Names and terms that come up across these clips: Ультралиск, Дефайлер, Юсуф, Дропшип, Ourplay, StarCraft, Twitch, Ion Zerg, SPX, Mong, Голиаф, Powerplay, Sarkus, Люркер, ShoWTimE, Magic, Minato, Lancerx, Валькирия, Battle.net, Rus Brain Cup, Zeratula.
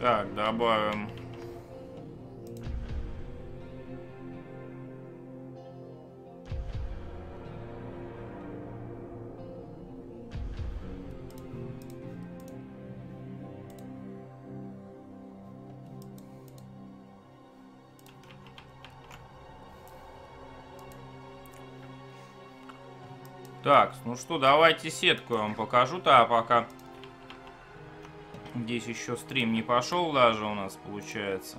Так, добавим. Так, ну что, давайте сетку я вам покажу. Да, пока здесь еще стрим не пошел даже у нас, получается.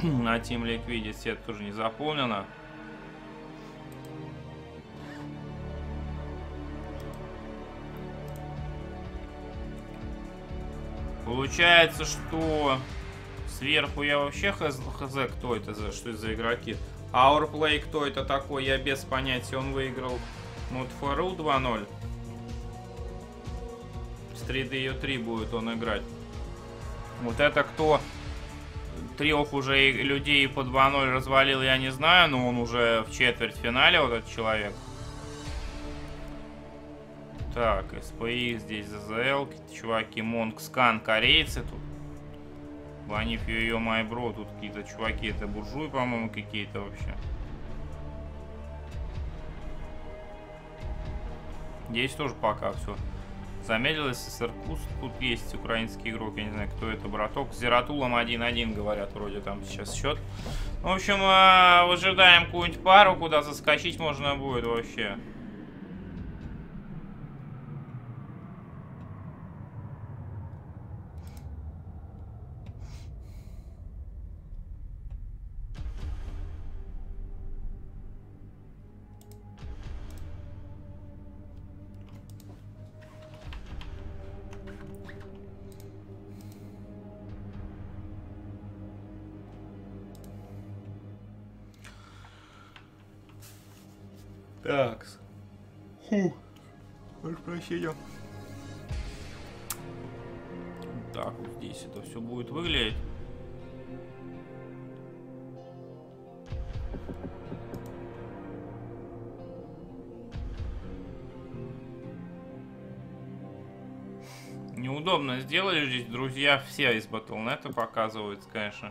На Team Liquidia сетка тоже не заполнена. Получается, что сверху я вообще хз, кто это за, что это за игроки. Ourplay, кто это такой, я без понятия. Он выиграл Мудфору 2-0. С 3D3 будет он играть. Вот это кто? Трех уже людей по 2-0 развалил, я не знаю, но он уже в четвертьфинале, вот этот человек. Так, SPX, здесь ЗЗЛ, чуваки, Mong, Скан, корейцы тут. Банив ее майбро, тут какие-то чуваки, это буржуи, по-моему, какие-то вообще. Здесь тоже пока все замедлилось. Саркус, тут есть украинский игрок, я не знаю, кто это, браток. С Зератулом 1-1, говорят, вроде там сейчас счет. В общем, ожидаем какую-нибудь пару, куда заскочить можно будет вообще. Так. Прошу прощения. Так, вот здесь это все будет выглядеть. Неудобно сделали здесь, друзья, все из Battle.net показываются, конечно.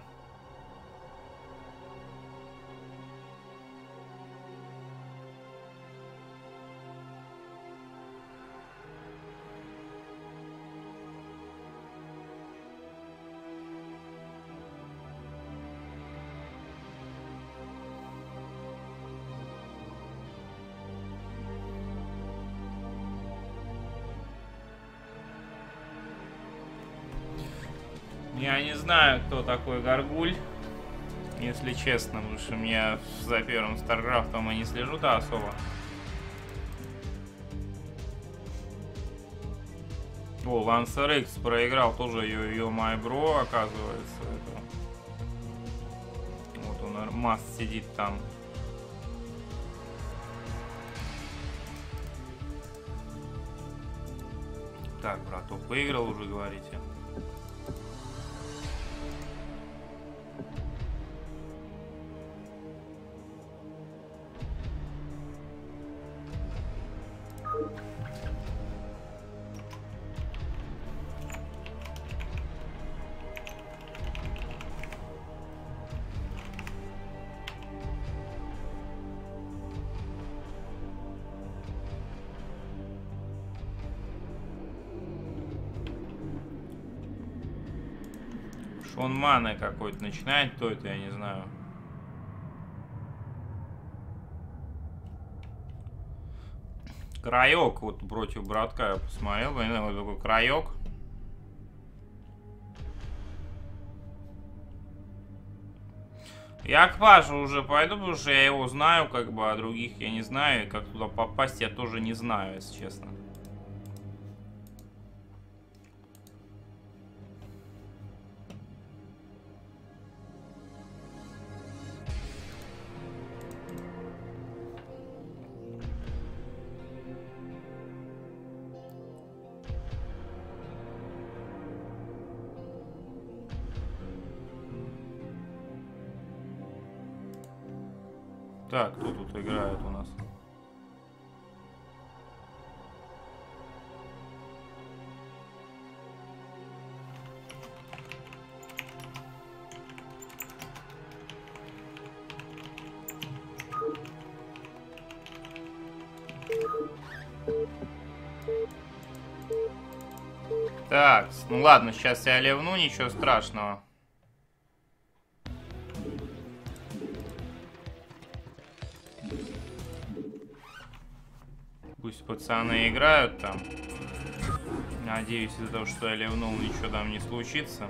Я не знаю, кто такой Гаргуль, если честно, потому что я за первым StarCraft'ом и не слежу-то особо. О, Lancerx проиграл тоже ее майбро, оказывается. Это. Вот он, Масс сидит там. Так, браток выиграл уже, говорите. Он маны какой-то начинает, кто это, я не знаю. Краек, вот против братка я посмотрел, понятно, вот такой краек. Я к Паше уже пойду, потому что я его знаю, как бы, а других я не знаю. И как туда попасть я тоже не знаю, если честно. Так, кто тут играет у нас? Так, ну ладно, сейчас я левну, ничего страшного. Пусть пацаны играют там. Надеюсь, из-за того, что я левнул, ничего там не случится.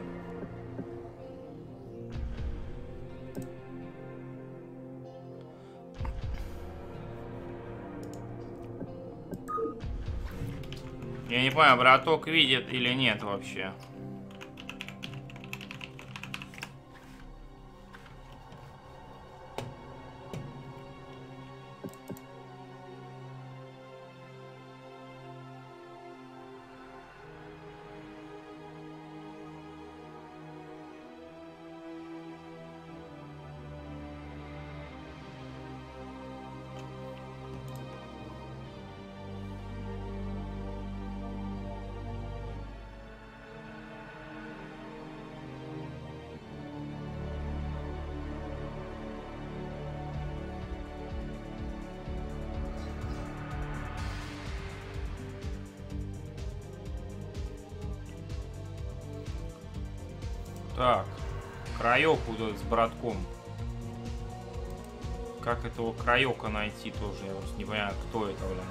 Я не понимаю, браток видит или нет вообще. Так, краёк вот с братком. Как этого краёка найти тоже? Я просто не понимаю, кто это, блин.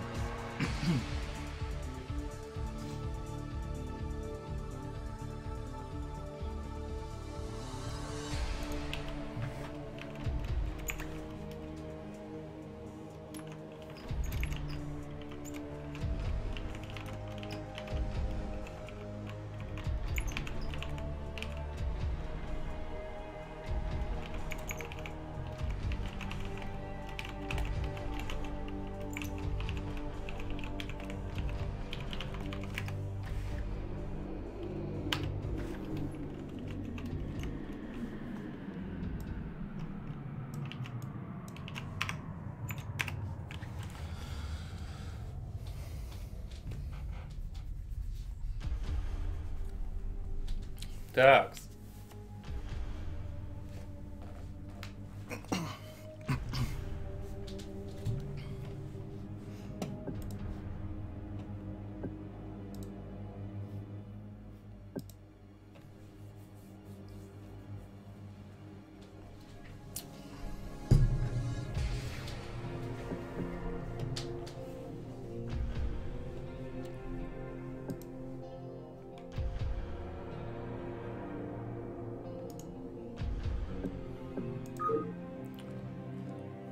Так.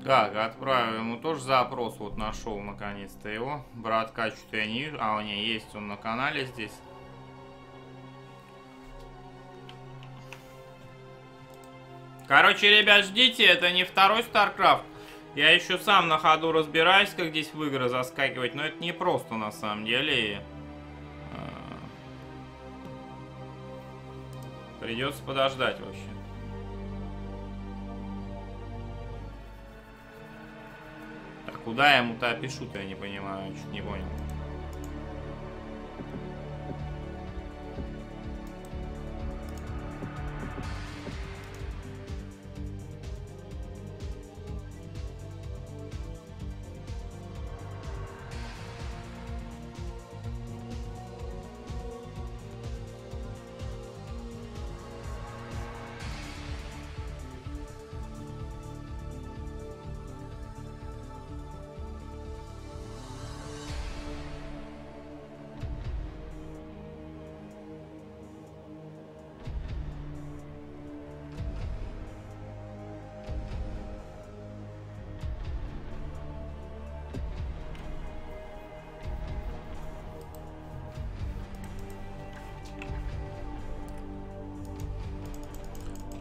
Так, отправил ему тоже запрос, вот нашел наконец-то его. Братка, что-то я не вижу. А, у меня есть, он на канале здесь. Короче, ребят, ждите, это не второй StarCraft. Я еще сам на ходу разбираюсь, как здесь в игры заскакивать, но это не просто на самом деле. Придется подождать вообще. Куда я ему-то пишу-то, я не понимаю, чуть не понял.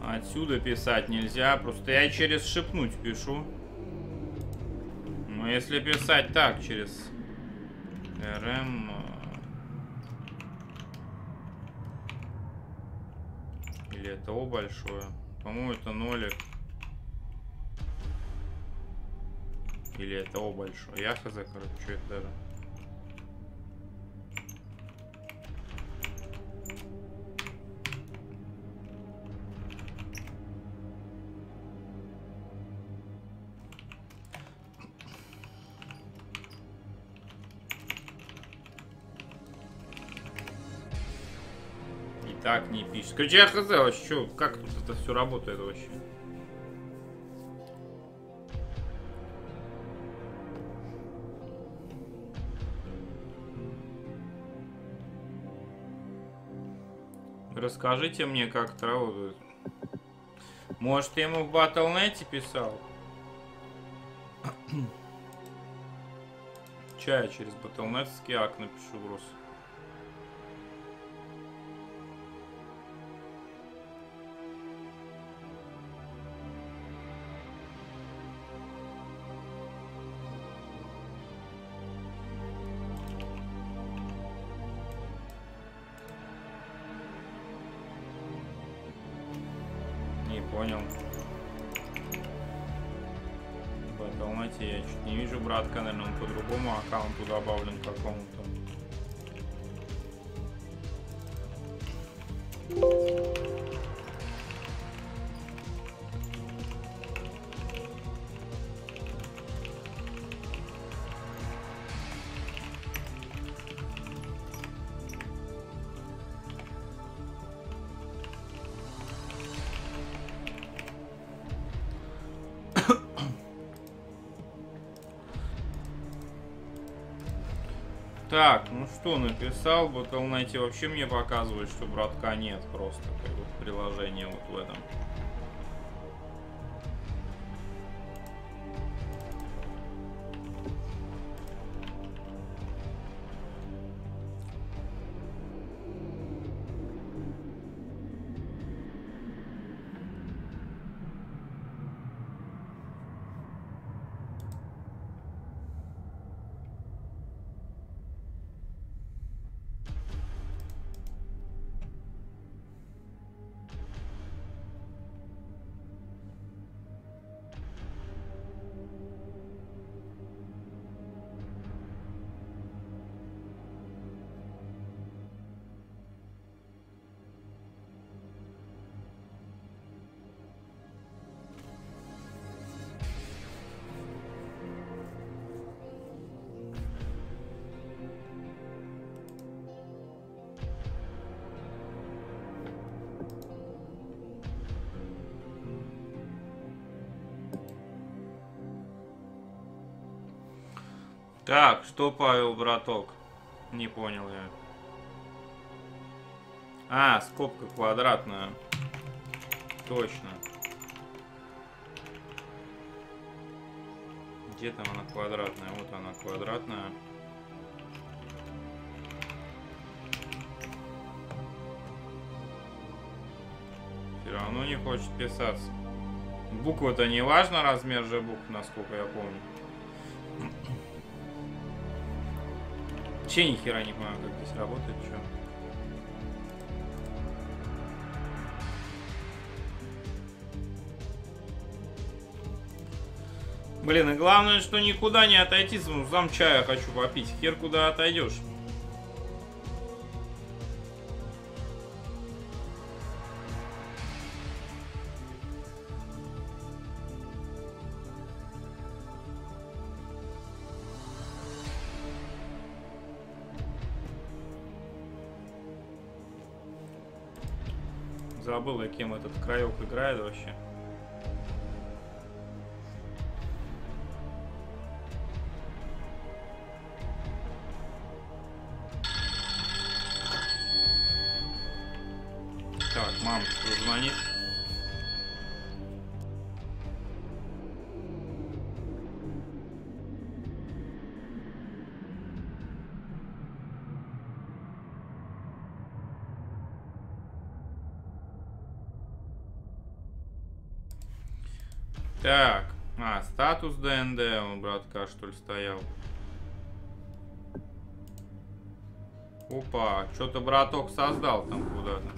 Отсюда писать нельзя, просто я через шипнуть пишу. Но если писать так, через RM... Или это О большое? По-моему, это нолик. Или это О большое? Я хз, короче, что это даже. И так не пишет. Короче, я хз, вообще, что, как тут это все работает вообще? Расскажите мне, как траву. Может, я ему в Battle.net писал? Чай через Battle.net скиак напишу в Рус. Понял. Батл.нете я чуть не вижу, братка, наверное, он по другому аккаунту добавлен какому-то. Так, ну что, написал, Battle.net вообще мне показывает, что братка нет просто, как бы, в приложении вот в этом. Так, что, Павел, браток? Не понял я. А, скобка квадратная. Точно. Где там она квадратная? Вот она квадратная. Все равно не хочет писаться. Буква-то не важна, размер же букв, насколько я помню. Вообще ни хера не понимаю, как здесь работает, что. Блин, и главное, что никуда не отойти, ну, сам чая хочу попить, хер куда отойдешь. Забыл, кем этот краек играет вообще. Так, мамочка звонит. Так, а, статус ДНД, он, братка, что ли, стоял? Опа, что-то браток создал там куда-то.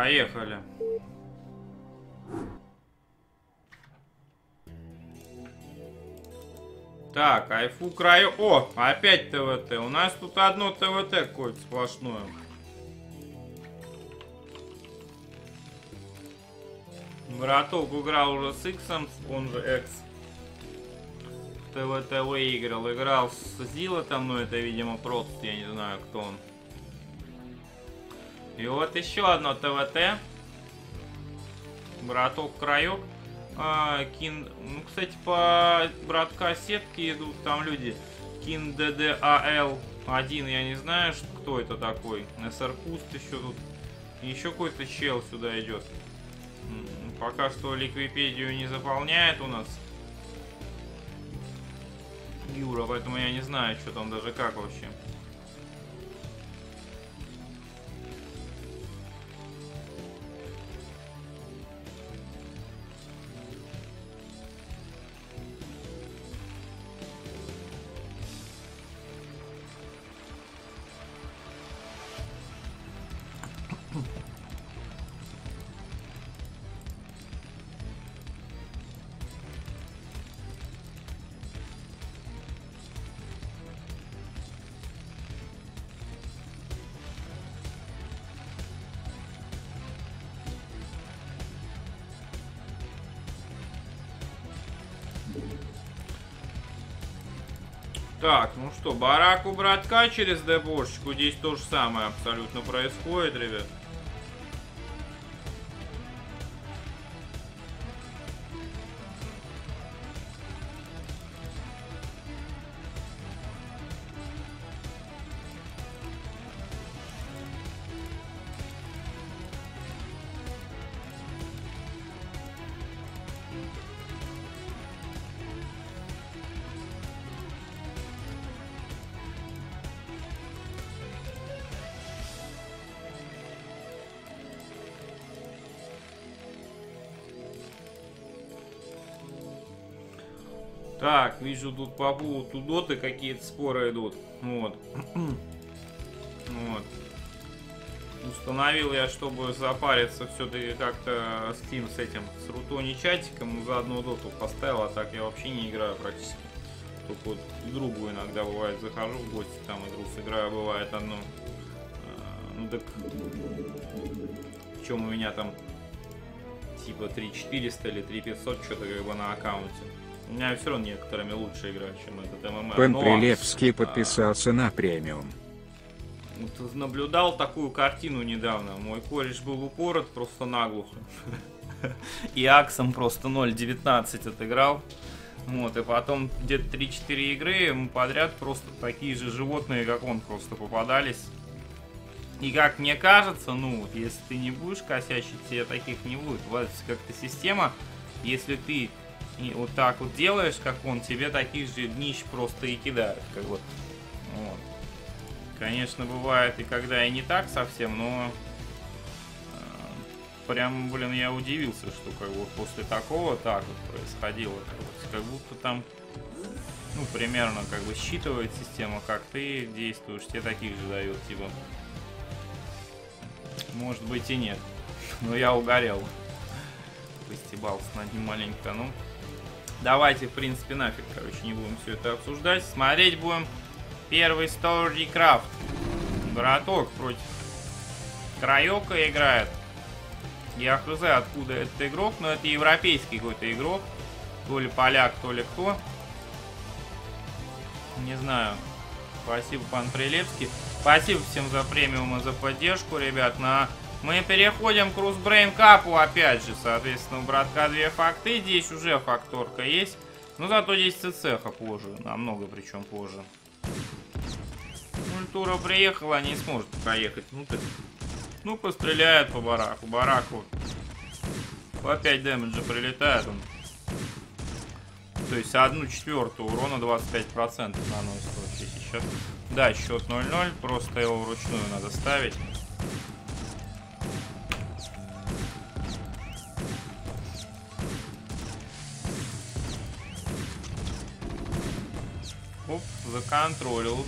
Поехали. Так, айфу краю... О, опять ТВТ. У нас тут одно ТВТ какое-то сплошное. Браток играл уже с Иксом, он же Экс. ТВТ выиграл. Играл с Зилотом, но это, видимо, просто, я не знаю, кто он. И вот еще одно ТВТ. Браток краек. Ну, кстати, по братка сетки идут там люди. Кин ДДАЛ1, я не знаю, кто это такой. Саркус еще тут. Еще какой-то чел сюда идет. Пока что Ликвипедию не заполняет у нас Юра, поэтому я не знаю, что там даже как вообще. Так, ну что, барак у братка через дебошечку. Здесь то же самое абсолютно происходит, ребят. Так, вижу, тут по поводу доты какие-то споры идут. Вот. Вот. Установил я, чтобы запариться все-таки как-то Steam с этим, с Рутони чатиком, заодно доту поставил, а так я вообще не играю практически. Только вот к другу иногда бывает захожу в гости, там игру сыграю, бывает одну. Ну так, в чем у меня там типа 3400 или 3500 что-то как бы на аккаунте. У меня все равно некоторыми лучше играть, чем этот ММР. Пен Прилепский подписался на премиум. Вот, наблюдал такую картину недавно. Мой кореш был упорот просто наглухо. И Аксом просто 0.19 отыграл. Вот, и потом где-то 3-4 игры ему подряд просто такие же животные, как он, просто попадались. И как мне кажется, ну, если ты не будешь косячить, тебе таких не будет. У вас как-то система, если ты... И вот так вот делаешь, как он, тебе таких же днищ просто и кидают. Как вот. Вот. Конечно, бывает и когда и не так совсем, но... Прям, блин, я удивился, что как бы после такого так вот происходило. Как будто там, ну, примерно как бы считывает система, как ты действуешь, тебе таких же дают, типа. Может быть и нет. Но я угорел. Постебался над ним маленько, ну... Давайте, в принципе, нафиг, короче, не будем все это обсуждать. Смотреть будем первый StarCraft. Браток против Краёка играет. Я хз, откуда этот игрок, но это европейский какой-то игрок. То ли поляк, то ли кто. Не знаю. Спасибо, пан Прилепский. Спасибо всем за премиум и за поддержку, ребят. Мы переходим к Рус Brain Cup опять же, соответственно, у братка 2 факты, здесь уже факторка есть, но зато здесь цеха позже, намного причем позже. Культура приехала, не сможет проехать, ну так, ну постреляет по бараку, по 5 демеджа прилетает он, то есть 1/4 урона 25% наносит вообще сейчас. Да, счет 0-0, просто его вручную надо ставить. Оп, законтролил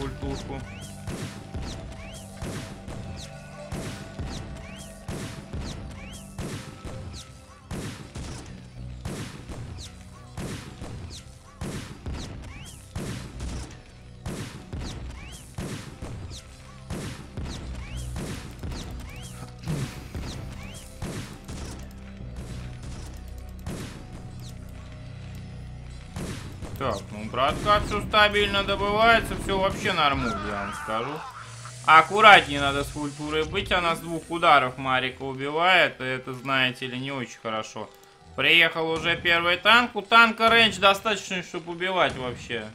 ультушку. Так, ну, братка, все стабильно добывается, все вообще нормально, я вам скажу. Аккуратнее надо с фультурой быть, она с двух ударов Марика убивает, и это, знаете ли, не очень хорошо. Приехал уже первый танк, у танка рейндж достаточно, чтобы убивать вообще.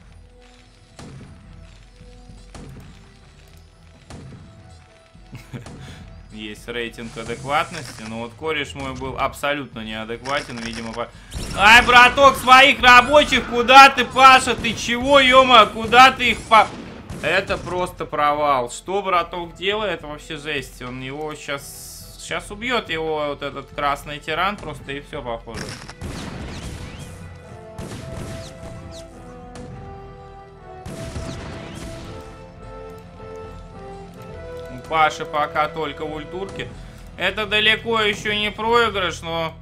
Есть рейтинг адекватности, но вот кореш мой был абсолютно неадекватен, видимо. Ай, браток, своих рабочих, куда ты, Паша, ты чего, ё-моё, куда ты их по... Это просто провал. Что браток делает, вообще жесть. Он его сейчас убьет его вот этот красный тиран просто, и все, похоже. У Паши пока только в ультурке. Это далеко еще не проигрыш, но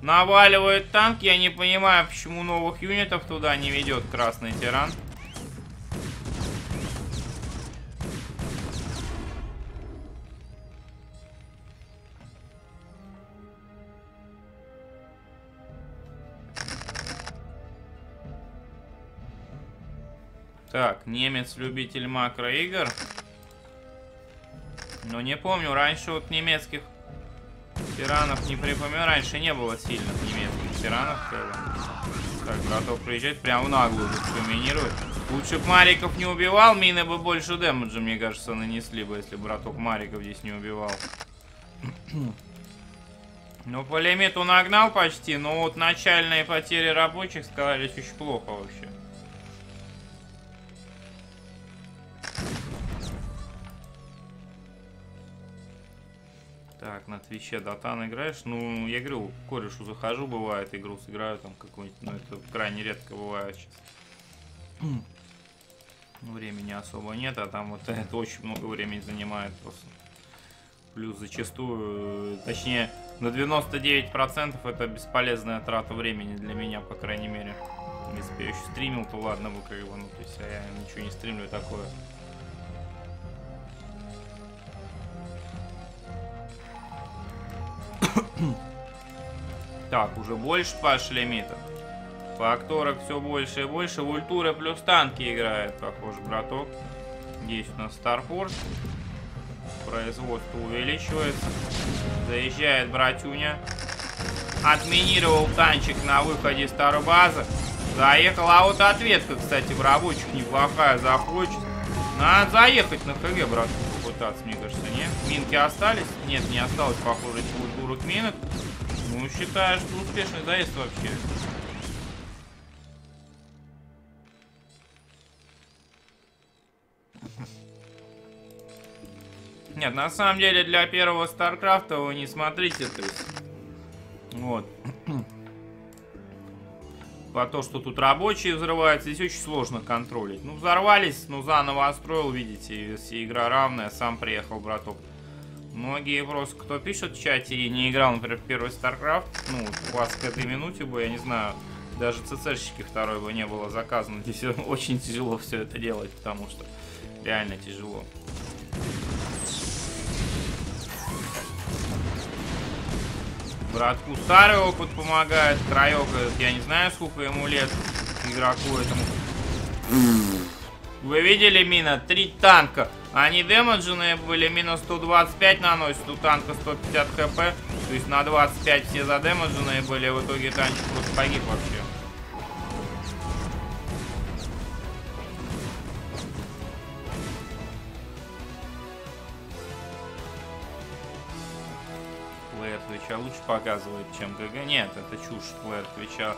наваливает танк. Я не понимаю, почему новых юнитов туда не ведет красный тиран. Так, немец-любитель макроигр. Но не помню, раньше вот немецких тиранов не припомню. Раньше не было сильных немецких тиранов. Так, браток приезжает, прям в наглую все минирует. Лучше бы Мариков не убивал, мины бы больше демеджа, мне кажется, нанесли бы, если браток Мариков здесь не убивал. Ну, по лимиту нагнал почти, но вот начальные потери рабочих сказались очень плохо вообще. Так, на Твиче Дотан играешь? Ну, я говорю, корешу захожу, бывает, игру сыграю там какую-нибудь, но это крайне редко бывает сейчас. Времени особо нет, а там вот это очень много времени занимает просто. Плюс зачастую, точнее, на 99% это бесполезная трата времени для меня, по крайней мере. Если бы я еще стримил, то ладно бы, как его, ну, то есть я ничего не стримлю такое. Так, уже больше Паш лимита. Факторок все больше и больше. Вультура плюс танки играет, похоже, браток. Здесь у нас Старпорт. Производство увеличивается. Заезжает братюня. Отминировал танчик на выходе старбазы. Заехал. А вот ответка, кстати, в рабочих неплохая захочет. Надо заехать на ХГ, браток, попытаться, мне кажется, нет? Минки остались? Нет, не осталось, похоже, вультурок минок. Ну, считаю, что успешный заезд вообще. Нет, на самом деле, для первого Старкрафта вы не смотрите, то есть, вот. По то, что тут рабочие взрываются, здесь очень сложно контролить. Ну, взорвались, ну, заново отстроил, видите, если игра равная, сам приехал, браток. Многие просто, кто пишет в чате и не играл, например, в первый StarCraft, ну, у вас к этой минуте бы, я не знаю, даже ЦЦшечки второй бы не было заказано. Здесь очень тяжело все это делать, потому что реально тяжело. Братку старый опыт помогает, краек, я не знаю, сколько ему лет, игроку этому. Вы видели, мина? 3 танка. Они демеджены были, минус 125 наносят, у танка 150 хп, то есть на 25 все задемеджены были, в итоге танчик просто погиб вообще. Плеер Твича лучше показывает, чем ГГ. Нет, это чушь, плеер Твича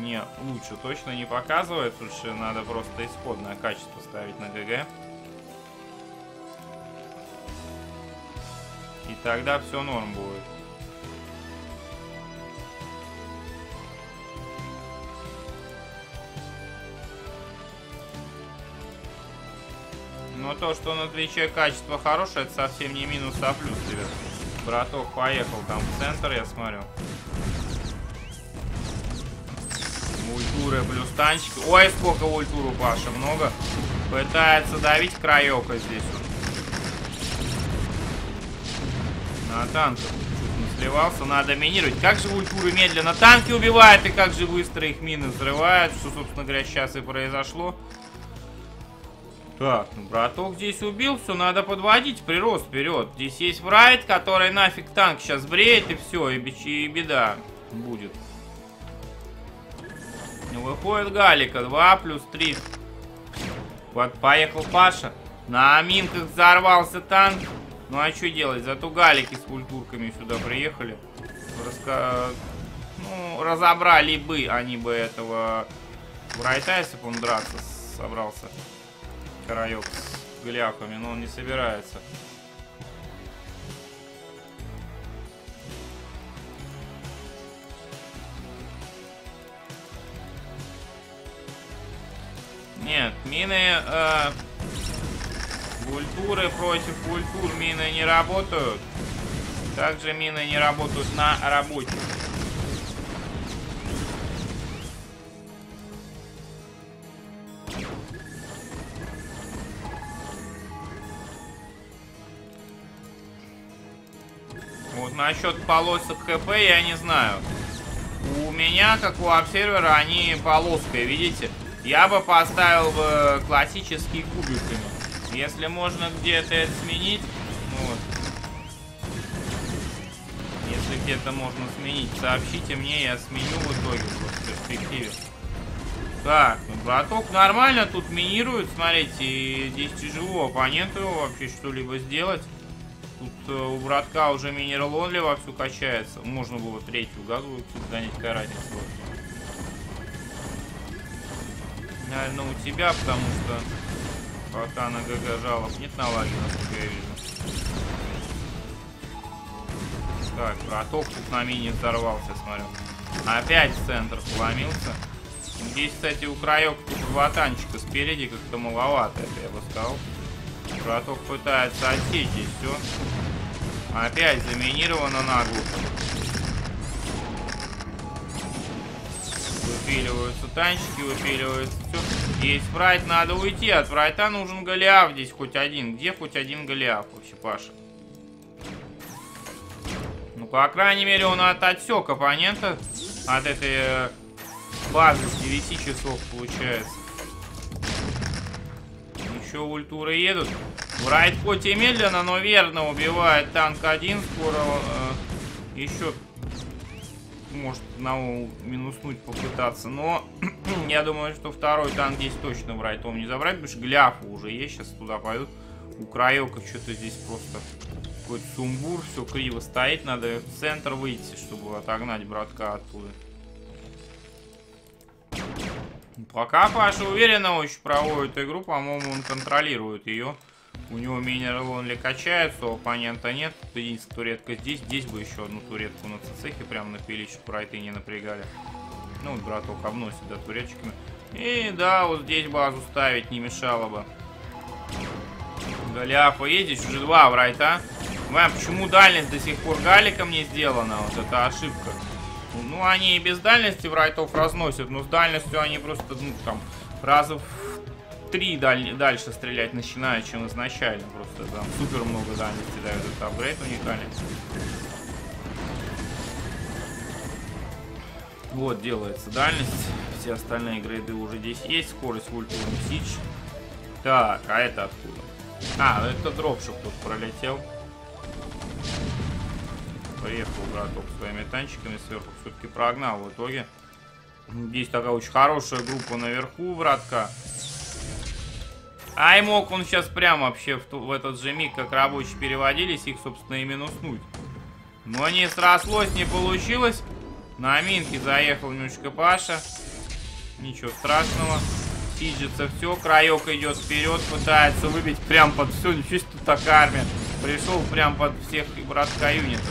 не лучше точно не показывает, лучше надо просто исходное качество ставить на ГГ. И тогда все норм будет. Но то, что на Твиче качество хорошее, это совсем не минус, а плюс, ребят. Браток поехал там в центр, я смотрю. Ультуры плюс танчики. Ой, сколько ультуру, Паша, много. Пытается давить краёка здесь. На танках чуть не отливался, надо минировать. Как же ультуры медленно танки убивают, и как же быстро их мины взрывают, что, собственно говоря, сейчас и произошло. Так, ну, браток здесь убил, все, надо подводить прирост вперед. Здесь есть Врайт, который нафиг танк сейчас бреет, и все, и беда будет. Выходит Галика, 2 + 3. Вот, поехал Паша. На минках взорвался танк. Ну а что делать, зато Галики с культурками сюда приехали. Ну, разобрали бы они бы этого Врайта, если бы он драться собрался. Караёк с гляхами, но он не собирается. Нет, мины... культуры против культур мины не работают. Также мины не работают на рабочих. Вот насчет полосок ХП я не знаю. У меня, как у обсервера, они полоской, видите? Я бы поставил классические кубиками. Если можно где-то это сменить. Вот. Если где-то можно сменить, сообщите мне, я сменю в итоге в перспективе. Так, ну, браток нормально тут минирует, смотрите. И здесь тяжело оппоненту вообще что-либо сделать. Тут у братка уже минерал онли вовсю качается. Можно было третью газу занять, какая разница. Наверное, у тебя, потому что пока на ГГ жалоб нет на лаге, насколько я вижу. Так, браток тут на мине взорвался, я смотрю. Опять центр поломился. Здесь, кстати, у краек два танчика спереди как-то маловато, это я бы сказал. Браток пытается отсечь здесь все. Опять заминировано наглухо. Выпиливаются танчики, выпиливаются все. Есть Врайт, надо уйти. От Врайта нужен Голиаф здесь хоть один. Где хоть один Голиаф вообще, Паша? Ну, по крайней мере, он отсек оппонента от этой базы с 9 часов, получается. Еще ультуры едут. Врайт хоть и медленно, но верно убивает танк один. Скоро еще... может одного минуснуть попытаться, но я думаю, что второй танк здесь точно брать, он не забрать, потому что гляху уже есть, сейчас туда пойдут. У краёка что-то здесь просто какой-то сумбур, все криво стоит, надо в центр выйти, чтобы отогнать братка оттуда. Пока Паша уверенно очень проводит игру, по-моему, он контролирует ее. У него минерал онли качается, у оппонента нет. Единственная туретка здесь. Здесь бы еще одну туретку на цехе прям напилить, чтобы райты не напрягали. Ну, вот браток обносит, да, туретчиками. И да, вот здесь базу ставить не мешало бы. Голиафа есть, здесь уже 2 врайта. Почему дальность до сих пор галиком не сделана? Вот это ошибка. Ну, они и без дальности врайтов разносят, но с дальностью они просто, ну, там, раза в 3 дальше стрелять начинаю, чем изначально. Просто там супер много дальности дают. Это апгрейд уникальный. Вот делается дальность. Все остальные грейды уже здесь есть. Скорость ультура мсич. Так, а это откуда? А, это дропшип тут пролетел. Поехал браток своими танчиками сверху. Все-таки прогнал в итоге. Здесь такая очень хорошая группа наверху вратка. Ай, мог он сейчас прям вообще в этот же миг, как рабочие переводились, их, собственно, и минуснуть. Но не срослось, не получилось. На минке заехал Мючка Паша. Ничего страшного. Сиджится все, краек идет вперед, пытается выбить прям под всю, ничего себе, тут такая армия. Пришел прям под всех братка юнитов.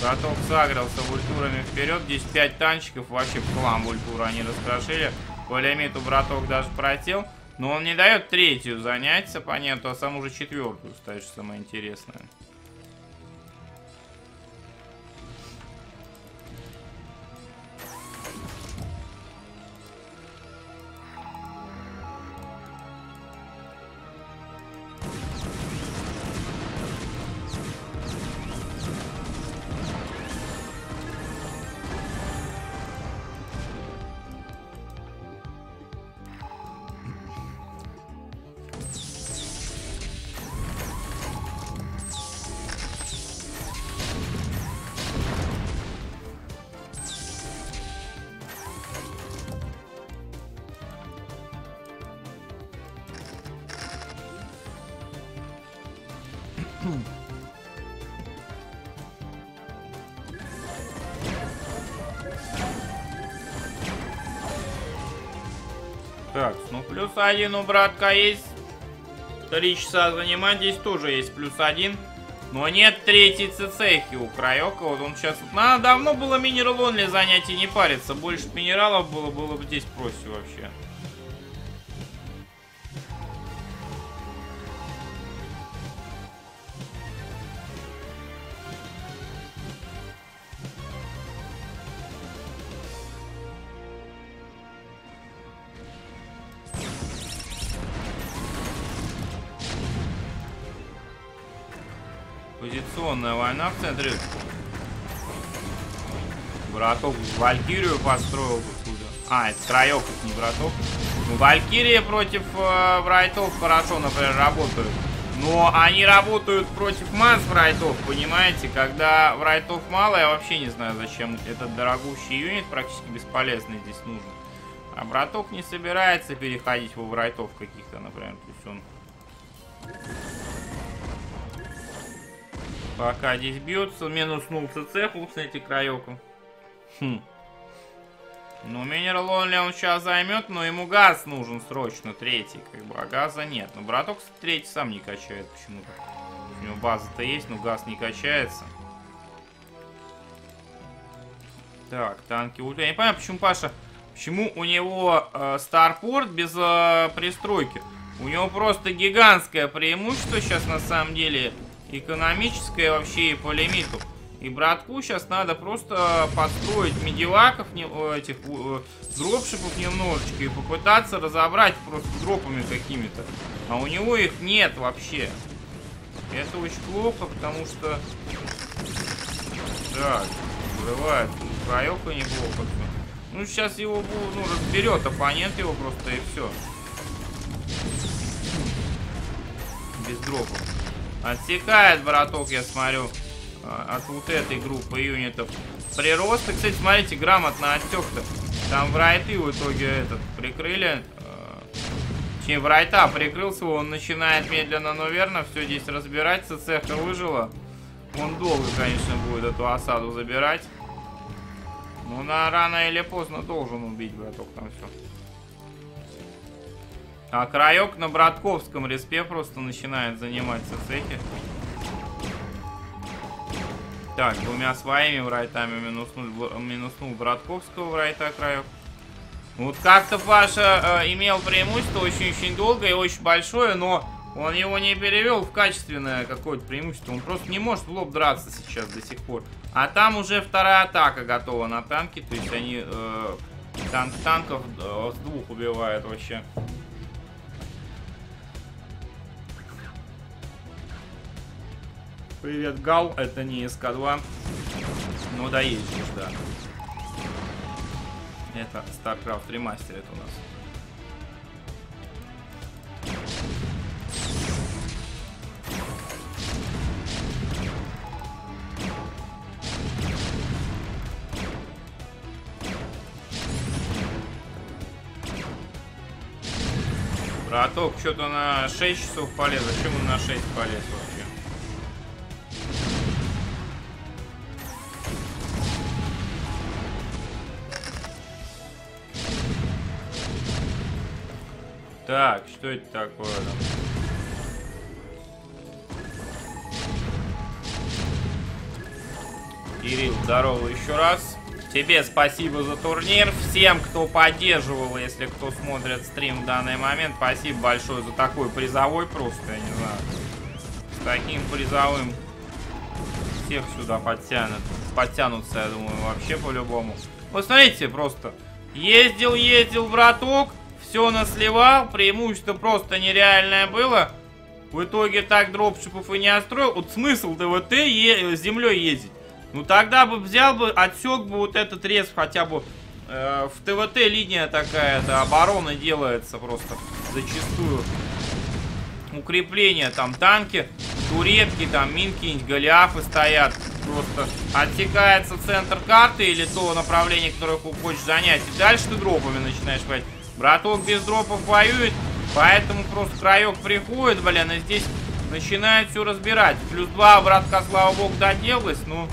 Браток загрелся вультурами вперед. Здесь 5 танчиков, вообще в хлам вультура они раскрошили. По лимиту браток даже протел. Но он не дает третью занять с оппоненту, а сам уже 4-ю ставишь, самое интересное. Так, ну плюс один у братка есть. 3 часа занимать, здесь тоже есть плюс один. Но нет третьей цехи у Краёка. Вот он сейчас... Надо давно было минерал-онли занять и не париться. Больше минералов было, было бы здесь проще вообще. Позиционная война в центре. Браток Валькирию построил бы куда. А, это Краёк, это не браток. Валькирия против брайтов хорошо, например, работают. Но они работают против масс брайтов, понимаете? Когда брайтов мало, я вообще не знаю, зачем этот дорогущий юнит, практически бесполезный, здесь нужен. А браток не собирается переходить во брайтов каких-то, например. То есть он... Пока здесь бьется, минус 0 ЦЦ, хлоп, кстати, Краёку. Хм. Ну, минерал онли он сейчас займет, но ему газ нужен срочно, третий, как бы, а газа нет. Ну, браток, кстати, третий сам не качает почему-то. У него база-то есть, но газ не качается. Так, танки ультра. Я не понимаю, почему Паша, почему у него старпорт без пристройки. У него просто гигантское преимущество сейчас, на самом деле... Экономическое вообще и по лимиту. И братку сейчас надо просто подстроить медиваков, этих дропшипов немножечко и попытаться разобрать просто дропами какими-то. А у него их нет вообще. Это очень плохо, потому что... Так, взрывает. Краёка неплохо. Ну, сейчас его разберет оппонент его просто и все. Без дропов. Отсекает браток, я смотрю, от вот этой группы юнитов. Приросты, кстати, смотрите, грамотно отсек-то. Там врайты в итоге этот прикрыли. Чем врайта прикрылся, он начинает медленно, но верно все здесь разбирать. Цеха выжила. Он долго, конечно, будет эту осаду забирать. Но рано или поздно должен убить браток там все. А Краёк на братковском респе просто начинает занимать цехи. Так, двумя своими врайтами минус 0 братковского врайта Краёк. Вот как-то Паша имел преимущество очень-очень долго и очень большое, но он его не перевел в качественное какое-то преимущество. Он просто не может в лоб драться сейчас до сих пор. А там уже вторая атака готова на танки, то есть они танков с двух убивают вообще. Привет, Гал, это не СК-2. Ну да, есть, да. Это StarCraft Remastered у нас. Браток, что-то на 6 часов полез. Зачем он на 6 полез? Так, что это такое? Кирилл, здорово еще раз. Тебе спасибо за турнир. Всем, кто поддерживал, если кто смотрит стрим в данный момент, спасибо большое за такой призовой просто, я не знаю. С таким призовым всех сюда подтянут. Подтянутся, я думаю, вообще по-любому. Вот смотрите, просто ездил, браток. Все насливал, преимущество просто нереальное было. В итоге так дропшипов и не отстроил. Вот смысл ДВТ с землей ездить. Ну тогда бы взял бы, отсек бы вот этот рез хотя бы. В ТВТ линия такая-то, оборона делается просто зачастую. Укрепления, там танки, туретки, там минки, голиафы стоят. Просто отсекается центр карты или то направление, которое хочешь занять. И дальше ты дропами начинаешь брать. Браток без дропов воюет, поэтому просто Краёк приходит, блин, и здесь начинает все разбирать. Плюс 2 обратка, слава богу, доделалась. Но,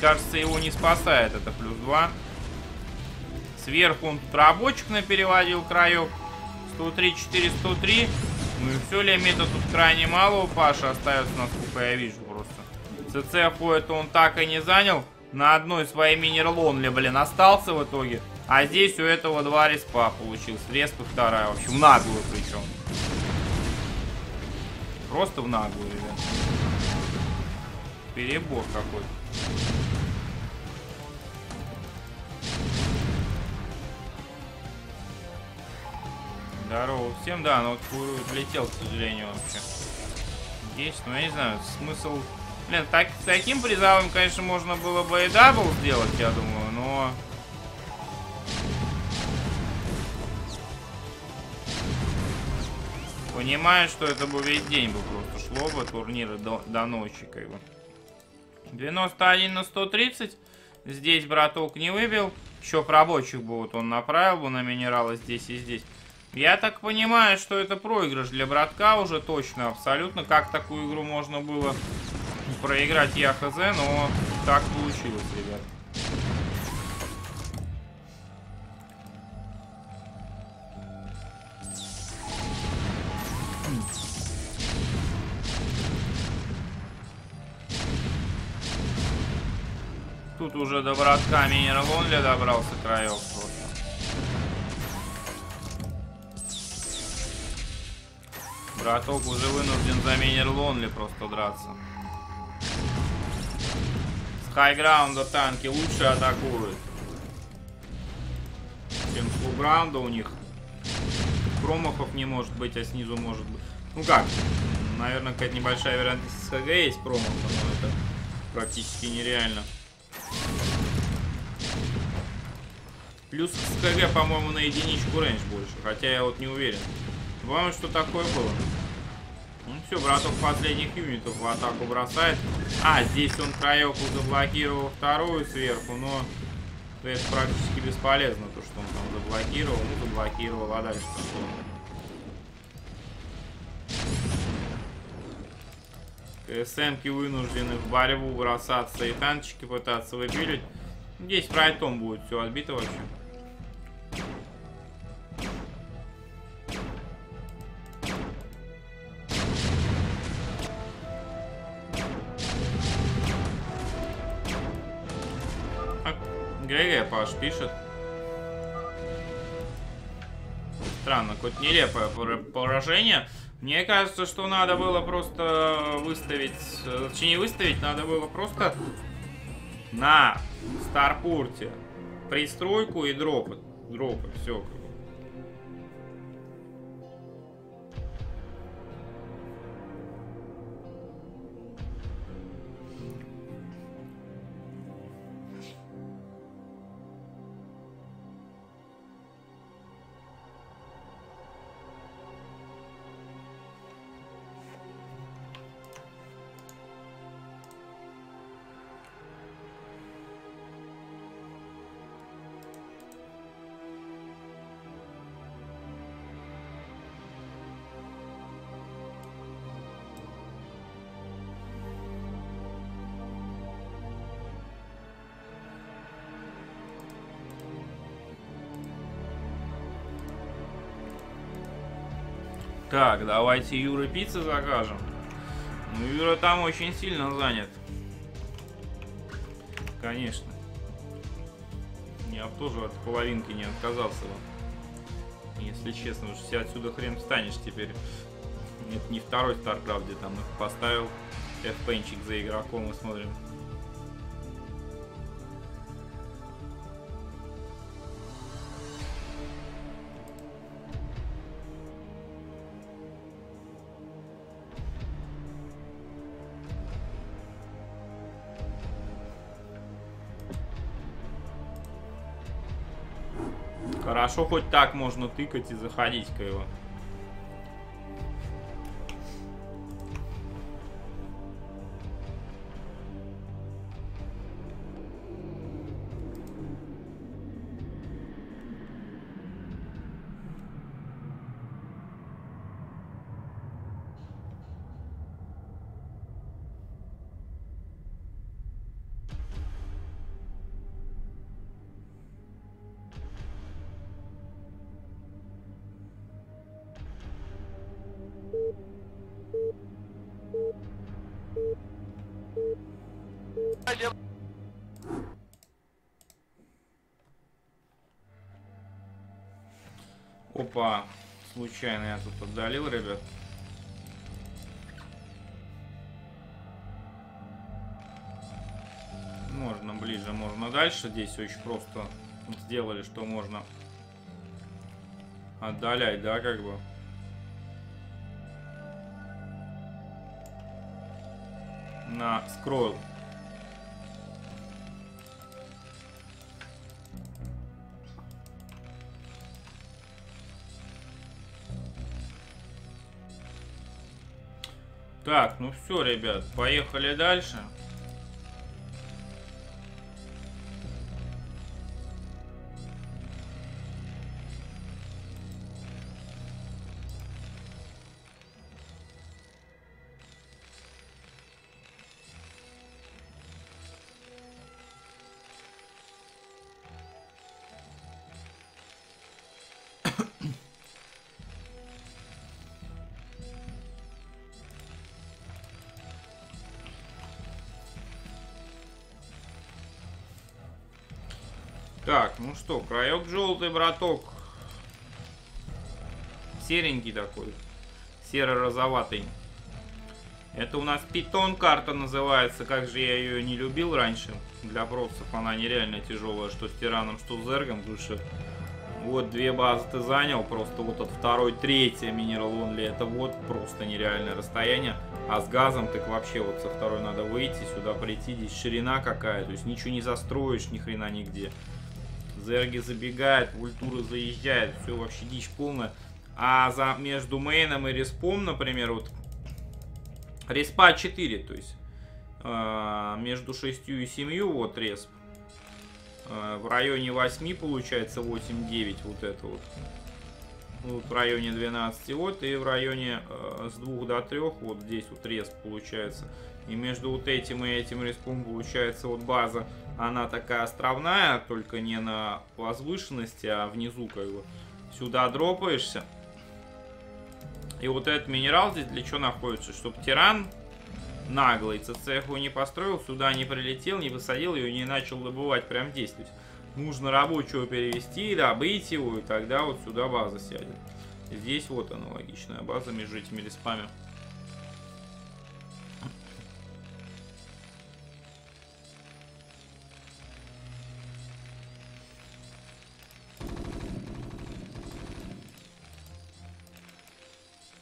кажется, его не спасает это плюс 2. Сверху он тут рабочих напереводил краек. 103, 4, 103. Ну и все, лимита тут крайне мало у Паши остается, насколько я вижу просто. ЦЦ ходит, он так и не занял. На одной своей мини-лонли, блин, остался в итоге. А здесь у этого два респа получился. Респа вторая, в общем, в наглую причем. Просто в наглую, ребят. Перебор какой-то. Здорово всем, да, но вот летел, к сожалению, вообще. Есть, но я не знаю, смысл... Блин, так, с таким призовым, конечно, можно было бы и дабл сделать, я думаю, но... Понимаю, что это бы весь день бы просто шло бы, турниры до ночи, как бы. 91 на 130. Здесь браток не выбил. Еще рабочих бы вот он направил бы на минералы здесь и здесь. Я так понимаю, что это проигрыш для братка уже точно, абсолютно. Как такую игру можно было проиграть, я хз, но так получилось, ребят. Тут уже до братка минералонли добрался краев просто. Браток уже вынужден за минералонли просто драться. С хайграунда танки лучше атакуют, чем с фулграунда у них. Промахов не может быть, а снизу может быть. Ну как, наверное, какая-то небольшая вероятность с ХГ есть промаха, но это практически нереально. Плюс с КГ, по-моему, на единичку рейндж больше. Хотя я вот не уверен. По-моему, что такое было. Ну все, браток последних юнитов в атаку бросает. А, здесь он краевку заблокировал вторую сверху, но это практически бесполезно, то, что он там заблокировал. Он заблокировал, а дальше что? КСМки вынуждены в борьбу бросаться и танчики пытаться выпилить. Здесь райтом будет все отбито вообще. ГГ Паш пишет. Странно, какое-то нелепое поражение. Мне кажется, что надо было просто выставить... Точнее, не выставить, надо было просто на старпорте пристройку и дропы. Дропы, все. Так, давайте Юра пиццу закажем. Ну, Юра там очень сильно занят. Конечно. Я бы тоже от половинки не отказался бы. Если честно, уж все отсюда хрен встанешь теперь. Это не второй StarCraft, где там их поставил F-пенчик за игроком и смотрим. Хорошо, хоть так можно тыкать и заходить к его. Опа, случайно я тут отдалил, ребят. Можно ближе, можно дальше. Здесь очень просто сделали, что можно отдалять, да, как бы. На скролл. Так, ну все, ребят, поехали дальше. Так, ну что, краек желтый, браток. Серенький такой. Серо-розоватый. Это у нас питон карта называется. Как же я ее не любил раньше. Для бродцев она нереально тяжелая. Что с тираном, что с зергом. Потому что вот две базы ты занял. Просто вот от второй, третья минерал онли. Это вот просто нереальное расстояние. А с газом так вообще вот со второй надо выйти. Сюда прийти. Здесь ширина какая. То есть ничего не застроишь ни хрена нигде. Зерги забегает, вультура заезжает, все вообще дичь полная. А за, между мейном и респом, например, вот респа 4, то есть между 6 и 7, вот респ. В районе 8 получается 8-9, вот это вот. Вот в районе 12 вот, и в районе с 2 до 3, вот здесь вот респ получается. И между вот этим и этим респом получается вот база. Она такая островная, только не на возвышенности, а внизу как бы. Сюда дропаешься. И вот этот минерал здесь для чего находится? Чтобы тиран наглый ЦЦ его не построил, сюда не прилетел, не посадил ее, не начал добывать прям здесь. То есть нужно рабочего перевести, добыть его, и тогда вот сюда база сядет. Здесь вот аналогичная база между этими респами.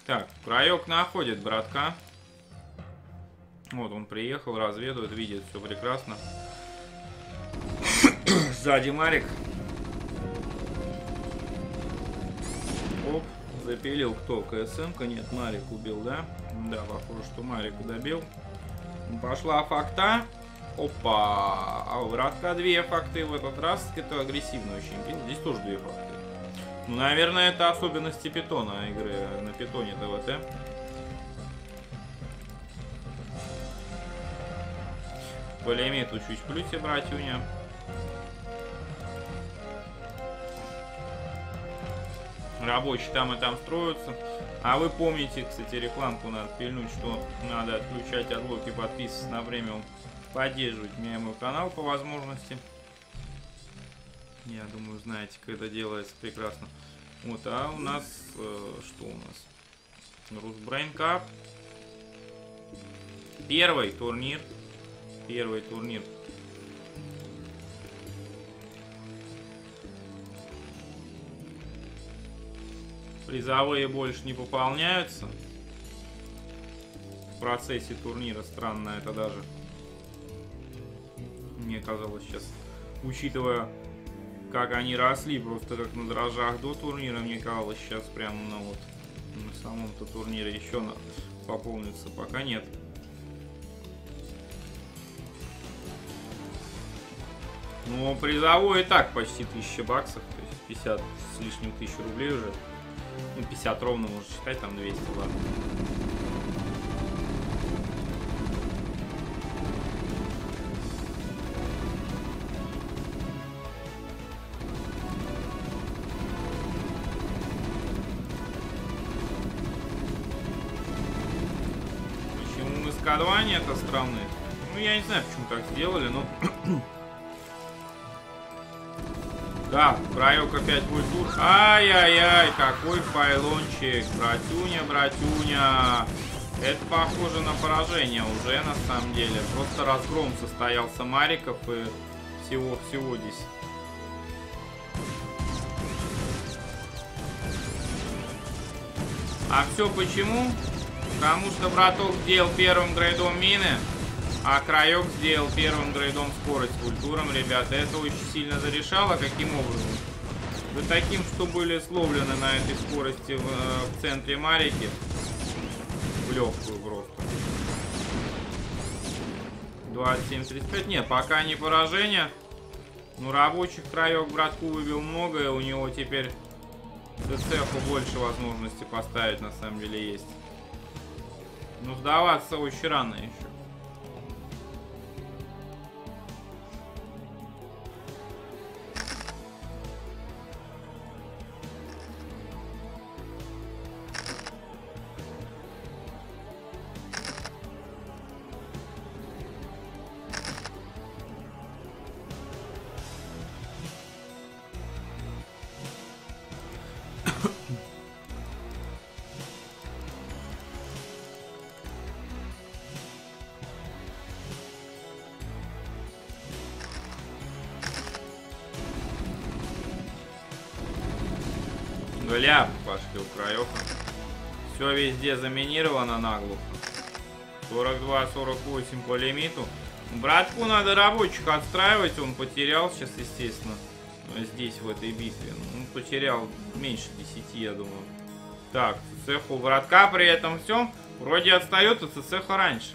Так, краек находит братка. Вот он приехал, разведывает, видит, все прекрасно. Сзади Марик. Оп, запилил кто? КСМ-ка? Нет, Марик убил, да? Да, похоже, что Марик добил. Пошла факта. Опа! А у братка две факты в этот раз. Это агрессивно очень. Здесь тоже две факты. Ну, наверное, это особенности питона, игры на питоне ДВТ. По лимиту чуть плюсе, братюня. Рабочие там и там строятся. А вы помните, кстати, рекламку надо пильнуть, что надо отключать отлоки, подписываться на премиум, поддерживать меня и мой канал по возможности. Я думаю, знаете, как это делается прекрасно. Вот, а у нас... что у нас? Рус Brain Cup. Первый турнир. Первый турнир. Призовые больше не пополняются. В процессе турнира странно это даже. Мне казалось сейчас, учитывая... как они росли, просто как на дрожжах до турнира, мне казалось, сейчас прям на вот на самом-то турнире еще надо пополниться, пока нет. Но призовой и так почти 1000 баксов, то есть 50 с лишним тысяч рублей уже. Ну, 50 ровно можно считать, там 200, ладно. Это странно. Ну, я не знаю, почему так сделали, но Да, проек опять будет тут. Ай-яй-яй, какой файлончик. Братюня, братюня. Это похоже на поражение уже, на самом деле. Просто разгром состоялся мариков и всего-всего здесь. А все почему? Потому что браток сделал первым грейдом мины, а краек сделал первым грейдом скорость культурам, ребята. Это очень сильно зарешало. Каким образом? Да таким, что были словлены на этой скорости в центре марики. В легкую просто. 27-35. Нет, пока не поражение. Но рабочих краек братку выбил много, и у него теперь ЦЦ-ху больше возможности поставить, на самом деле, есть. Но сдаваться очень рано еще. Пошли у краев. Все везде заминировано наглухо. 42-48 по лимиту. Братку надо рабочих отстраивать. Он потерял сейчас, естественно, здесь, в этой битве. Он потерял меньше 10, я думаю. Так, ЦЦХ у братка при этом всем вроде отстает, а ЦЦХ раньше.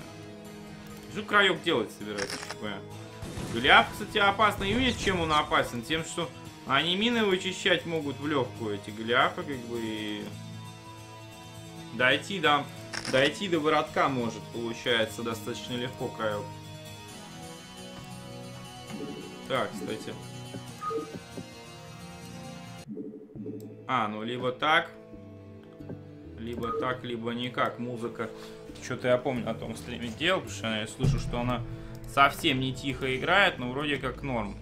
Что краек делать собирается? Гляп, кстати, опасный юнит. Чем он опасен? Тем, что они мины вычищать могут в легкую, эти гляпы, как бы, и дойти до воротка может, получается, достаточно легко, краек. Так, кстати. А, ну, либо так, либо никак. Музыка, что-то я помню о том стриме делал, потому что я слышу, что она совсем не тихо играет, но вроде как норм.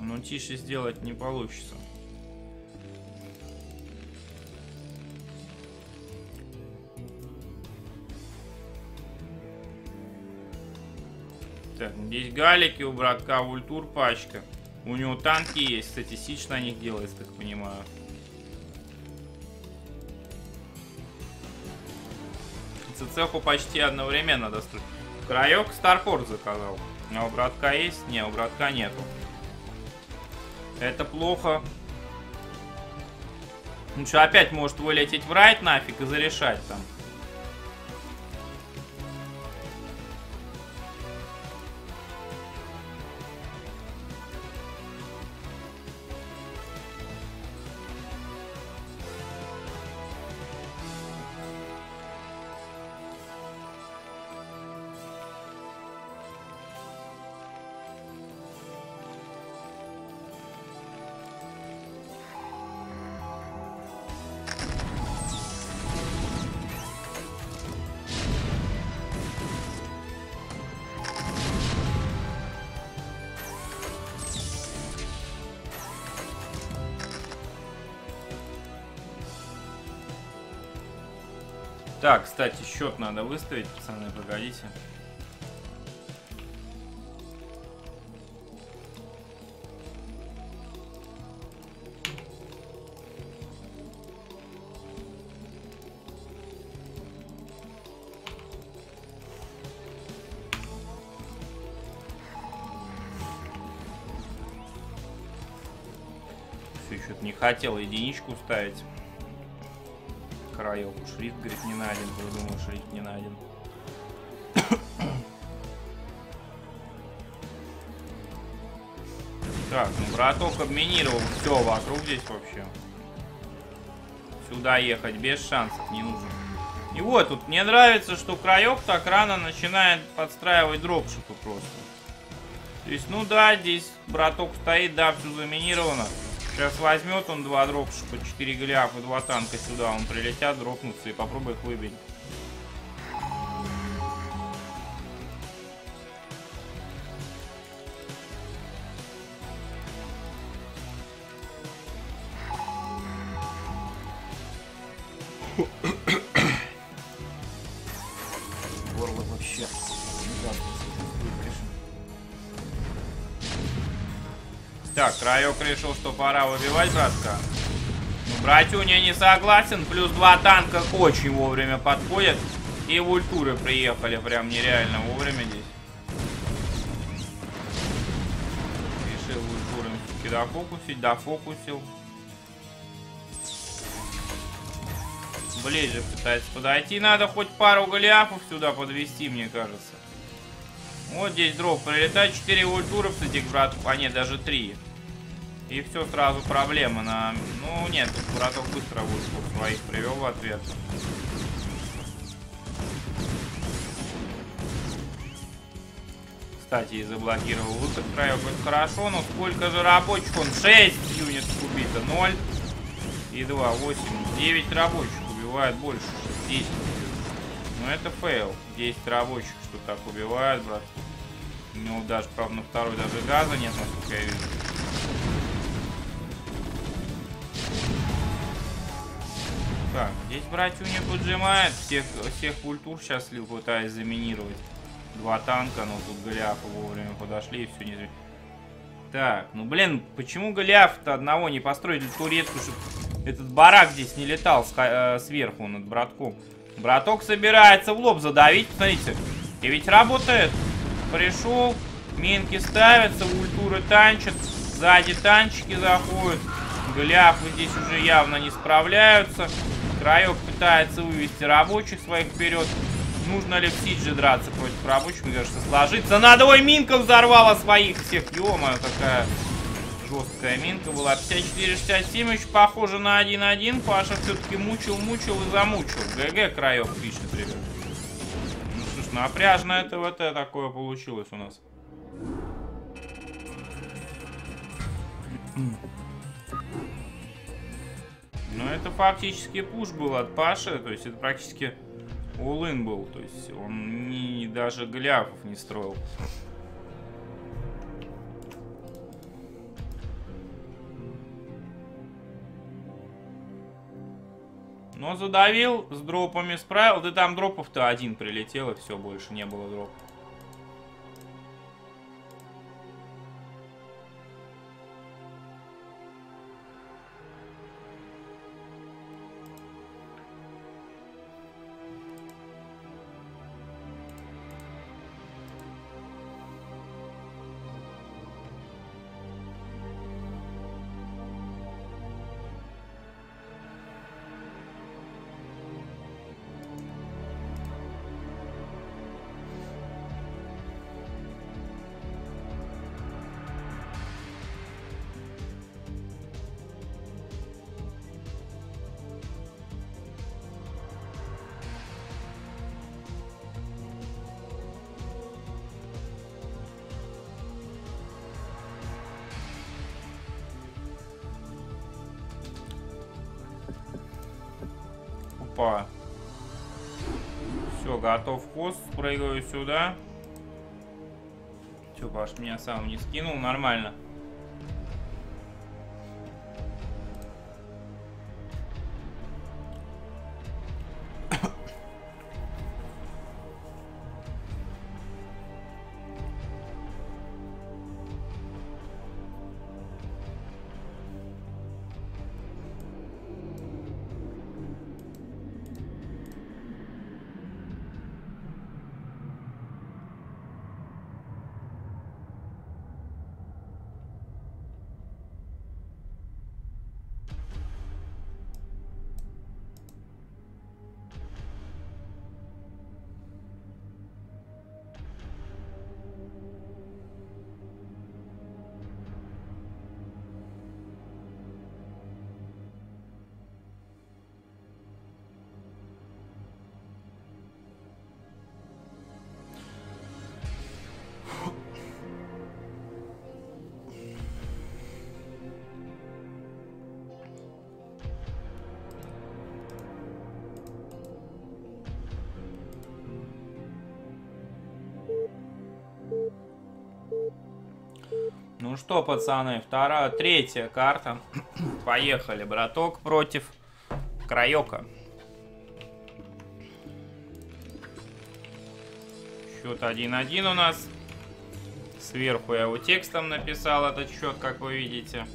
Но тише сделать не получится. Так, здесь галики у братка, вультур пачка. У него танки есть, кстати, сич на них делается, так понимаю. ЦЦХу почти одновременно доступен. Краек Старпорт заказал. А у братка есть? Не, у братка нету. Это плохо. Ну что, опять может вылететь в райд нафиг и зарешать там. Так, кстати, счет надо выставить, пацаны, погодите. Все, что-то не хотел единичку ставить. Краек. Шрифт, говорит, не найден. Я думаю, шрифт не найден. Так, ну, браток обминировал все вокруг здесь вообще. Сюда ехать без шансов не нужно. И вот, тут мне нравится, что краек так рано начинает подстраивать дропшипы просто. То есть, ну да, здесь браток стоит, да, все заминировано. Сейчас возьмет он два дропшипа, 4 гляпа, 2 танка сюда. Он прилетят, дропнутся и попробуй их выбить. Горло вообще не. Так, краёк решил, что пора выбивать, братка. Братюня не согласен. Плюс 2 танка очень вовремя подходят. И вультуры приехали прям нереально вовремя здесь. Решил вультурами дофокусить, дофокусил. Ближе пытается подойти. Надо хоть пару голиафов сюда подвести, мне кажется. Вот здесь дроп прилетает. 4 вультура, кстати, к брату. А нет, даже 3. И все, сразу проблема на... Ну нет, браток быстро вышел, своих привел в ответ. Кстати, и заблокировал выход краев. Хорошо, но сколько же рабочих он? 6 юнитов убито, 0 и 2, 8, 9 рабочих убивает больше, 10. Но это фейл, 10 рабочих, что так убивает, брат. У него даже, правда, на второй даже газа нет, насколько я вижу. Так, здесь братюня поджимает, всех культур сейчас слил, пытаясь заминировать. 2 танка, но тут голиафы вовремя подошли и все не... Так, ну блин, почему голиаф-то одного не построили турецку, чтобы этот барак здесь не летал сверху над братком? Браток собирается в лоб задавить, смотрите. И ведь работает. Пришел, минки ставятся, культуры танчат, сзади танчики заходят. Голиафы здесь уже явно не справляются. Краёк пытается вывести рабочих своих вперед. Нужно ли в сидже драться против рабочих? Мне кажется, сложиться. Надо, ой, минка взорвала своих всех. Ё-моё, такая жесткая минка была. 54-67, еще похоже на 1-1. Паша все-таки мучил и замучил. ГГ, Краёк пишет, ребят. Ну что ж, напряжно это вот такое получилось у нас. Но это фактически пуш был от Паши, то есть это практически all-in был, то есть он не, даже голиафов не строил. Но задавил, с дропами справил, да там дропов-то один прилетел и все, больше не было дропов. Все, готов хост, спрыгиваю сюда. Все, Паш меня сам не скинул, нормально. Ну что, пацаны, третья карта. Поехали, браток против Краёка. Счет 1-1 у нас. Сверху я его текстом написал, этот счет, как вы видите.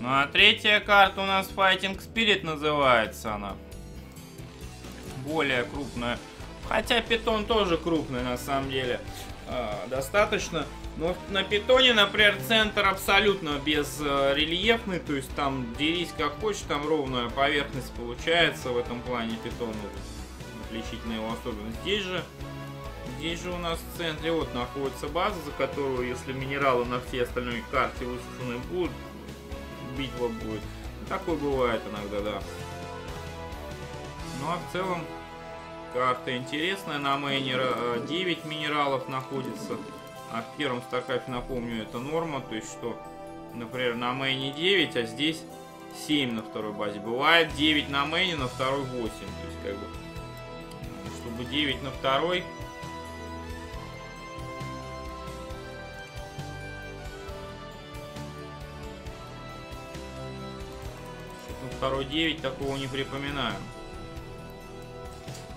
Ну а третья карта у нас Fighting Spirit называется она. Более крупная. Хотя питон тоже крупный на самом деле. Достаточно. Но на питоне, например, центр абсолютно безрельефный. То есть там дерись как хочешь, там ровная поверхность получается. В этом плане питон отличительная его особенность. Здесь же у нас в центре вот находится база, за которую, если минералы на всей остальной карте высушены будут, битва будет. Такое бывает иногда, да. Ну а в целом карта интересная. На мейне 9 минералов находится. А в первом StarCraft, напомню, это норма. То есть, что, например, на мейне 9, а здесь 7 на второй базе. Бывает 9 на мейне, на второй 8. То есть, как бы, чтобы 9 на второй... Второй 9 такого не припоминаю.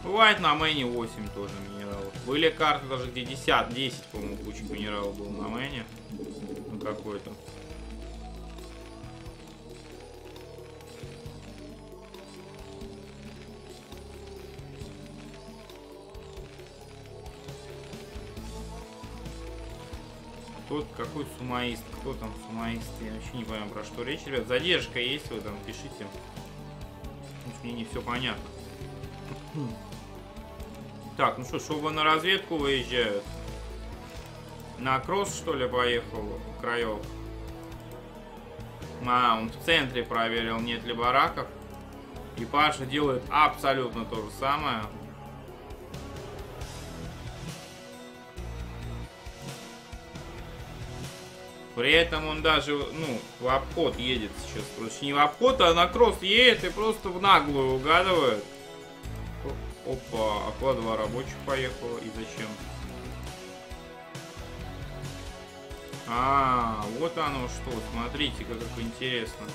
Бывает на мэне 8 тоже минералов. Были карты даже, где 10, по-моему, куча минералов был на мэне. Ну, какой-то. Тот какой сумаист, кто там сумаист, я вообще не понимаю, про что речь, ребят. Задержка есть, вы там пишите. Мне не все понятно. Так, ну что, чтобы на разведку выезжают. На кросс, что ли, поехал Краев? А, он в центре проверил, нет ли бараков. И Паша делает абсолютно то же самое. При этом он даже, ну, в обход едет сейчас. Просто не в обход, а на кросс едет и просто в наглую угадывает. Опа, около 2 рабочих поехало. И зачем? А, вот оно что. Смотрите-ка, как интересно.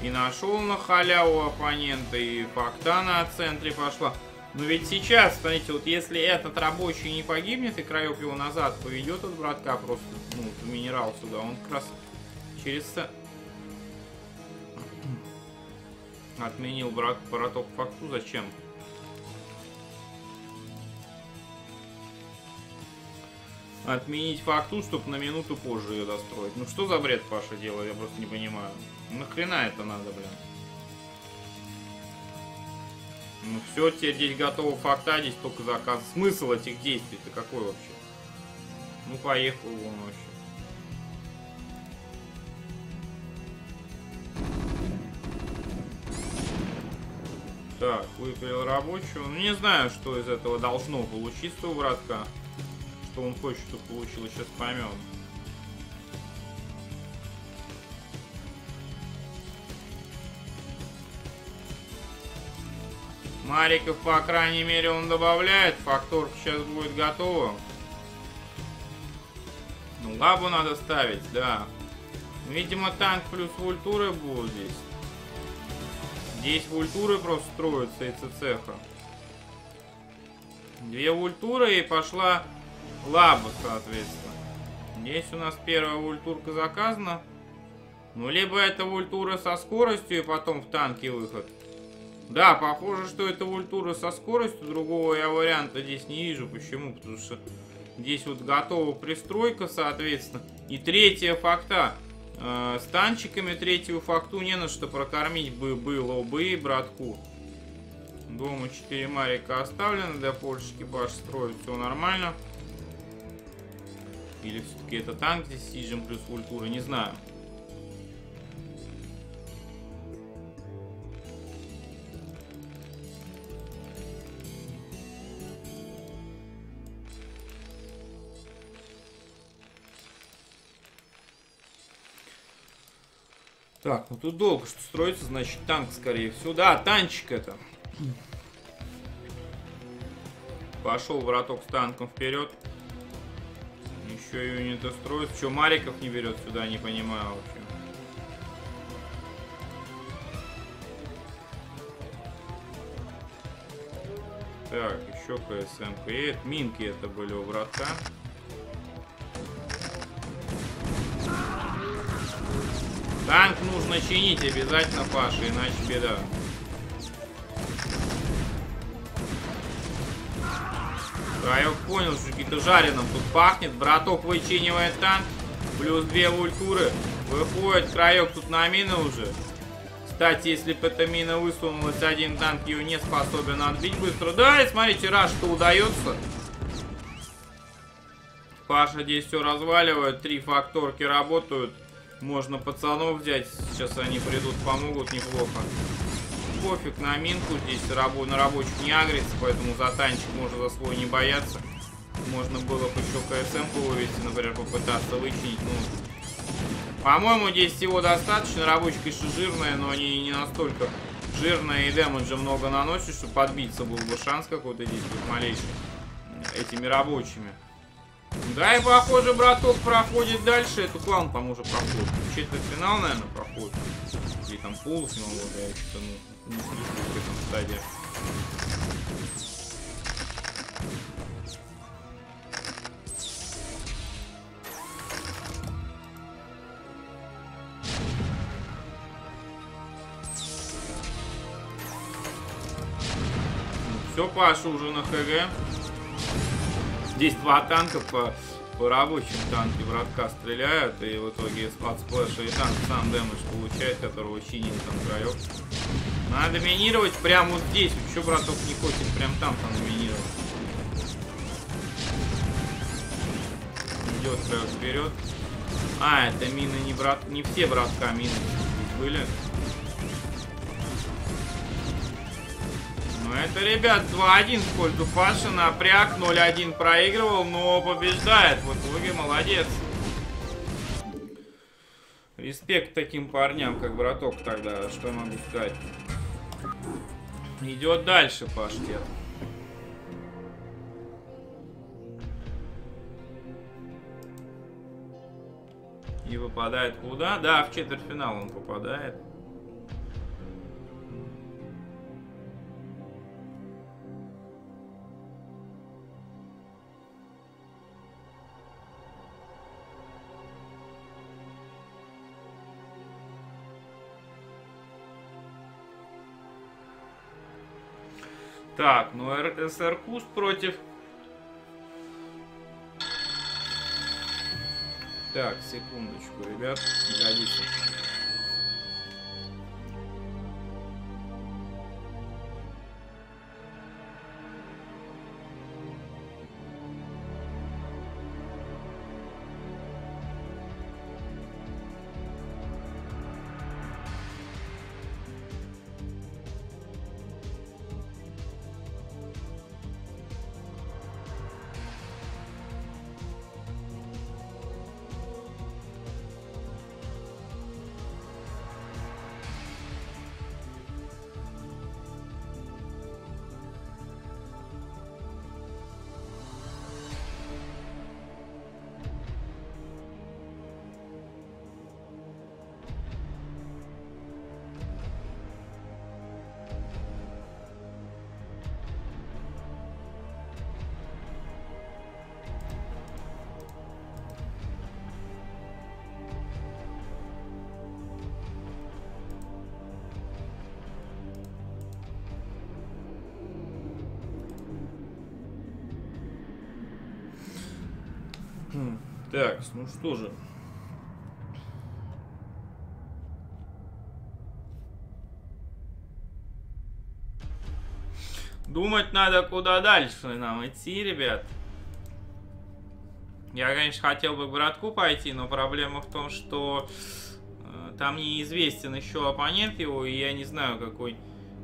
И нашел на халяву оппонента, и фактана от центре пошла. Но ведь сейчас, смотрите, вот если этот рабочий не погибнет, и Краёк его назад поведет от братка, просто, ну, в минерал сюда, он как раз через... Отменил брат бороток факту, зачем? Отменить факту, чтобы на минуту позже ее достроить. Ну что за бред Паша делает, я просто не понимаю. Нахрена это надо, блин? Ну все, теперь здесь готова факта, здесь только заказ. Смысл этих действий-то какой вообще? Ну поехал он вообще. Так, выпилил рабочего. Ну не знаю, что из этого должно получиться у братка. Что он хочет, чтобы получилось, сейчас поймем. Мариков, по крайней мере, он добавляет. Факторка сейчас будет готова. Ну, лабу надо ставить, да. Видимо, танк плюс вультуры будут здесь. Здесь вультуры просто строятся из цеха. 2 вультуры и пошла лаба, соответственно. Здесь у нас первая вультурка заказана. Ну, либо это вультура со скоростью и потом в танке выход. Да, похоже, что это вультура со скоростью. Другого я варианта здесь не вижу. Почему? Потому что здесь вот готова пристройка, соответственно. И третья факта. С танчиками третью факту не на что прокормить бы было бы братку. Дома 4 марика оставлено. Для Польшки баш строит, все нормально. Или все-таки это танк здесь сижим плюс вультура, не знаю. Так, ну тут долго что строится, значит танк скорее всего. Да, танчик это. Пошел враток с танком вперед. Еще ее не достроят. Че, Мариков не берет сюда, не понимаю вообще. Так, еще КСМК. И минки это были у врата. Танк нужно чинить обязательно, Паша, иначе беда. Да, я понял, что какие-то жареным тут пахнет. Браток вычинивает танк. Плюс 2 вультуры. Выходит, краек тут на мины уже. Кстати, если бы эта мина высунулась, один танк ее не способен отбить быстро. Да, и смотрите, раш-то удается. Паша здесь все разваливает. 3 факторки работают. Можно пацанов взять. Сейчас они придут, помогут неплохо. Пофиг на минку. Здесь на рабочих не агрится, поэтому за танчик можно за свой не бояться. Можно было бы еще КСМ-ку вывести, например, попытаться вычинить. Ну, по-моему, здесь всего достаточно. Рабочая, конечно, жирная, но они не настолько жирные и демеджа много наносит, чтобы подбиться был бы шанс какой-то здесь малейший этими рабочими. Да, и, похоже, браток проходит дальше. Эту клан там уже проходит. Четвертьфинал, наверное, проходит. Или там полуфинал, да, я что-то не слышу в этом стадии. Все, Паша уже на ХГ. Здесь 2 танка по рабочим танке вратка стреляют. И в итоге из-под сплэша и танк сам дэмэдж получает, которого чинит там краек. Надо минировать прямо вот здесь. Еще браток не хочет прям там минировать. Идет краек вперед. А, это мины не все братка мины были. Это, ребят, 2-1 в пользу Паши. Напряг, 0-1 проигрывал, но побеждает. В итоге молодец. Респект таким парням, как браток тогда, что я могу сказать. Идет дальше Паштет. И выпадает куда? Да, в четвертьфинал он попадает. Так, ну Sarkus против... Так, секундочку, ребят, не годится. Так, ну что же. Думать надо, куда дальше нам идти, ребят. Я, конечно, хотел бы к братку пойти, но проблема в том, что там неизвестен еще оппонент его, и я не знаю, какой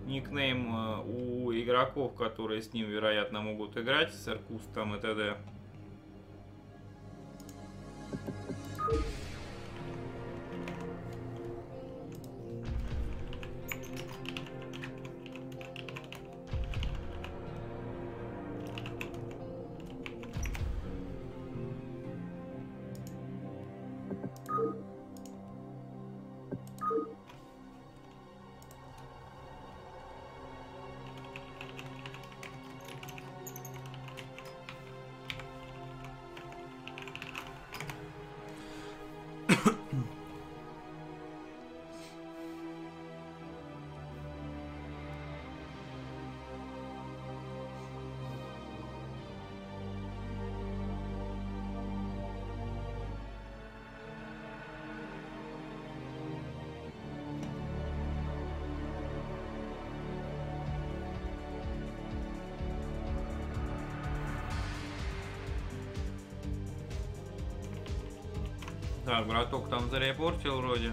никнейм у игроков, которые с ним, вероятно, могут играть, с Sarkus там и т.д. Так, браток там зарепортил вроде.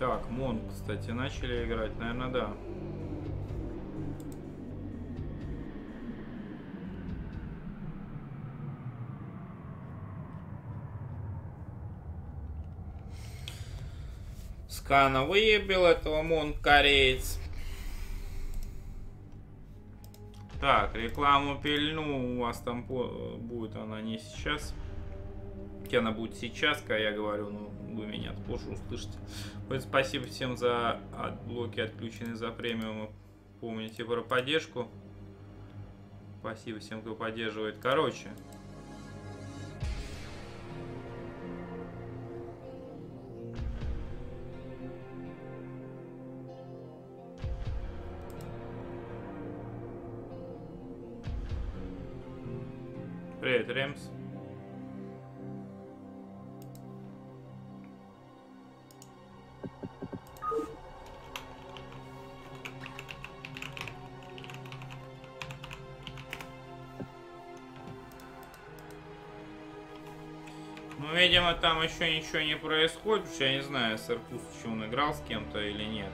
Так, Монг, кстати, начали играть, наверное, да. Скана выебил этого Монг кореец. Так, рекламу пильну, у вас там будет она не сейчас. Она будет сейчас, когда я говорю, ну вы меня позже услышите. Спасибо всем за отблоки, отключенные за премиум. Помните про поддержку. Спасибо всем, кто поддерживает. Короче. Привет, Ремс. Видимо, там еще ничего не происходит. Я не знаю, Саркус, еще он играл с кем-то или нет.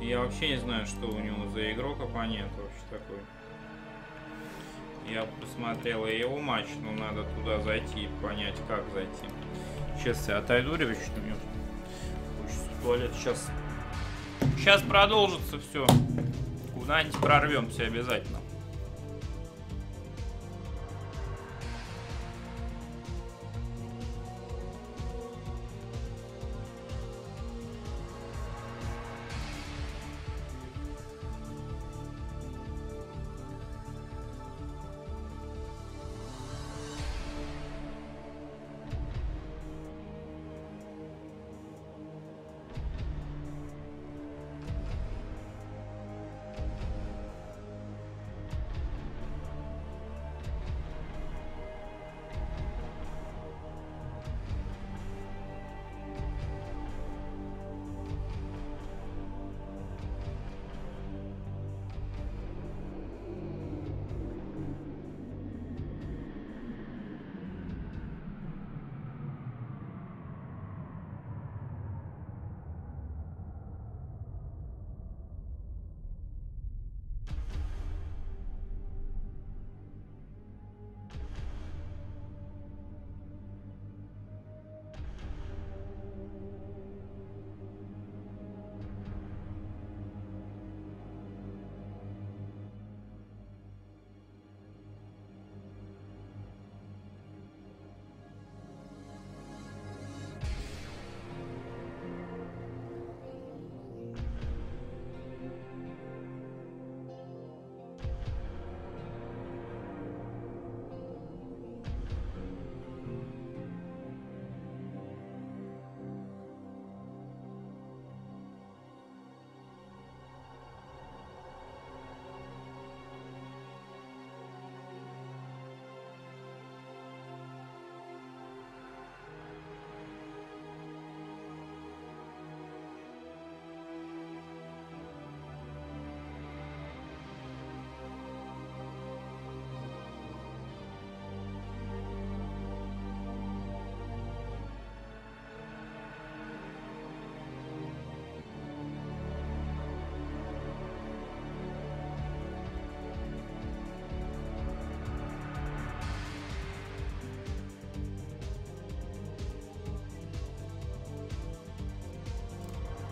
Я вообще не знаю, что у него за игрок оппонент вообще такой. Я посмотрел его матч, но надо туда зайти и понять, как зайти. Сейчас я отойду, ребят, что мне хочется в туалет. Сейчас продолжится все. Куда-нибудь прорвемся обязательно.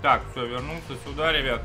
Так, все, вернулся сюда, ребят.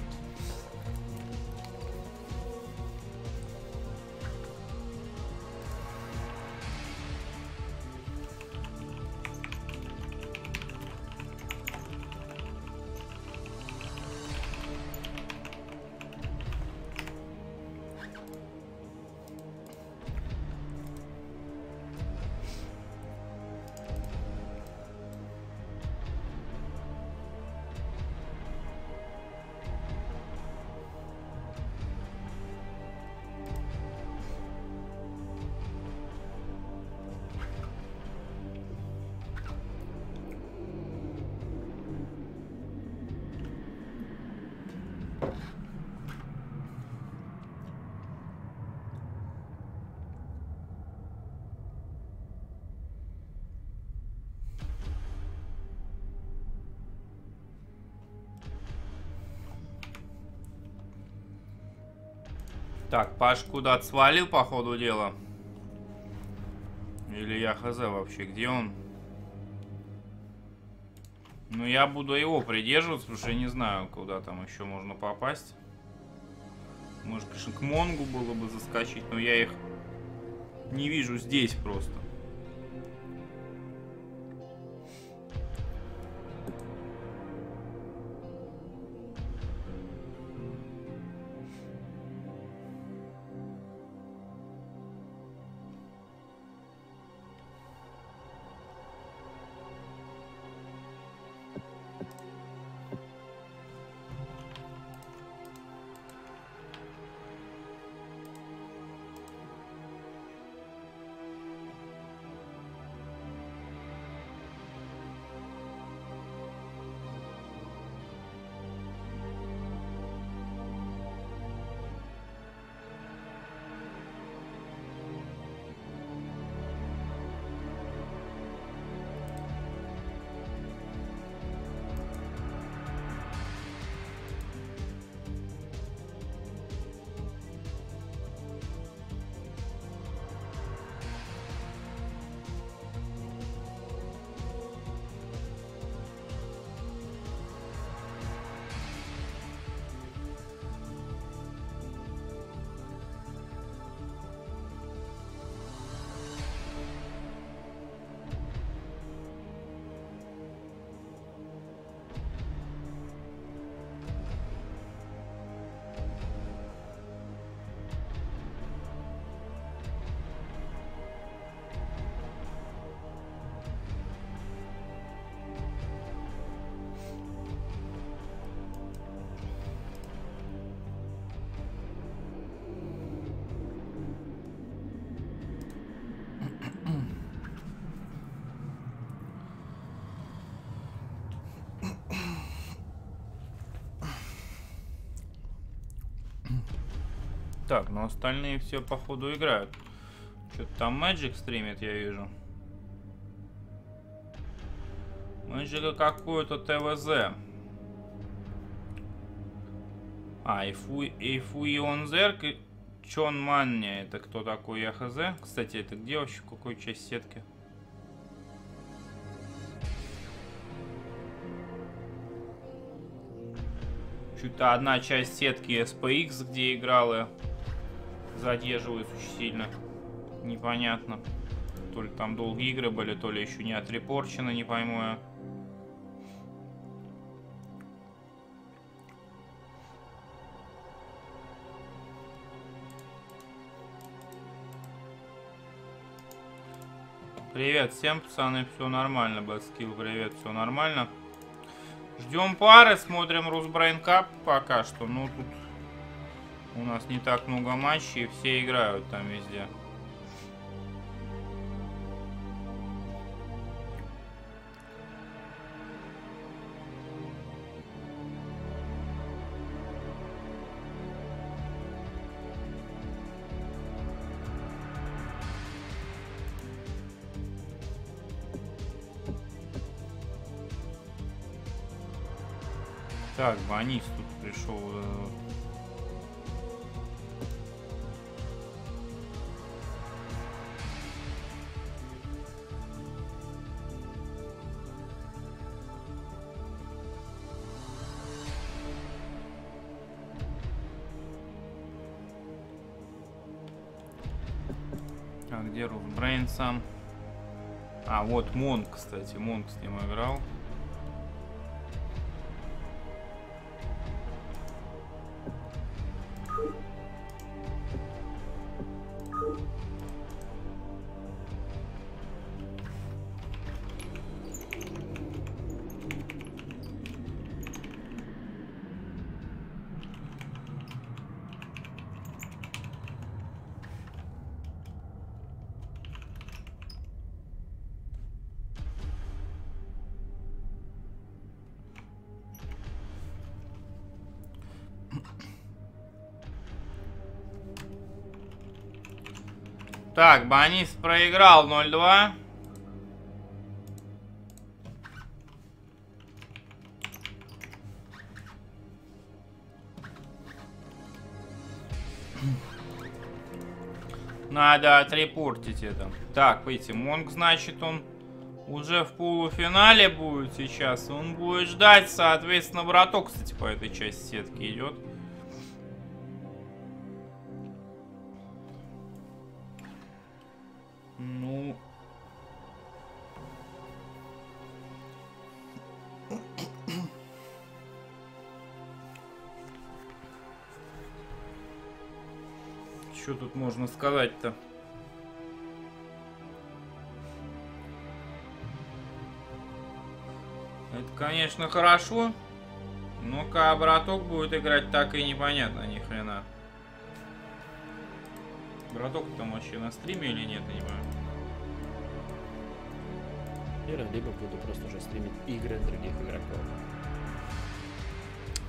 Так, Паш куда-то свалил, по ходу дела. Или я хз вообще, где он? Ну, я буду его придерживаться, потому что я не знаю, куда там еще можно попасть. Может, конечно, к Монгу было бы заскочить, но я их не вижу здесь просто. Так, но остальные все походу играют. Что-то там Magic стримит, я вижу. Magic какую-то ТВЗ. А, Ion Zerg и Чон Манни. Это кто такой, я хз? Кстати, это где вообще, в какой части сетки? Что-то одна часть сетки SPX, где играла, задерживаюсь очень сильно. Непонятно. То ли там долгие игры были, то ли еще не отрепорчено, не пойму я. Привет всем, пацаны, все нормально, Бэтскилл, привет, все нормально. Ждем пары, смотрим Рус Brain Cup пока что. Ну, тут у нас не так много матчей, все играют там везде. Так, Банис тут пришел. А где Русбрейн сам? А, вот Монг, кстати. Монг с ним играл. Так, Банис проиграл 0-2. Надо отрепортить это. Так, видите, Монг, значит, он уже в полуфинале будет сейчас. Он будет ждать, соответственно, браток, кстати, по этой части сетки идет. Ну... Что тут можно сказать-то? Это, конечно, хорошо. Ну-ка, браток будет играть так и непонятно ни хрена. Браток там вообще на стриме или нет, я не понимаю. Либо буду просто уже стримить игры других игроков.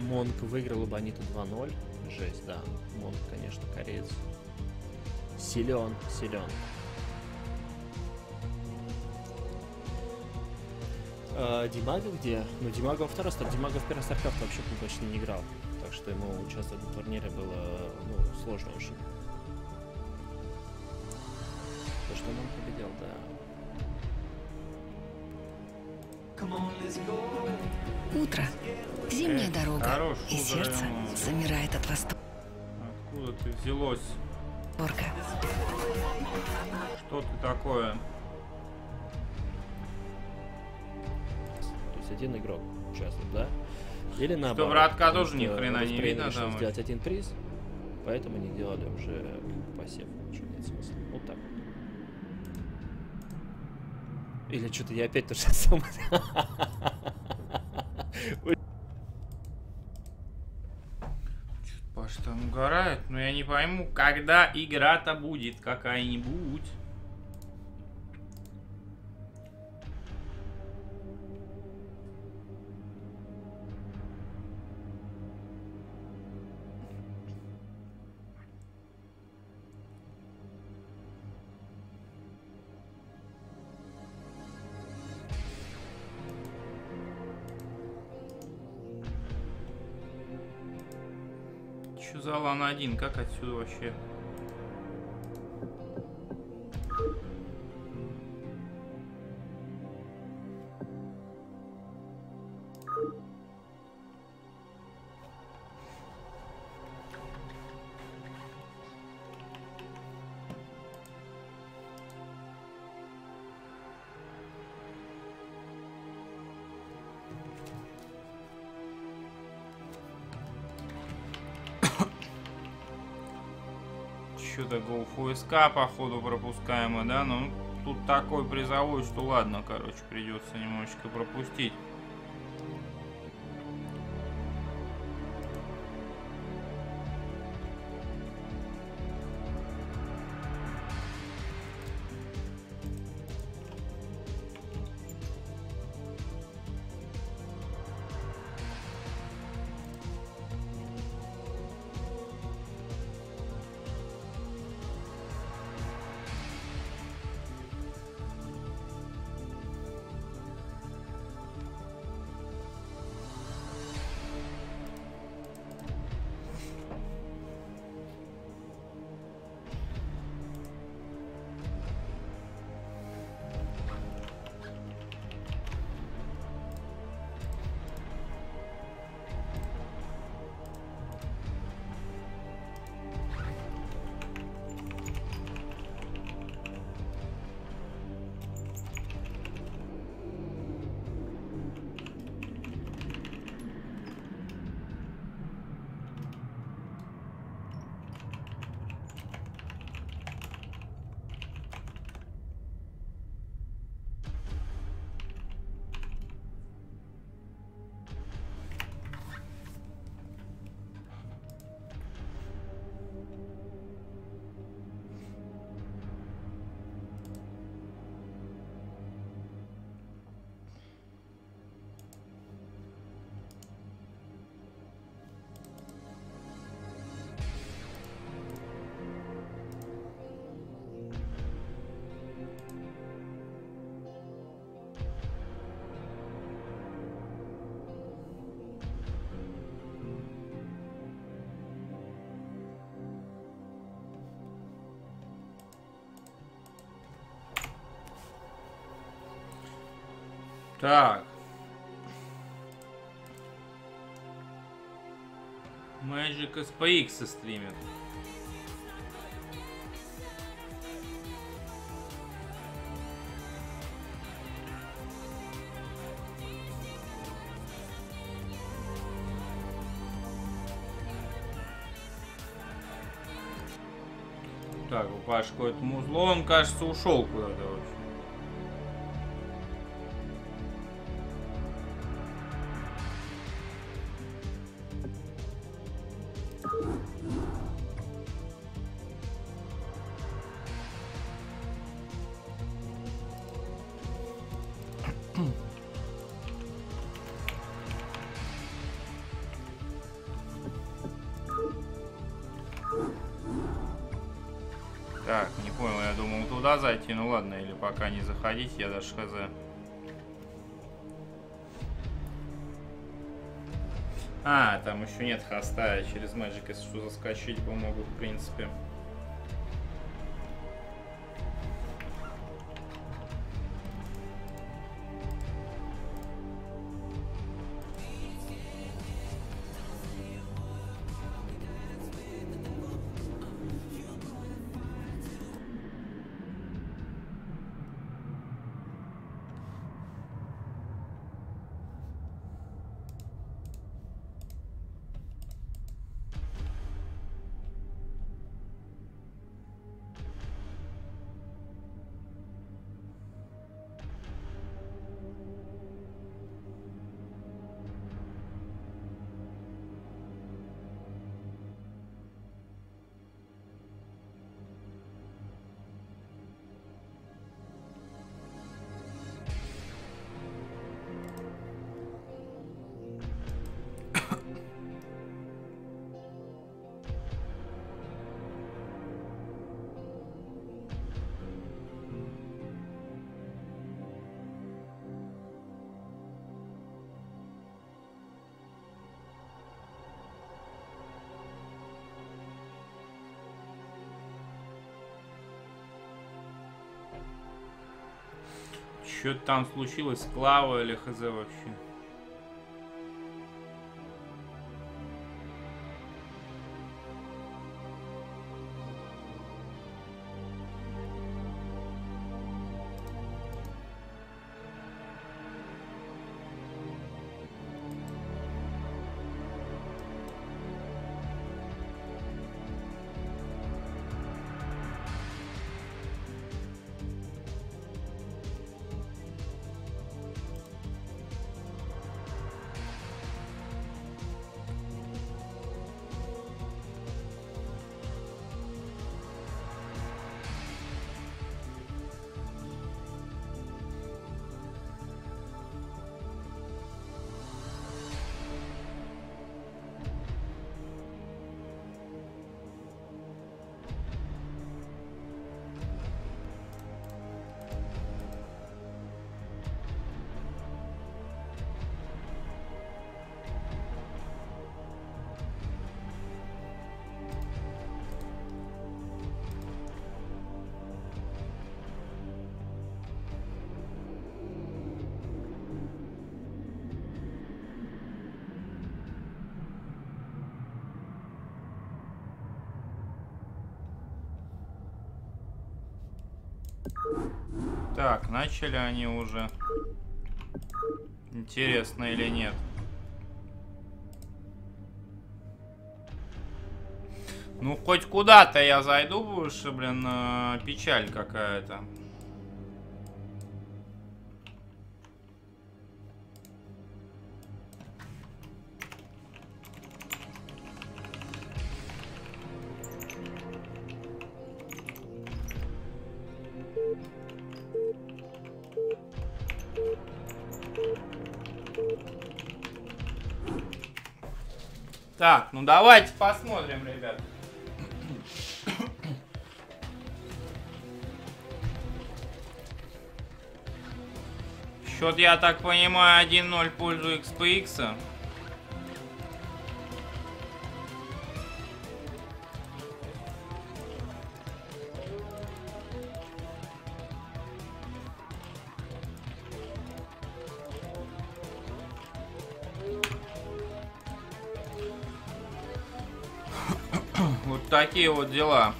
Монг выиграл у Бонита 2-0. Жесть, да. Монг, конечно, кореец. Силен, силен. Димага где? Ну, Димага во второй старт. Димага в первый StarCraft вообще почти не играл. Так что ему участвовать в турнире было, ну, сложно очень. То, что Монг победил, да. Утро. Зимняя дорога. Хорош, и сердце замирает от восторга. Откуда ты взялось? Орка. Что ты такое? То есть один игрок участвует, да? Или наоборот. Что братка тоже ни хрена не видно. Там сделать один приз, поэтому не делали уже посев. Ничего нет смысла. Вот так. Или что-то я опять тоже сам. Что он угорает, но я не пойму, когда игра-то будет какая-нибудь. Зала на один, как отсюда вообще? ФСК, походу, пропускаемо, да? Ну, тут такой призовой, что ладно, короче, придется немножечко пропустить. Так. Magic SPX стримит. Так, у Паши какое-то музло. Он, кажется, ушел куда-то вообще. Так, не понял, я думал туда зайти, ну ладно, или пока не заходить, я даже хз. А, там еще нет хоста, через Magic, если что, заскочить помогут, в принципе. Что-то там случилось с Клавой или хз вообще. Так, начали они уже. Интересно или нет? Ну, хоть куда-то я зайду, потому что, блин, печаль какая-то. Так, ну давайте посмотрим, ребят. Счет, я так понимаю, 1-0 в пользу SPX. Вот такие вот дела.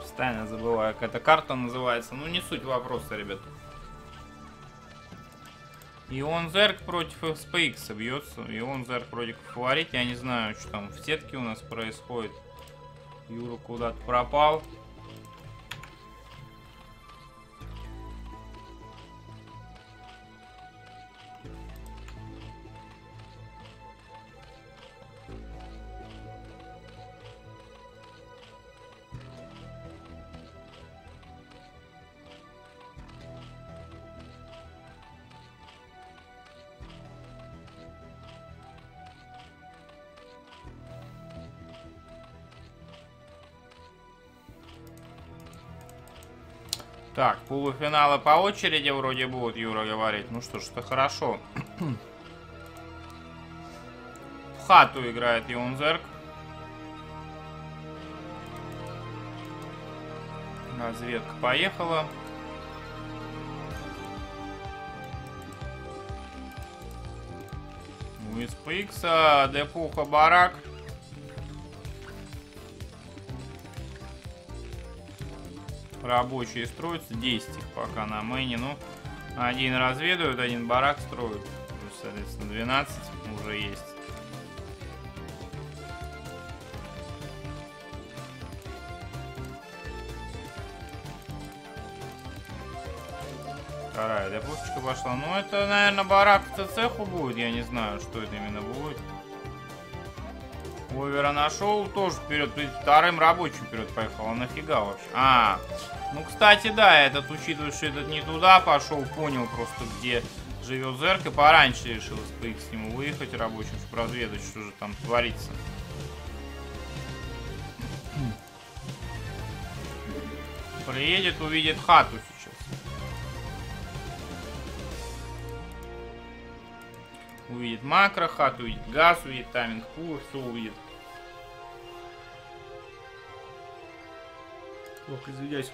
Постоянно забываю, как эта карта называется. Ну, не суть вопроса, ребят. Ион Зерг против SPX бьется. Ион Зерг против фаворит. Я не знаю, что там в сетке у нас происходит. Юра куда-то пропал. Так, полуфиналы по очереди вроде будут, Юра говорит. Ну что ж, это хорошо. В хату играет Ион Зерг. Разведка поехала. У SPX Депуха Барак. Рабочие строятся, 10 их пока на мэне, ну, один разведывают, один барак строят, соответственно, 12 уже есть. Вторая допусточка пошла, ну, это, наверное, барак в цеху будет, я не знаю, что это именно будет. Овера нашел, тоже вперед, вторым рабочим вперед поехал, а нафига вообще? А, ну, кстати, да, этот, учитывая, что этот не туда пошел, понял просто, где живет Зерк, и пораньше решил SPX к нему выехать рабочим, чтобы разведать, что же там творится. Приедет, увидит хату сейчас. Увидит макро, хат, увидит газ, увидит тайминг, пул, все увидит. Ох, извиняюсь.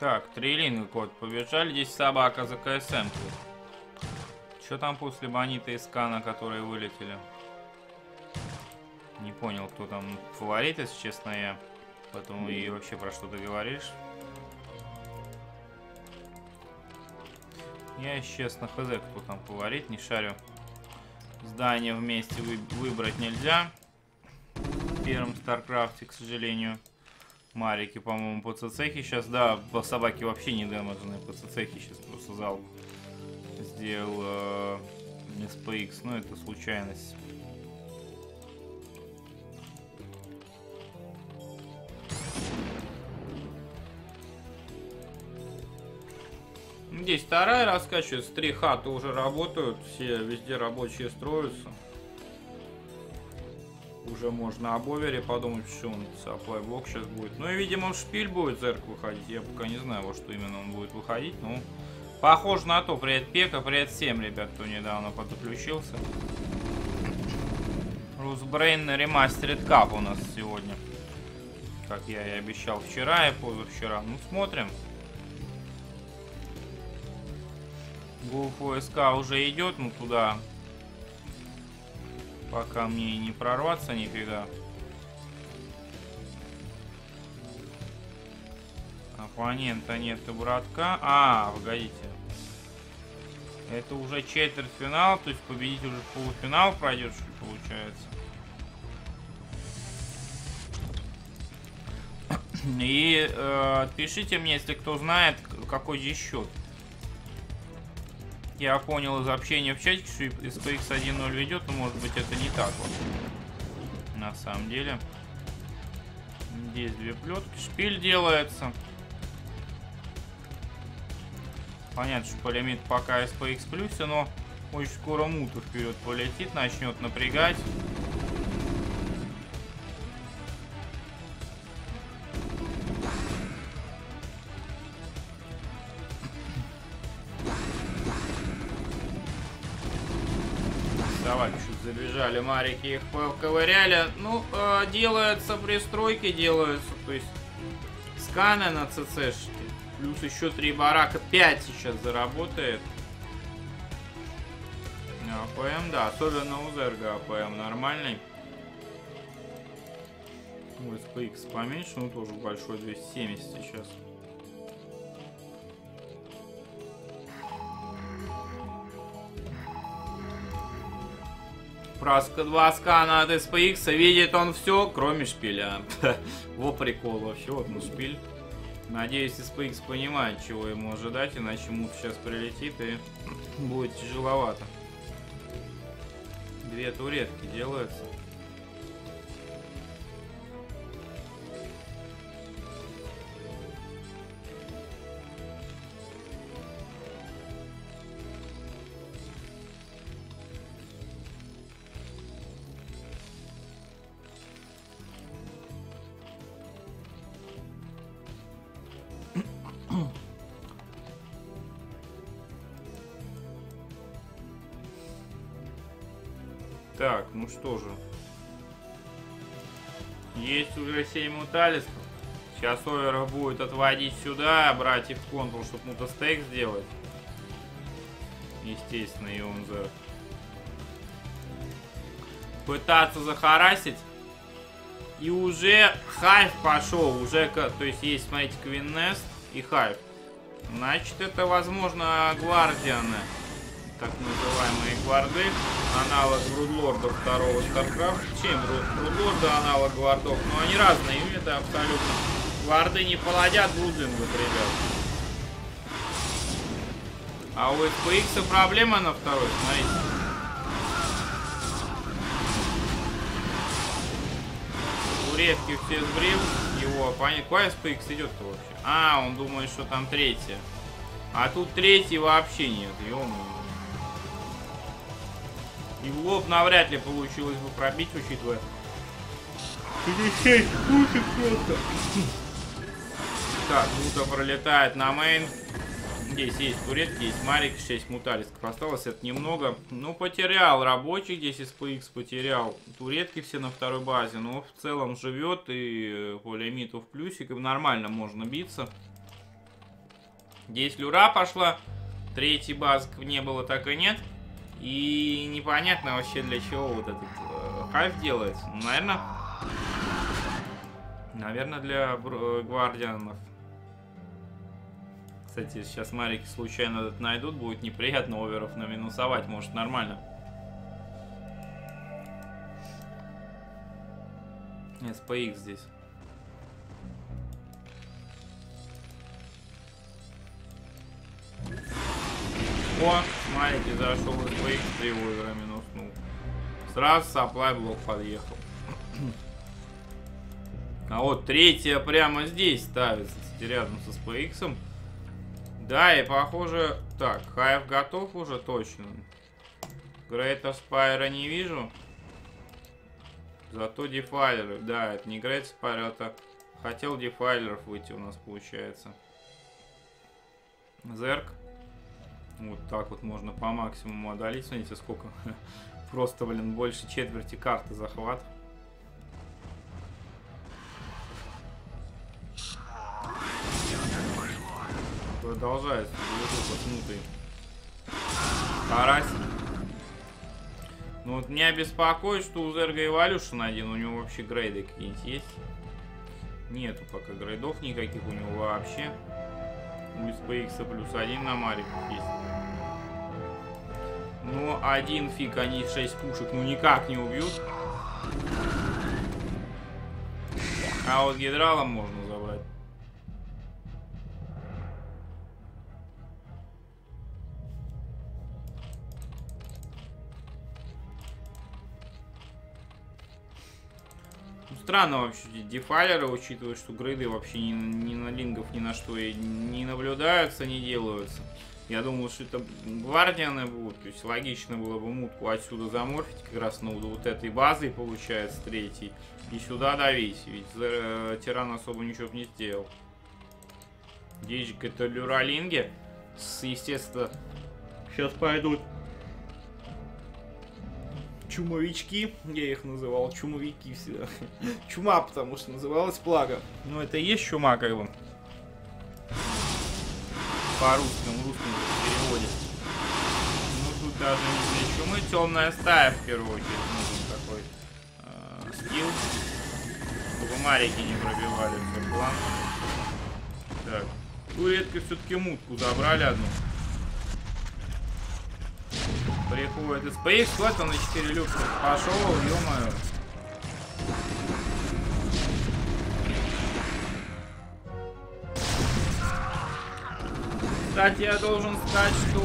Так, трилинг кот, побежали, здесь собака за КСМ. Что там после Бонита и Скана, которые вылетели? Не понял, кто там фаворит, если честно, я. Поэтому и вообще про что ты говоришь. Я, если честно, хз, кто там фаворит, не шарю. Здание вместе выбрать нельзя. В первом Старкрафте, к сожалению. Марики, по-моему, по ЦЦхе сейчас, да, собаки вообще не дамажены, по ЦЦхе сейчас просто залп сделал SPX, но это случайность. Здесь вторая раскачивается, три хаты уже работают, все везде рабочие строятся. Уже можно об овере подумать, что он саплайблок сейчас будет. Ну и, видимо, в шпиль будет Зерк выходить. Я пока не знаю, во что именно он будет выходить. Ну, похоже на то. Привет, Пека. Привет всем, ребят, кто недавно подключился. Рус Brain Remastered Cup у нас сегодня. Как я и обещал вчера и позавчера. Ну, смотрим. Гулф СК уже идет, ну, туда... Пока мне не прорваться никогда. Оппонента нет и братка. А, погодите. Это уже четвертьфинал, то есть победитель уже в полуфинал пройдет, что ли, получается. И пишите мне, если кто знает, какой здесь счет. Я понял из общения в чатике, что SPX 1-0 ведет, но может быть это не так вот. На самом деле. Здесь две плетки. Шпиль делается. Понятно, что лимит пока SPX+, но очень скоро муту вперед полетит, начнет напрягать. Собаки что-то забежали, марики их поковыряли. Ну, делаются пристройки, делаются, то есть сканы на ЦЦшке. Плюс еще 3 барака, 5 сейчас заработает. АПМ, да, особенно у Зерга АПМ нормальный. У SPX поменьше, но тоже большой, 270 сейчас. Праска 2 скана от SPX, видит он все, кроме шпиля. Во прикол, вообще, вот ну шпиль. Надеюсь, SPX понимает, чего ему ожидать, иначе мут сейчас прилетит и будет тяжеловато. 2 туретки делаются. Так, ну что же. Есть уже 7 муталистов. Сейчас овера будет отводить сюда, брать их в контур, чтобы мутастейк сделать. Естественно, и он за... Пытаться захарасить. И уже хайф пошел. Уже, то есть, есть, смотрите, Квиннест и хайф. Значит, это, возможно, гвардианы. Так называемые гварды. Аналог грудлорда второго StarCraft. Чем грудлорда аналог гвардов? Но они разные, им это абсолютно. Гварды не плодят грудлингов, ребят. А у SPX проблема на второй, смотрите. У редких все сбрил его оппонент. Куда SPX идет-то вообще? А, он думает, что там третья. А тут третьей вообще нет, ё-моё. И в лоб навряд ли получилось бы пробить, учитывая. Так, Мута пролетает на мейн. Здесь есть туретки, есть марики, 6 муталисков. Осталось это немного. Ну, потерял рабочих, здесь SPX потерял. Туретки все на второй базе, но в целом живет и по лимиту в плюсик. И нормально можно биться. Здесь люра пошла. Третьей базы не было, так и нет. И непонятно вообще, для чего вот этот хайф делается. Ну, наверное, для гвардианов. Кстати, сейчас марики случайно этот найдут. Будет неприятно оверов наминусовать. Может, нормально. SPX здесь. О, смотрите, зашел SPX, 3 овера минуснул. Сразу саплай блок подъехал. А вот третья прямо здесь ставится, рядом с SPX. Да, и похоже... Так, хайф готов уже точно. Грейта Спайра не вижу. Зато дефайлеры. Да, это не Грейт Спайр, это... Хотел дефайлеров выйти у нас, получается. Зерк. Вот так вот можно по максимуму одолеть. Смотрите, сколько. Просто, блин, больше четверти карты захват. Продолжает подмутый. Карась. Ну вот меня беспокоит, что у Зерга Evolution один. У него вообще грейды какие-нибудь есть? Нету пока грейдов никаких у него вообще. У SPX +1 на мариках есть. Но один фиг, они 6 пушек ну никак не убьют. А вот гидралом можно забрать. странно вообще дефайлеры, учитывая, что грейды вообще ни на лингов, ни на что и не наблюдаются, не делаются. Я думал, что это гвардианы будут, то есть логично было бы мутку отсюда заморфить, как раз на вот этой базой, получается, третьей, и сюда давить, ведь тиран особо ничего не сделал. Дичик это люралинги, естественно, сейчас пойдут чумовички, я их называл, чумовики всегда, чума, потому что называлась плага, но это и есть чума, как бы. По-русскому переводе. Ну тут даже не знаю, мы темная стая в первую очередь нужен такой скилл. Чтобы марики не пробивали все план. Так. Ну редко все-таки мутку забрали одну. Приходит SPX, вот он на 4 люкса пошел, ё-моё. Кстати, я должен сказать, что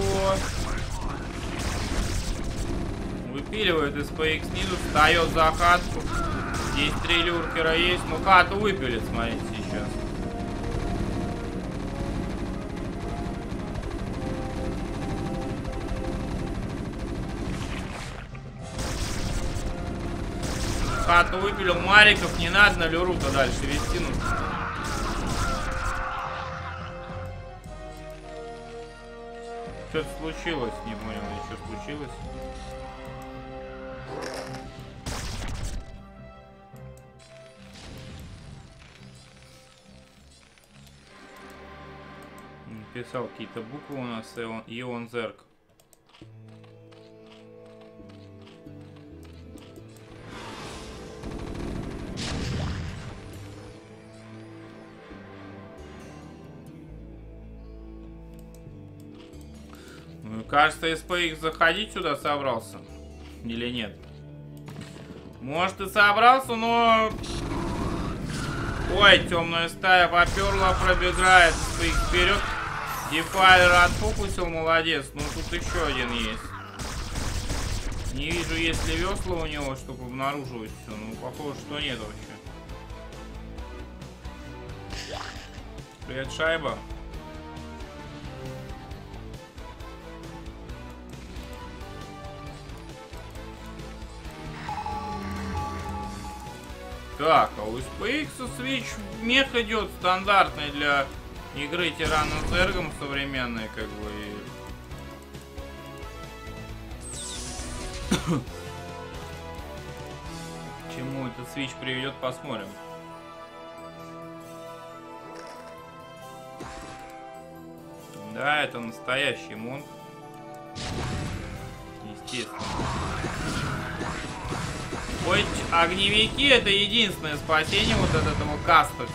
выпиливают SPX снизу, встает за хатку. Здесь 3 люркера есть, но хату выпилит, смотрите, сейчас. Хату выпилил, мариков не надо на люру-то дальше вести, ну... Что-то случилось, не понял, что случилось. Написал какие-то буквы у нас, Ион Зерг. Кажется, SPX заходить сюда собрался. Или нет? Может и собрался, но... Ой, темная стая поперла, пробегает SPX вперед. Дефайлер отфокусил, молодец. Ну тут еще один есть. Не вижу, есть ли весла у него, чтобы обнаруживать все. Ну, похоже, что нет вообще. Привет, шайба. Так, а у SPX свич мех идет стандартный для игры тирана с эргом современной, как бы. К чему этот свич приведет, посмотрим. Да, это настоящий монг. Естественно. Хоть огневики это единственное спасение вот от этого каста.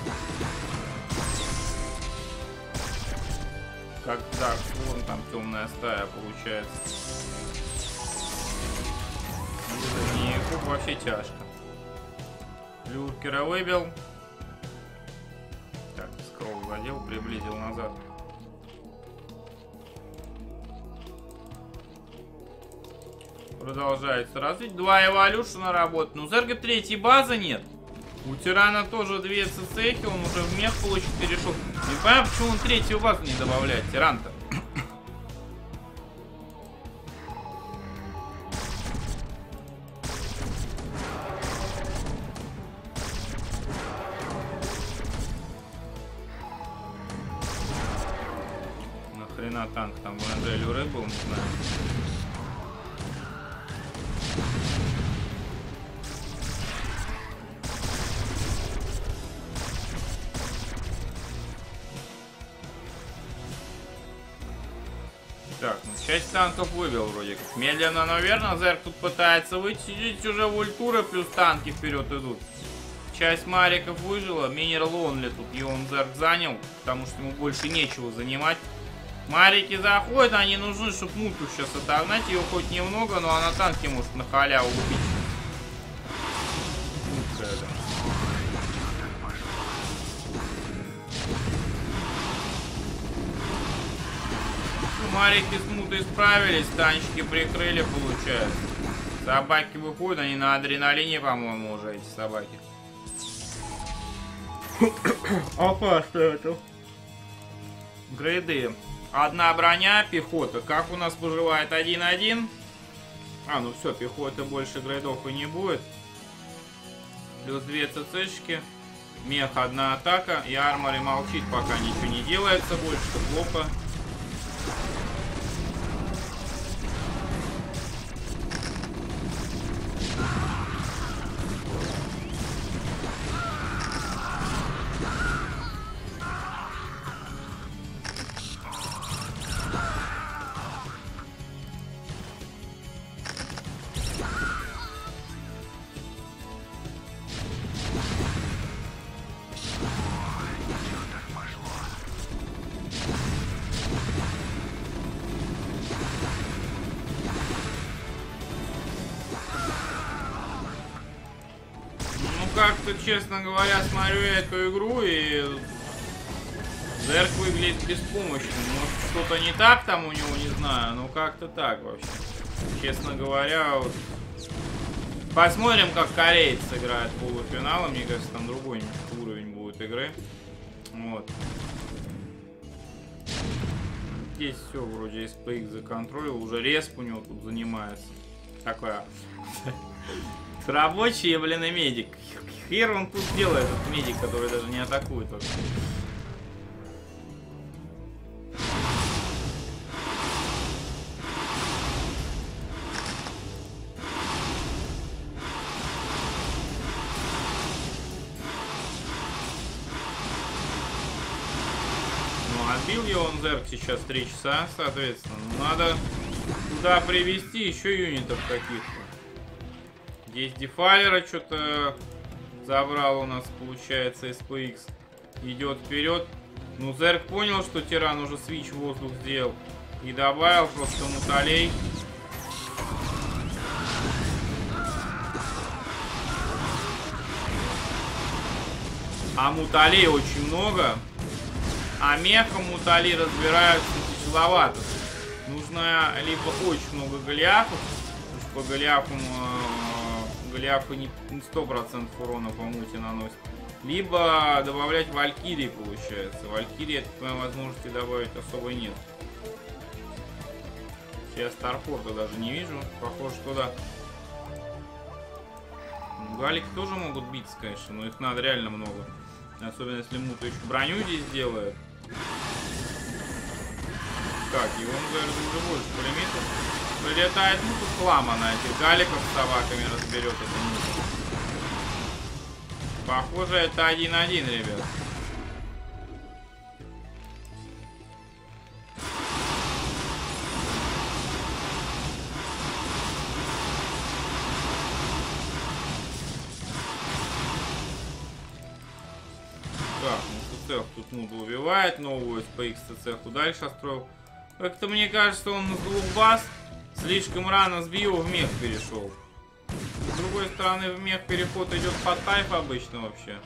Как так, вон там темная стая получается. Без огневиков вообще тяжко. Люркера выбил. Так, скролл задел, приблизил назад. Продолжается развить. 2 эволюшена работают. Но у Зерга 3-й базы нет. У Тирана тоже 2 цехи. Он уже в мех получит, перешел. Не понимаю, почему он 3-ю базу не добавляет. Тиран-то. Нахрена танк там в Анжелю рыбу, не знаю. Часть танков вывел вроде как. Медленно, но верно. Зерк тут пытается вытянуть уже вультуры, плюс танки вперед идут. Часть мариков выжила. Минерал онли тут Ион Зерк занял, потому что ему больше нечего занимать. Марики заходят, они нужны, чтобы муту сейчас отогнать. Ее хоть немного, но она танки может на халяву убить. Марики с мутой справились, танчики прикрыли, получается. Собаки выходят, они на адреналине, по-моему, уже эти собаки. Опасно это. Грейды. Одна броня, пехота. Как у нас поживает 1-1? А, ну все, пехоты больше грейдов и не будет. Плюс 2 ЦЦшки. Мех, 1 атака. И армори молчит, пока ничего не делается больше. Плохо. Честно говоря, смотрю эту игру, и Зерг выглядит беспомощным. Может, что-то не так там у него, не знаю, но как-то так вообще. Честно говоря, вот... посмотрим, как кореец сыграет в полуфинале. Мне кажется, там другой уровень будет игры. Вот. Здесь все вроде SPX законтролил, уже респ у него тут занимается. Такая... Рабочие, блин, и медик. Хер он тут делает, этот медик, который даже не атакует вообще. Ну, отбил его он Зерг сейчас 3 часа, соответственно. Ну, надо туда привести еще юнитов каких-то. Здесь дефайлера что-то забрал у нас, получается, SPX. Идет вперед. Ну, Зерг понял, что тиран уже свич воздух сделал. И добавил просто муталей. А муталей очень много. А мехом мутали разбираются тяжеловато. Нужно либо очень много голиафов. По голиафам... Голиафы не 100% урона по мути наносит. Либо добавлять валькирии, получается. Валькирии, это твоей возможности добавить особо нет. Я Старпорта даже не вижу. Похоже, что да. Галики тоже могут биться, конечно, но их надо реально много. Особенно, если мута еще броню здесь делает. Так, и он, наверное, уже больше пулеметов. Прилетает, ну тут хлама на этих галиков с собаками разберет это. Похоже, это 1-1, ребят. Так, ну ЦЦ тут нуду убивает, новую SPX ЦЦ дальше строил. Как-то мне кажется, он с двух баз слишком рано с био в мех перешел. С другой стороны, в мех переход идет по тайп обычно вообще.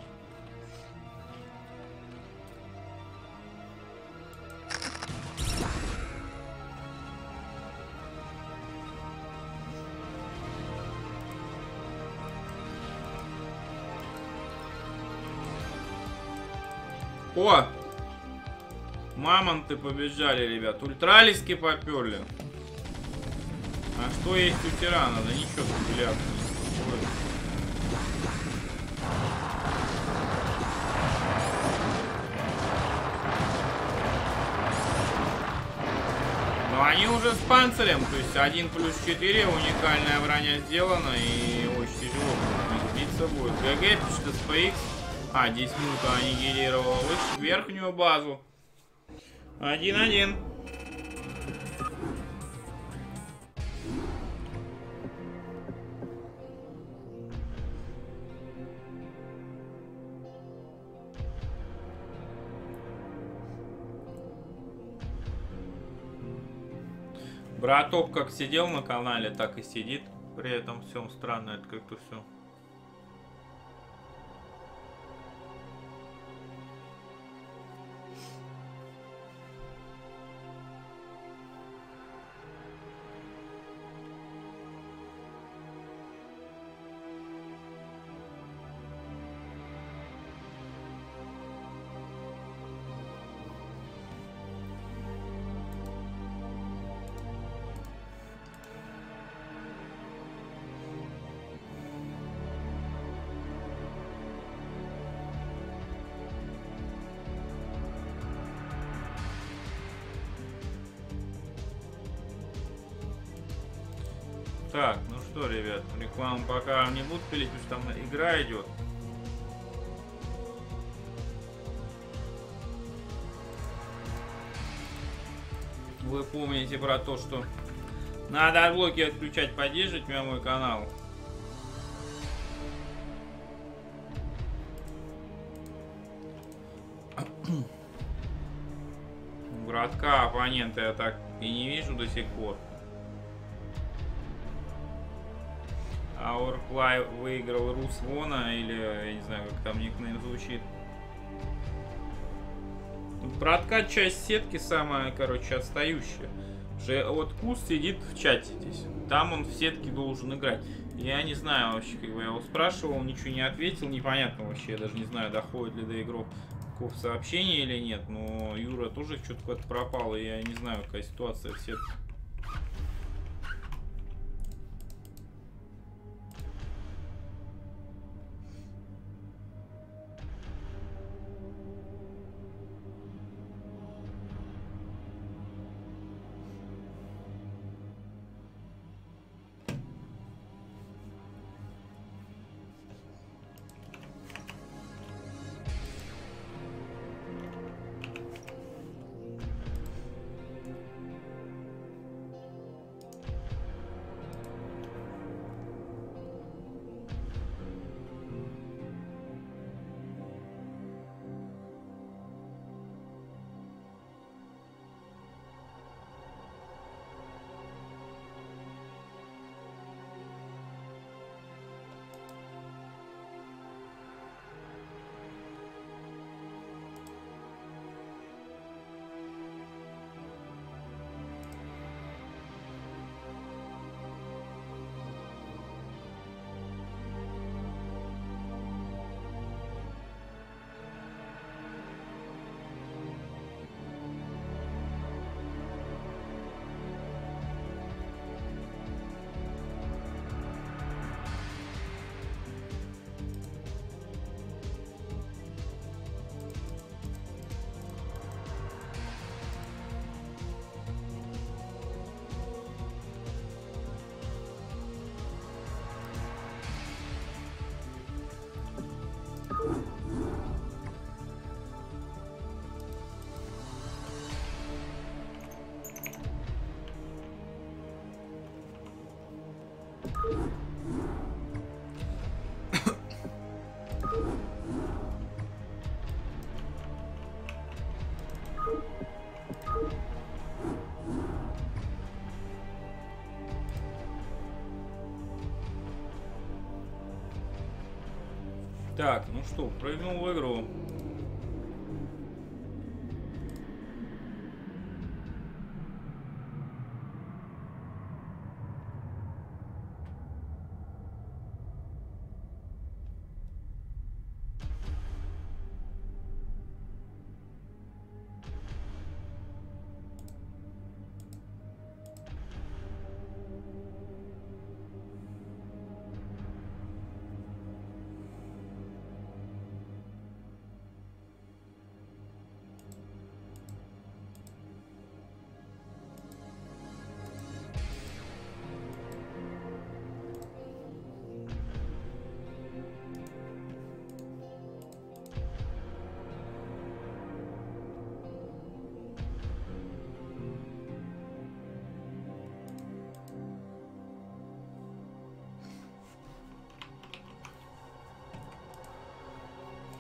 О! Мамонты побежали, ребят. Ультралиски поперли. А что есть у тирана? Да ничего тут, блядь. Но они уже с панцирем, то есть 1+4, уникальная броня сделана, и очень тяжело биться будет. ГГ пишет SPX. А, здесь мута аннигилировала верхнюю базу. 1-1. Браток как сидел на канале, так и сидит. При этом всем странно, это как-то все. Так, ну что, ребят, рекламу пока не буду пилить, потому что там игра идет. Вы помните про то, что надо от блоки отключать, поддерживать меня мой канал. Братка, оппонента я так и не вижу до сих пор. Ourplay выиграл Русвона, или я не знаю, как там никнейм звучит. Прокат часть сетки самая, короче, отстающая. Уже вот Кус сидит в чате здесь. Там он в сетке должен играть. Я не знаю вообще, как бы я его спрашивал, он ничего не ответил. Непонятно вообще, я даже не знаю, доходит ли до игроков сообщения или нет. Но Юра тоже что-то куда-то пропал, и я не знаю, какая ситуация в сетке. Так, ну что, прыгнул в игру.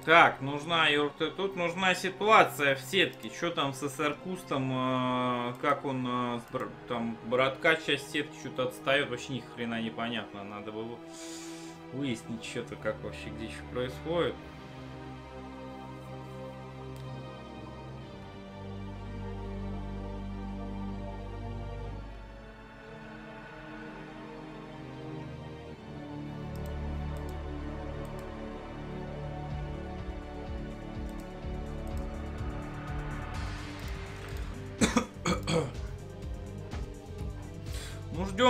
Так, нужна, Юр, тут нужна ситуация в сетке. Что там с Саркусом, как он, там, братка, часть сетки что-то отстает. Вообще ни хрена непонятно. Надо было выяснить что-то, как вообще, где что происходит.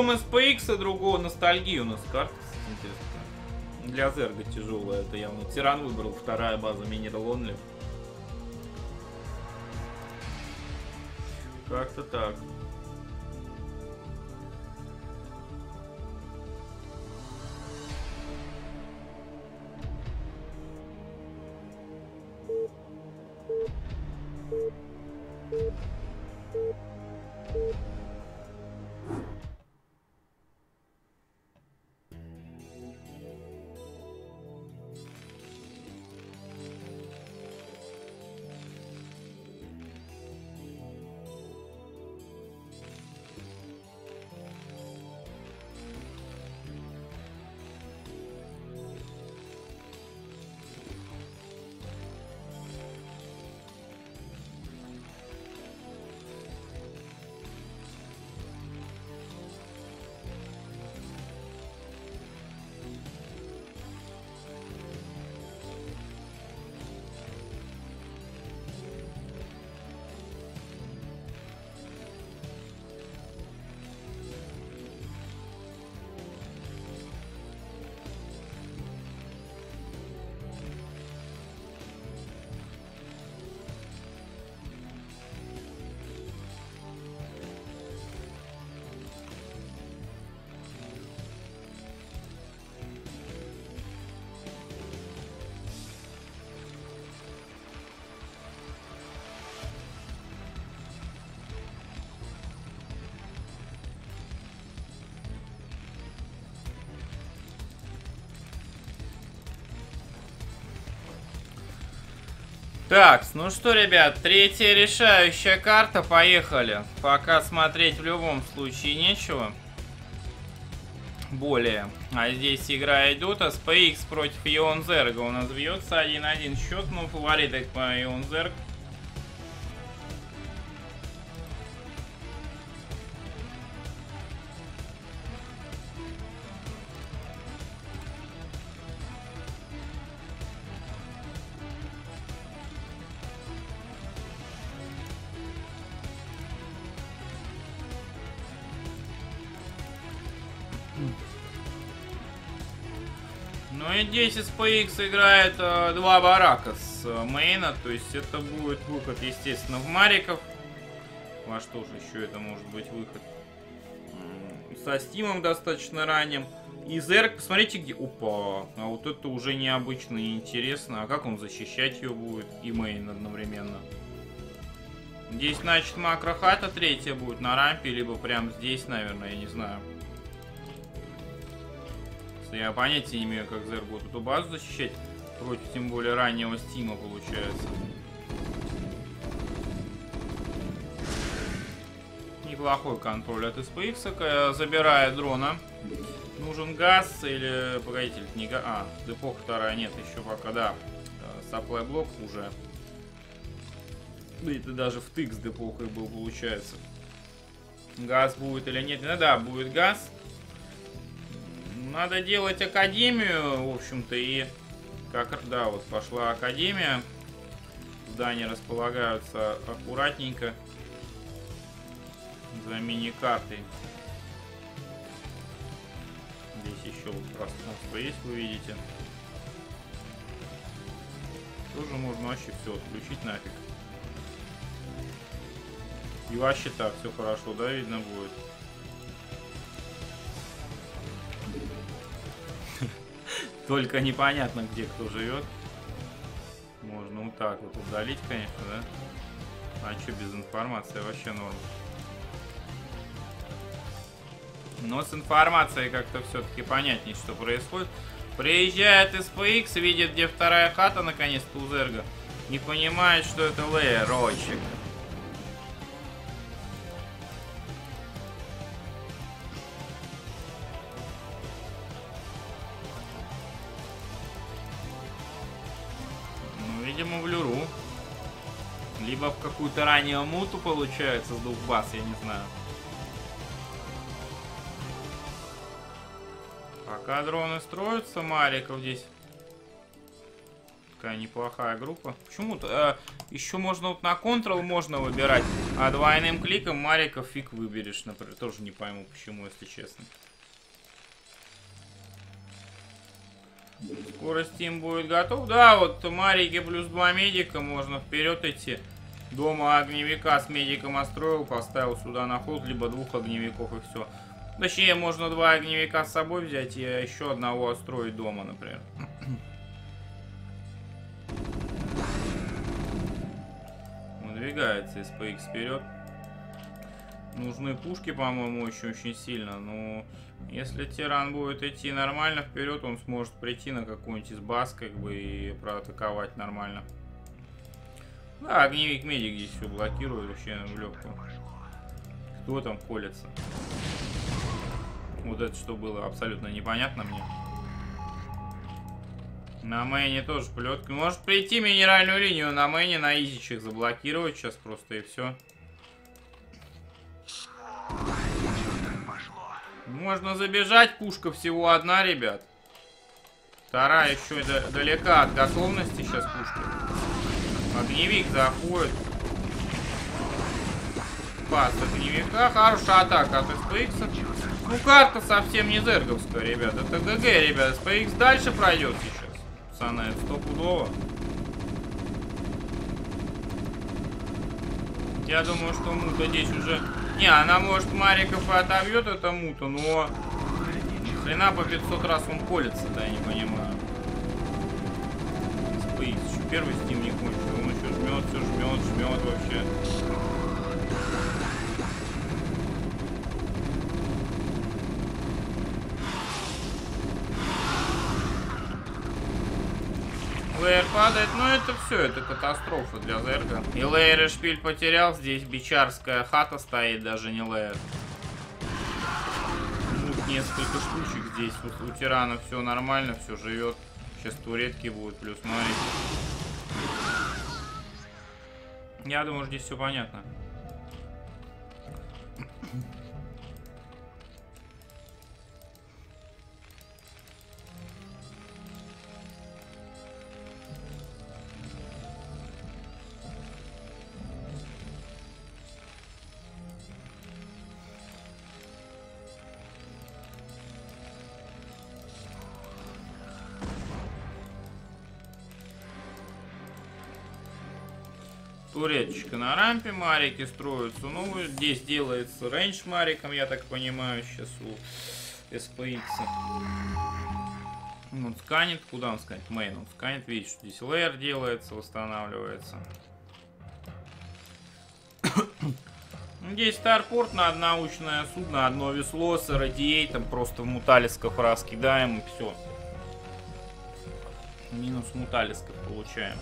SPX, другого ностальгии у нас карта, интересно. Для Зерга тяжелая, это явно. Тиран выбрал, вторая база Минерал Онли. Как-то так. Так, ну что, ребят, третья решающая карта, поехали. Пока смотреть в любом случае нечего. Более. А здесь игра идет. SPX против Ion Zerg. У нас бьется 1-1 счет, но фавориты по Ion Zerg. Ну и здесь SPX играет два барака с мейна, то есть это будет выход, естественно, в мариков. Во что же еще это может быть выход? Со стимом достаточно ранним. И Зерк, посмотрите где... Опа! А вот это уже необычно и интересно. А как он защищать ее будет? И мейн одновременно. Здесь, значит, макрохата третья будет на рампе, либо прям здесь, наверное, я не знаю. Я понятия не имею, как Зерг будет эту базу защищать. Против, тем более, раннего стима, получается. Неплохой контроль от SPX. Забирая дрона. Нужен газ или... Погодите, не газ... А, депо вторая. Нет, еще пока, да. Supply блок уже. Да это даже втык с депохой был, получается. Газ будет или нет? Да, будет газ. Надо делать академию, в общем-то, и как, да, вот пошла академия. Здания располагаются аккуратненько за мини-картой. Здесь еще вот пространство есть, вы видите. Тоже можно вообще все отключить нафиг. И вообще так, все хорошо, да, видно будет. Только непонятно, где кто живет. Можно вот так вот удалить, конечно, да? А что без информации? Вообще норм. Но с информацией как-то все-таки понятнее, что происходит. Приезжает SPX, видит, где вторая хата, наконец-то, у Зерга. Не понимает, что это лейерочек. Видимо, в люру. Либо в какую-то раннюю муту, получается, с двухбас, я не знаю. Пока дроны строятся, мариков здесь. Такая неплохая группа. Почему-то еще можно вот на Ctrl можно выбирать, а двойным кликом мариков фиг выберешь, например. Тоже не пойму, почему, если честно. Скорость им будет готов. Да, вот марики плюс 2 медика. Можно вперед идти. Дома огневика с медиком отстроил. Поставил сюда на ход. Либо двух огневиков и все. Точнее, можно два огневика с собой взять. И еще одного отстроить дома, например. Выдвигается SPX вперед. Нужны пушки, по-моему, очень-очень сильно. Но если тиран будет идти нормально вперед, он сможет прийти на какую-нибудь из баз, как бы, и проатаковать нормально. Да, огневик медик здесь все блокирует вообще в легкую. Кто там колется? Вот это что было, абсолютно непонятно мне. На мейне тоже плетка. Может прийти минеральную линию на мейне, на изичек заблокировать сейчас просто и все. Можно забежать, пушка всего одна, ребят. Вторая еще далека от готовности сейчас пушка. Огневик заходит. Пас огневика. Хорошая атака от SPX. Ну, карта совсем не зерговская, ребят. Это ГГ, ребят. SPX дальше пройдет сейчас. Пацаны, это стопудово. Я думаю, что мута здесь уже... Не, она может мариков и отобьет это мута, но... Хрена по 500 раз он колется, да, я не понимаю. Спейс, еще первый стим не кончится. Он еще жмет, все жмет, жмет вообще. ЛР падает. Но это все, это катастрофа для Зерга. И Лейер и Шпиль потерял. Здесь бичарская хата стоит, даже не Лейер. Несколько штучек здесь. Вот у тирана все нормально, все живет. Сейчас туретки будут, плюс маленький. Я думаю, что здесь все понятно. Туреточка на рампе, марики строятся. Ну, здесь делается рейндж мариком, я так понимаю, сейчас у SPX. Он сканит, куда он сканит? Мейн он сканит, видишь, что здесь лейер делается, восстанавливается. Здесь старпорт на одноучное судно, одно весло с радиейтом, просто в муталисков раскидаем и все. Минус муталисков получаем.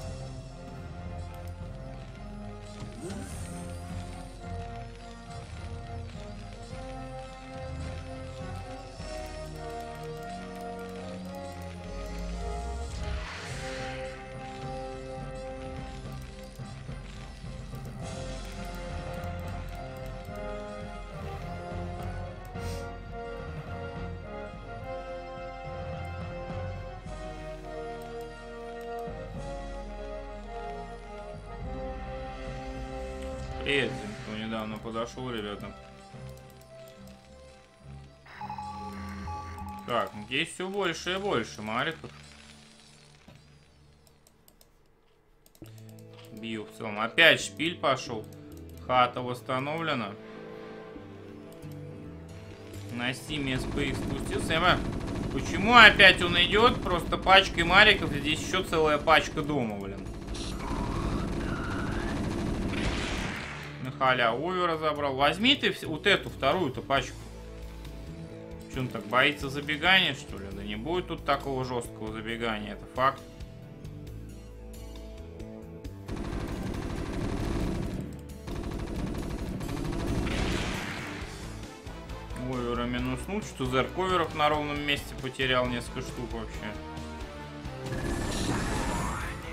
Привет, кто недавно подошел, ребята. Так, здесь все больше и больше мариков. Бью в целом. Опять шпиль пошел. Хата восстановлена. На стиме SPX спустился. Я понимаю, почему опять он идет? Просто пачкой мариков. Здесь еще целая пачка дома, блин. Халя, овера забрал. Возьми ты вот эту вторую-то пачку. Че он так боится забегания, что ли? Да не будет тут такого жесткого забегания, это факт. Овера минус нут, что Зерк оверов на ровном месте потерял несколько штук вообще.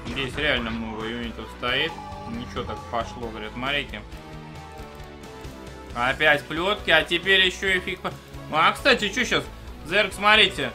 Здесь реально много юнитов стоит. Ничего так пошло, говорят, марики. Опять плетки, а теперь еще и фиг... А, кстати, что сейчас? Зерк, смотрите.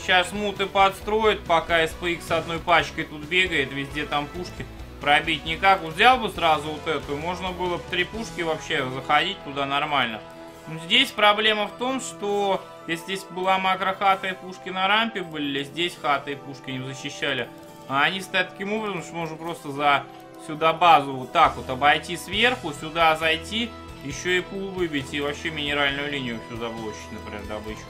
Сейчас муты подстроят, пока SPX с одной пачкой тут бегает. Везде там пушки. Пробить никак. Взял бы сразу вот эту. Можно было бы 3 пушки вообще заходить туда нормально. Но здесь проблема в том, что... Если здесь была макрохата и пушки на рампе были, здесь хата и пушки не защищали. А они стоят таким образом, что можно просто за... сюда базу вот так вот обойти сверху, сюда зайти, еще и пул выбить и вообще минеральную линию сюда заблочить, например, добычу.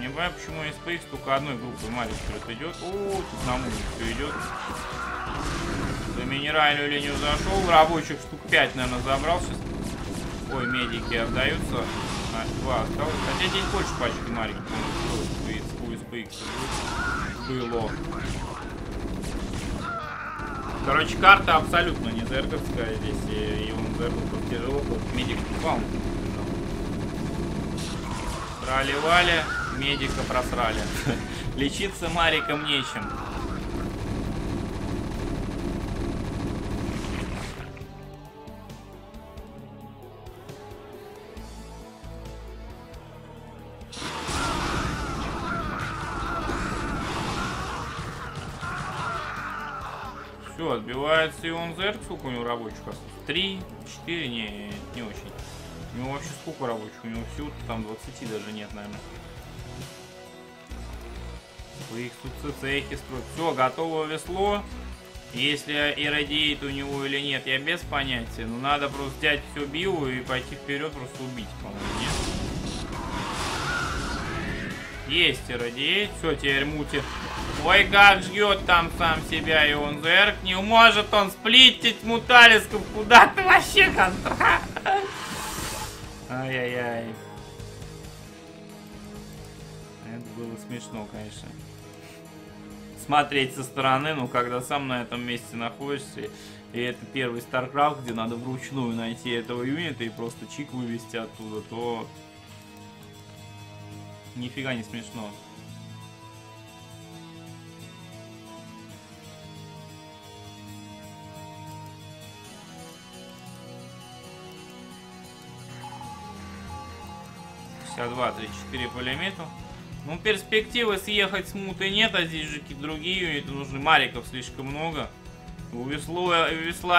Не понимаю, почему SPX только одной группой марикеров идет. О, тут на муре все идет. За минеральную линию зашел, рабочих штук 5, наверное, забрал сейчас. Ой, медики отдаются. А, 2 осталось. Хотя здесь больше пачки марикеров у SPX было. Короче, карта абсолютно не зерговская. Здесь и он зерговская тяжело. Медик упал. Проливали, медика просрали. Лечиться мариком нечем. Отбивается Ион Зерг. Сколько у него рабочих осталось? 3, 4? Не очень. У него вообще сколько рабочих? У него всего там 20 даже нет, наверное. Их тут цехи строят. Все, готово весло. Если и радиет у него или нет, я без понятия. Но надо просто взять все био и пойти вперед, просто убить, по-моему, нет? Есть и радиет. Все, теперь мути. Ой, как жгет там сам себя и он Зерк. Не может он сплитить муталисков. Куда ты вообще, контра? Ай-яй-яй. Это было смешно, конечно. смотреть со стороны, но когда сам на этом месте находишься, и это первый StarCraft, где надо вручную найти этого юнита и просто чик вывести оттуда, то нифига не смешно. Два, 3-4 по лимиту. Ну, перспективы съехать с муты нет, а здесь же какие-то другие юниты нужны. Мариков слишком много. У весла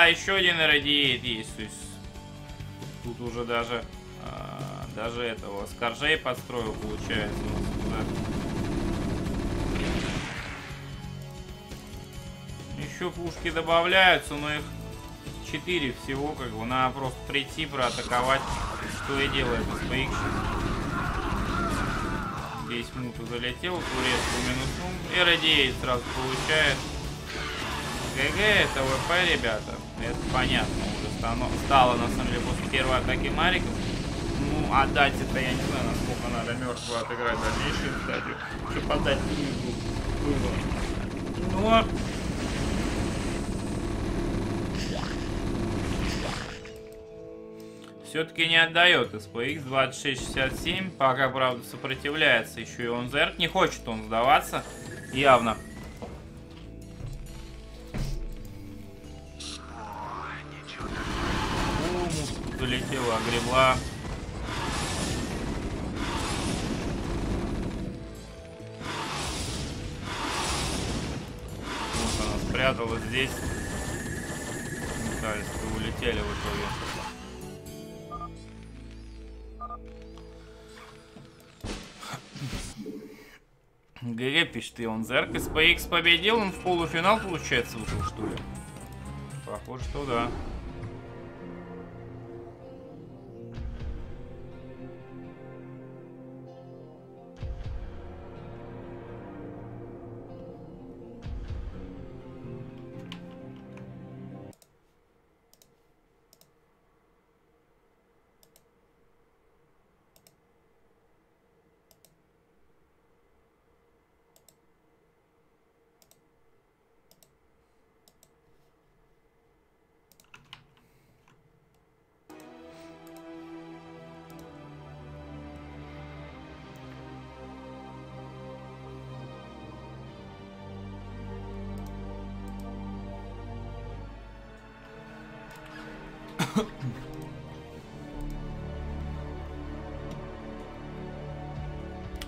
еще один радиет есть. То есть тут уже даже этого скоржей подстроил, получается. Еще пушки добавляются, но их 4 всего, как бы. Надо просто прийти, проатаковать, что и делает SPX. 10 минут залетел, турецку минусом. И радиет сразу получает. ГГ, это ВП, ребята. Это понятно уже стало, на самом деле, после первой атаки Мариков. Ну, отдать это, я не знаю, насколько надо мертвого отыграть дальнейшую стадию, чтобы отдать выбор. Но... все-таки не отдает SPX. 26-67. Пока, правда, сопротивляется еще и Ion Zerg. Не хочет он сдаваться. Явно. О, залетела, огребла. Вот она спряталась здесь. Металлисты улетели в итоге. ГГ, пишет Ion Zerg. SPX победил, он в полуфинал, получается, вышел, что ли? Похоже, что да.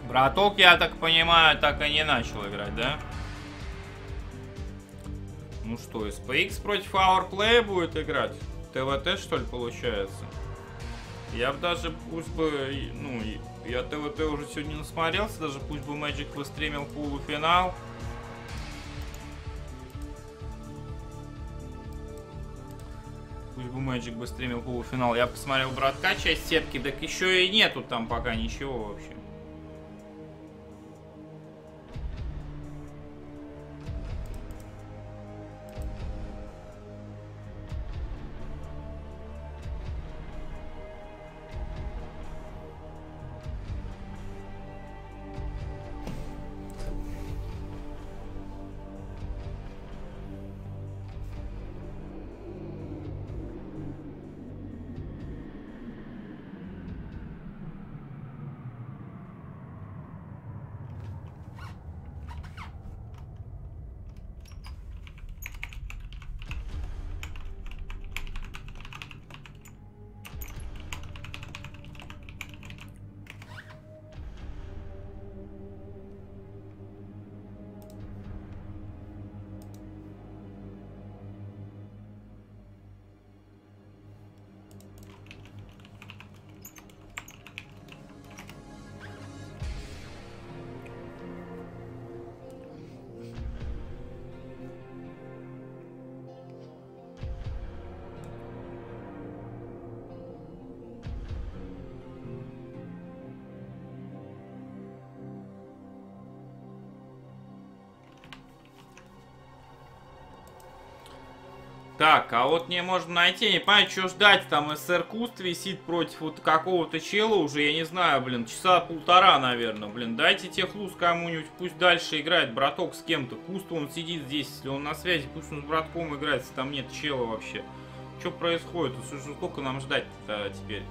Браток, я так понимаю, так и не начал играть, да? Ну что, SPX против Ourplay будет играть? ТВТ, что ли, получается? Я бы даже, пусть бы... Ну, я ТВТ уже сегодня насмотрелся, даже пусть бы Magic выстримил полуфинал. Magic бы стримил полуфинал. Я посмотрел братка, часть сетки, так еще и нету там пока ничего вообще. Так, а вот не можем найти, не понимаю, что ждать, там Саркуст висит против вот какого-то чела уже, я не знаю, блин, часа полтора, наверное, блин, дайте техлуз кому-нибудь, пусть дальше играет браток с кем-то, Куст он сидит здесь, если он на связи, пусть он с братком играет, если там нет чела вообще. Что происходит, сколько нам ждать-то теперь?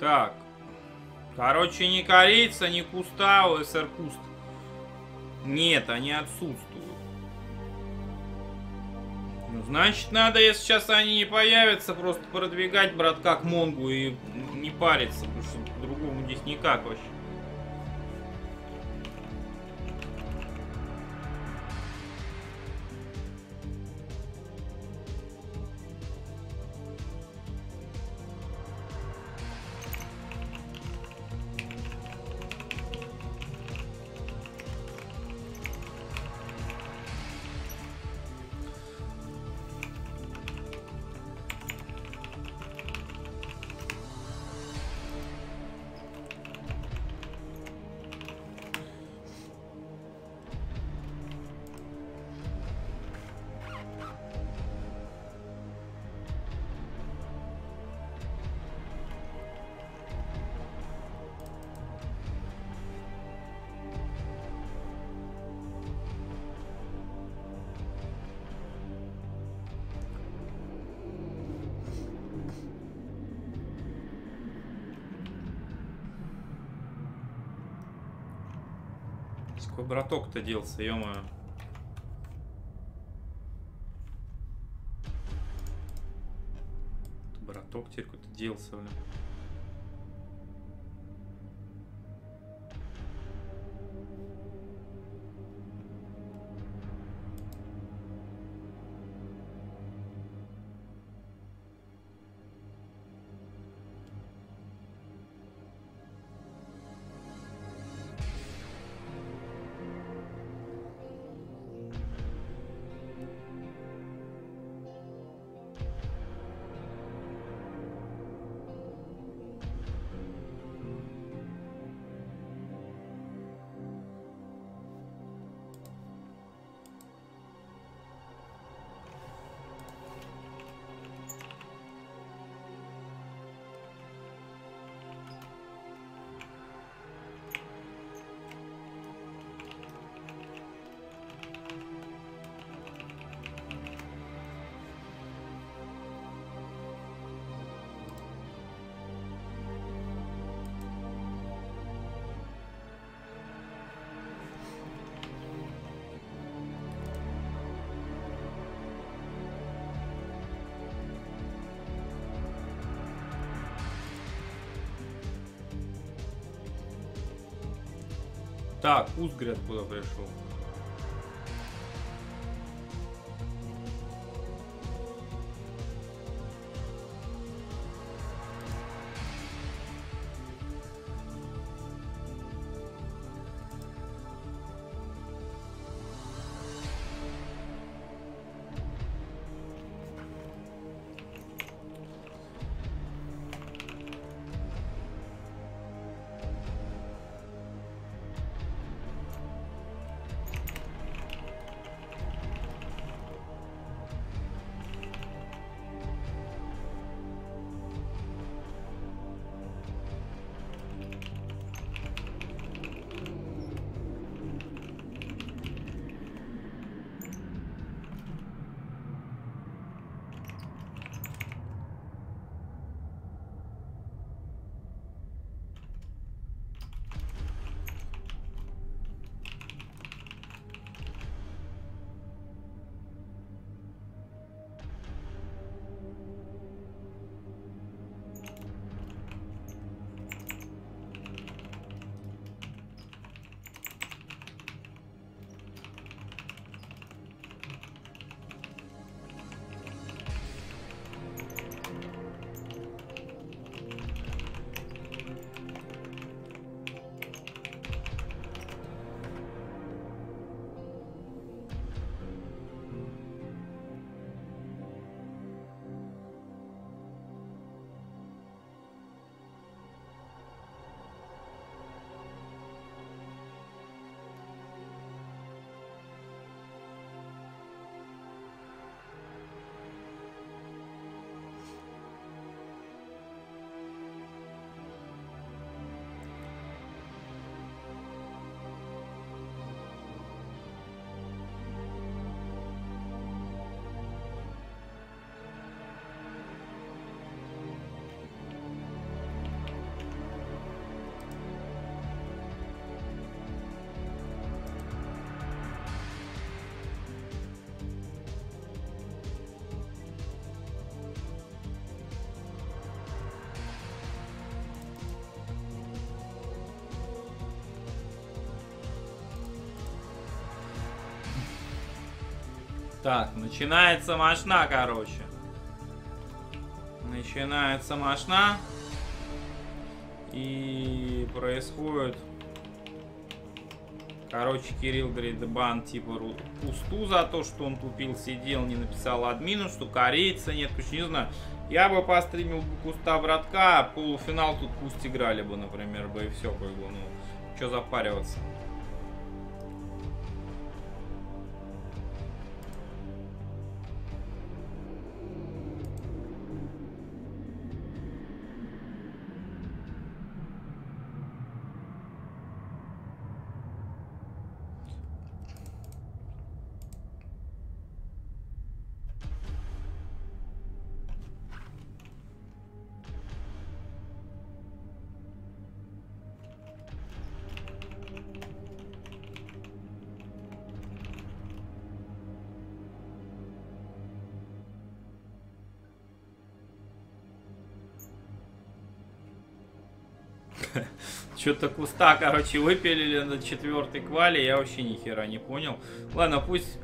Так, короче, ни корейца, ни куста у Саркуст. Нет, они отсутствуют. Ну, значит, надо, если сейчас они не появятся, просто продвигать братка к Монгу и не париться, потому что по-другому здесь никак вообще. Какой браток-то делся, ё-моё. Браток теперь какой-то делся, блин. Так, Узгры откуда пришел? Так, начинается мошна, короче. Начинается мошна. И происходит... Короче, Кирилл говорит, бан типа пусту за то, что он тупил, сидел, не написал админу, что корейца нет, короче, не знаю. Я бы постримил бы куста братка, а полуфинал тут пусть играли бы, например, бы и все, как бы, ну, что запариваться. Что-то куста, короче, выпилили на 4-й квали, я вообще ни хера не понял. Ладно, пусть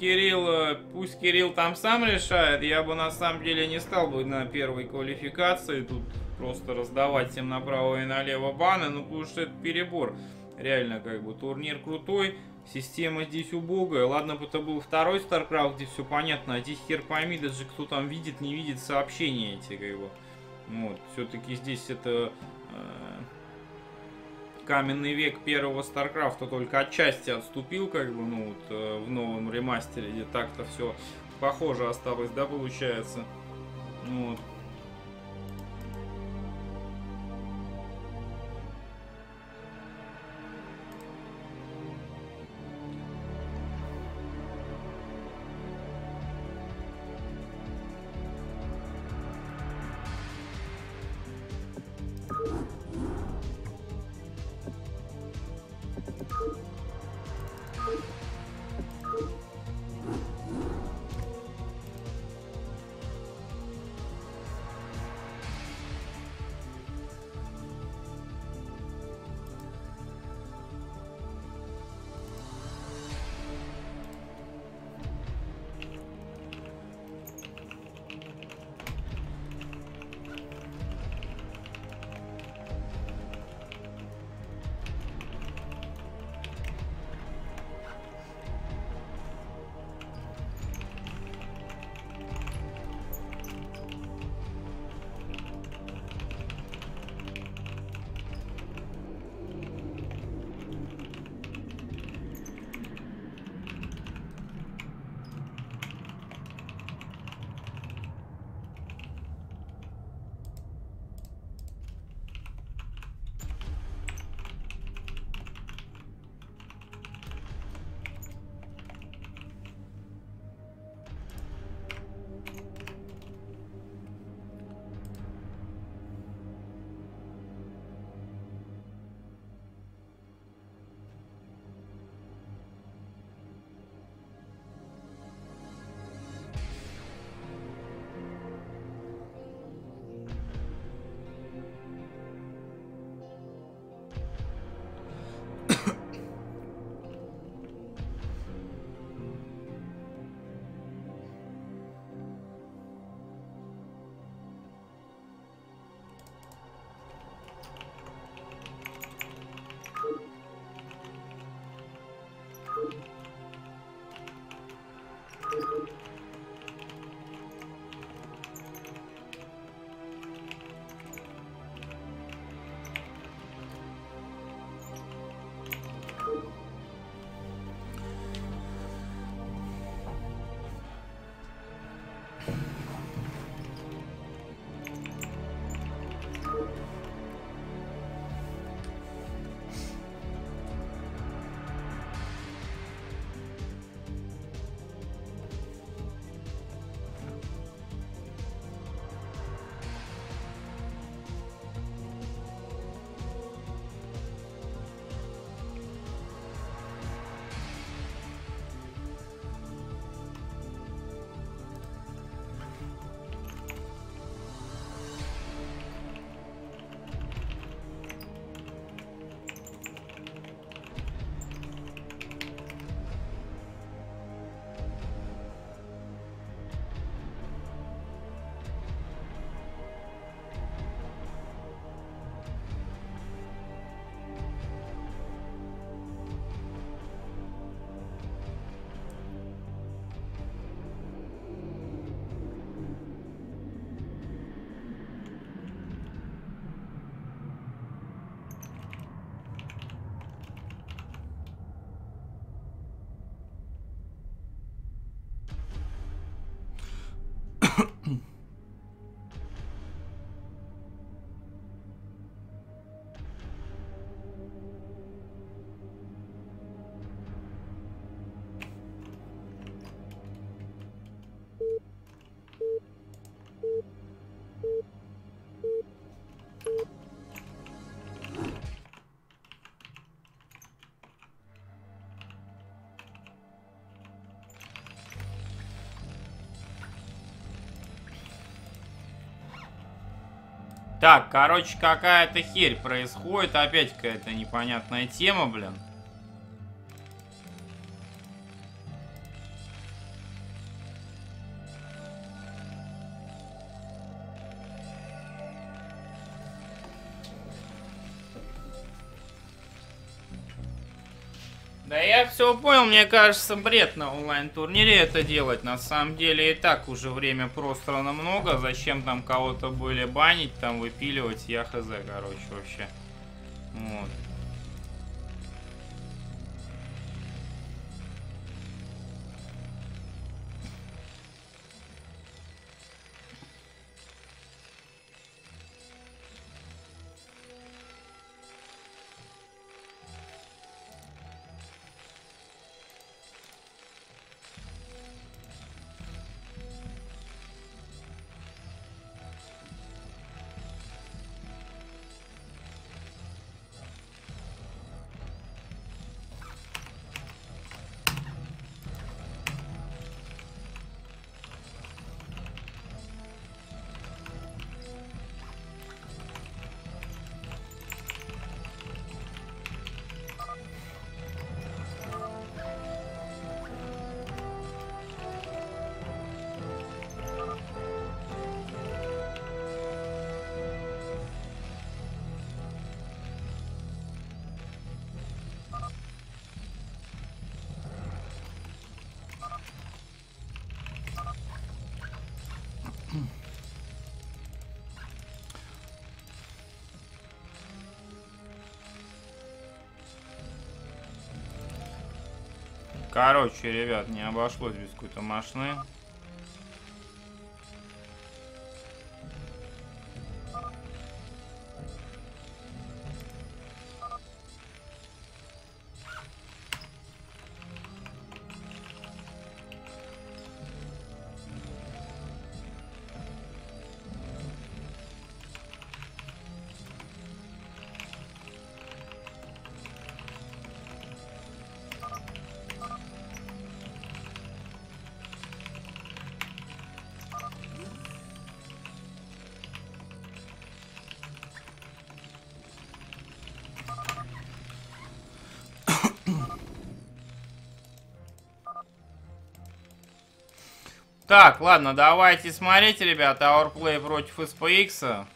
Кирилл там сам решает, я бы на самом деле не стал бы на первой квалификации тут просто раздавать всем направо и налево баны, ну потому что это перебор. Реально, как бы, турнир крутой, система здесь убогая. Ладно бы это был второй StarCraft, где все понятно, а здесь хер пойми, даже кто там видит, не видит сообщения эти, как бы. Вот, все-таки здесь это... Каменный век первого Старкрафта только отчасти отступил, как бы, ну, вот, в новом ремастере, где так-то все похоже осталось, да, получается. Вот. Так, короче, какая-то херь происходит. Опять какая-то непонятная тема, блин. Да я все понял, мне кажется, бред на онлайн-турнире это делать. На самом деле и так уже время просрано много. Зачем там кого-то были банить, там выпиливать, я хз, короче, вообще. Вот. Короче, ребят, не обошлось без какой-то машины. Так, ладно, давайте смотреть, ребята, Ourplay против SPX.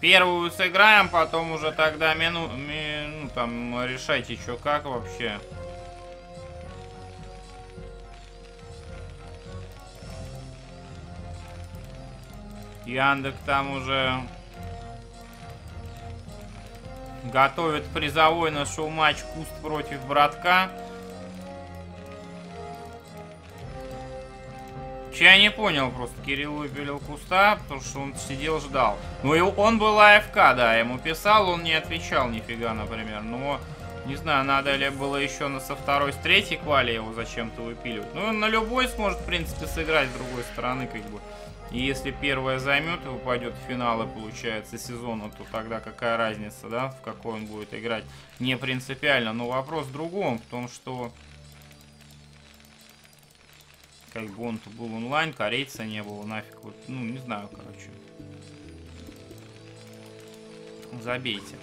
Первую сыграем, потом уже тогда ну, там, решайте, что как вообще. Яндекс там уже готовит призовой на шоу-матч Куст против Братка. Я не понял, просто Кирилл выпилил Куста, потому что он сидел, ждал. Ну и он был АФК, да, ему писал, он не отвечал нифига, например. Но, не знаю, надо ли было еще со второй, с третьей квали его зачем-то выпиливать. Ну, он на любой сможет, в принципе, сыграть с другой стороны, как бы. И если первая займет и упадет в финалы, получается, сезона, то тогда какая разница, да, в какой он будет играть. Не принципиально, но вопрос в другом, в том, что... Как бы он-то был онлайн, корейца не было, нафиг, вот, ну, не знаю, короче. Забейте.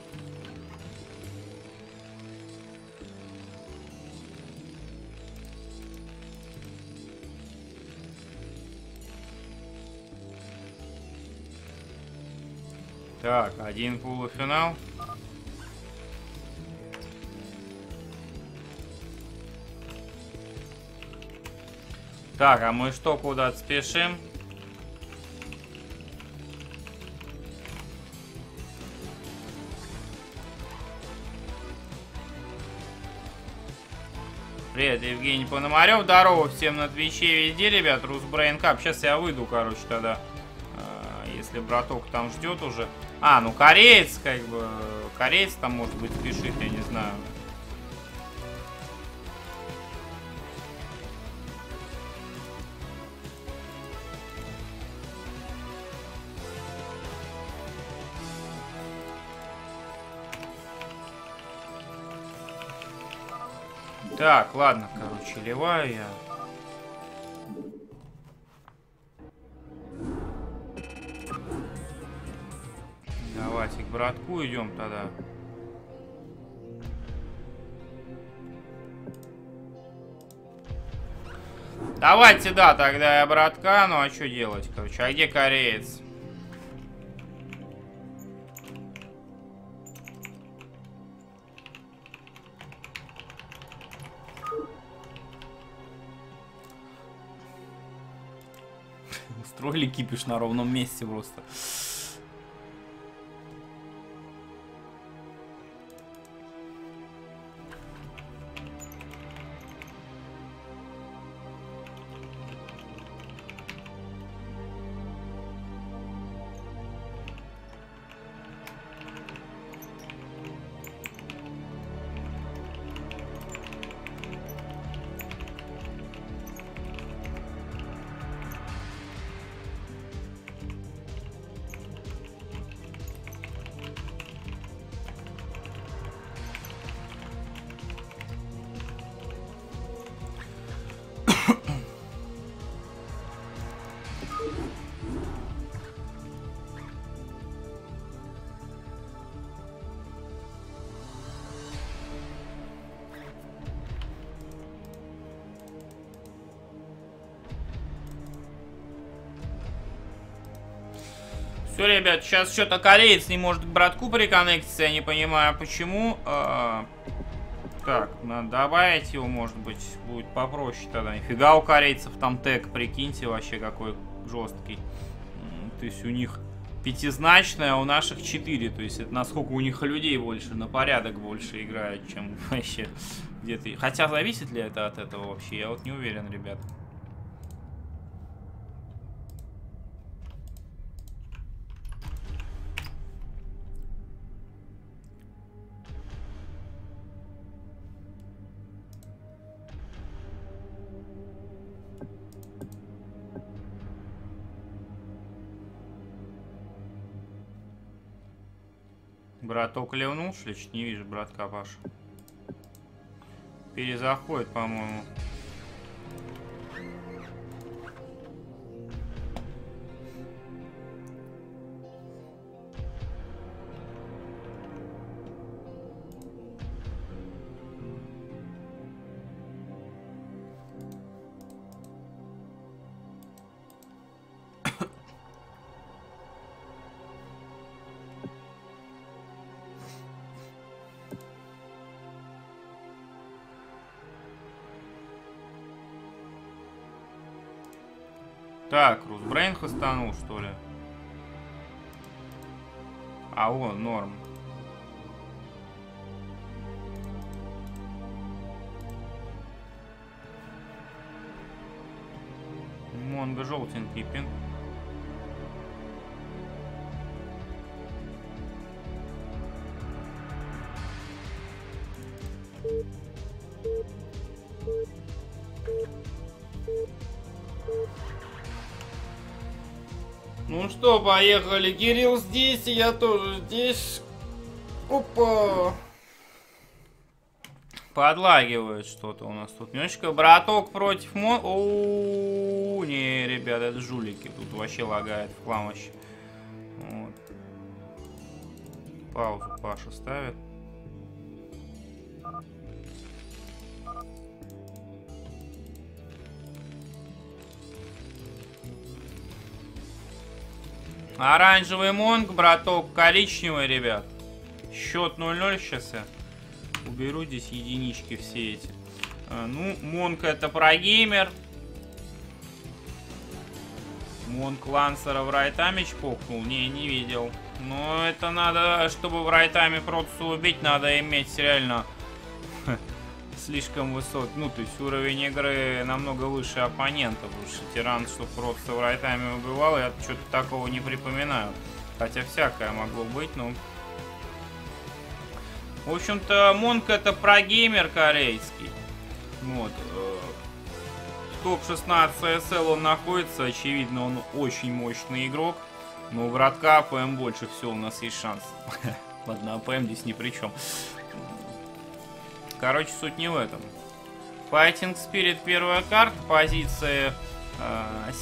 Так, один полуфинал. Так, а мы что, куда-то спешим? Привет, Евгений Пономарев, здорово всем на Твиче везде, ребят, Рус Brain Cup. Сейчас я выйду, короче, тогда, если браток там ждет уже. А, ну кореец, как бы, кореец там, может быть, спешит, я не знаю. Так, ладно, короче, ливаю я. к братку идем тогда. Давайте, да, тогда я братка. Ну а что делать, короче? А где кореец? Устроили кипиш на ровном месте просто. Все, ребят, сейчас что-то кореец не может к братку приконнектиться, я не понимаю почему. Так, надо добавить его, может быть, будет попроще тогда. Нифига у корейцев там тег, прикиньте, вообще какой жесткий. То есть у них пятизначная, а у наших 4. То есть это насколько у них людей больше, на порядок больше играют, чем вообще где-то. Хотя зависит ли это от этого вообще, я вот не уверен, ребят. Браток левнул, что ли? Чуть не вижу, братка Паша. Перезаходит, по-моему. Так, Рус Брейн хастанул, что ли? А он норм. Монго желтенький пинг. Что, поехали. Кирилл здесь, и я тоже здесь. Опа. Подлагивает что-то у нас тут. Немножечко браток против Монг. О, не, ребята, это жулики. Тут вообще лагает в хлам вообще. Вот. Паузу Паша ставит. Оранжевый Монг, браток коричневый, ребят. Счет 0-0 сейчас я уберу здесь единички все эти. Ну, Монг это прогеймер. Монг Лансера в райтаме чпокнул? Не, не видел. Но это надо, чтобы в райтаме просто убить, надо иметь реально слишком высок. Ну, то есть уровень игры намного выше оппонента. Потому что тиран, что просто в райтайме убивал, я что-то такого не припоминаю. Хотя всякое могло быть, но... В общем-то, Монг это прогеймер корейский. Вот. Топ-16 CSL он находится. Очевидно, он очень мощный игрок. Но у братка АПМ больше всего, у нас есть шанс. Ладно, АПМ здесь ни при чем. Короче, суть не в этом. Fighting Spirit первая карта, позиции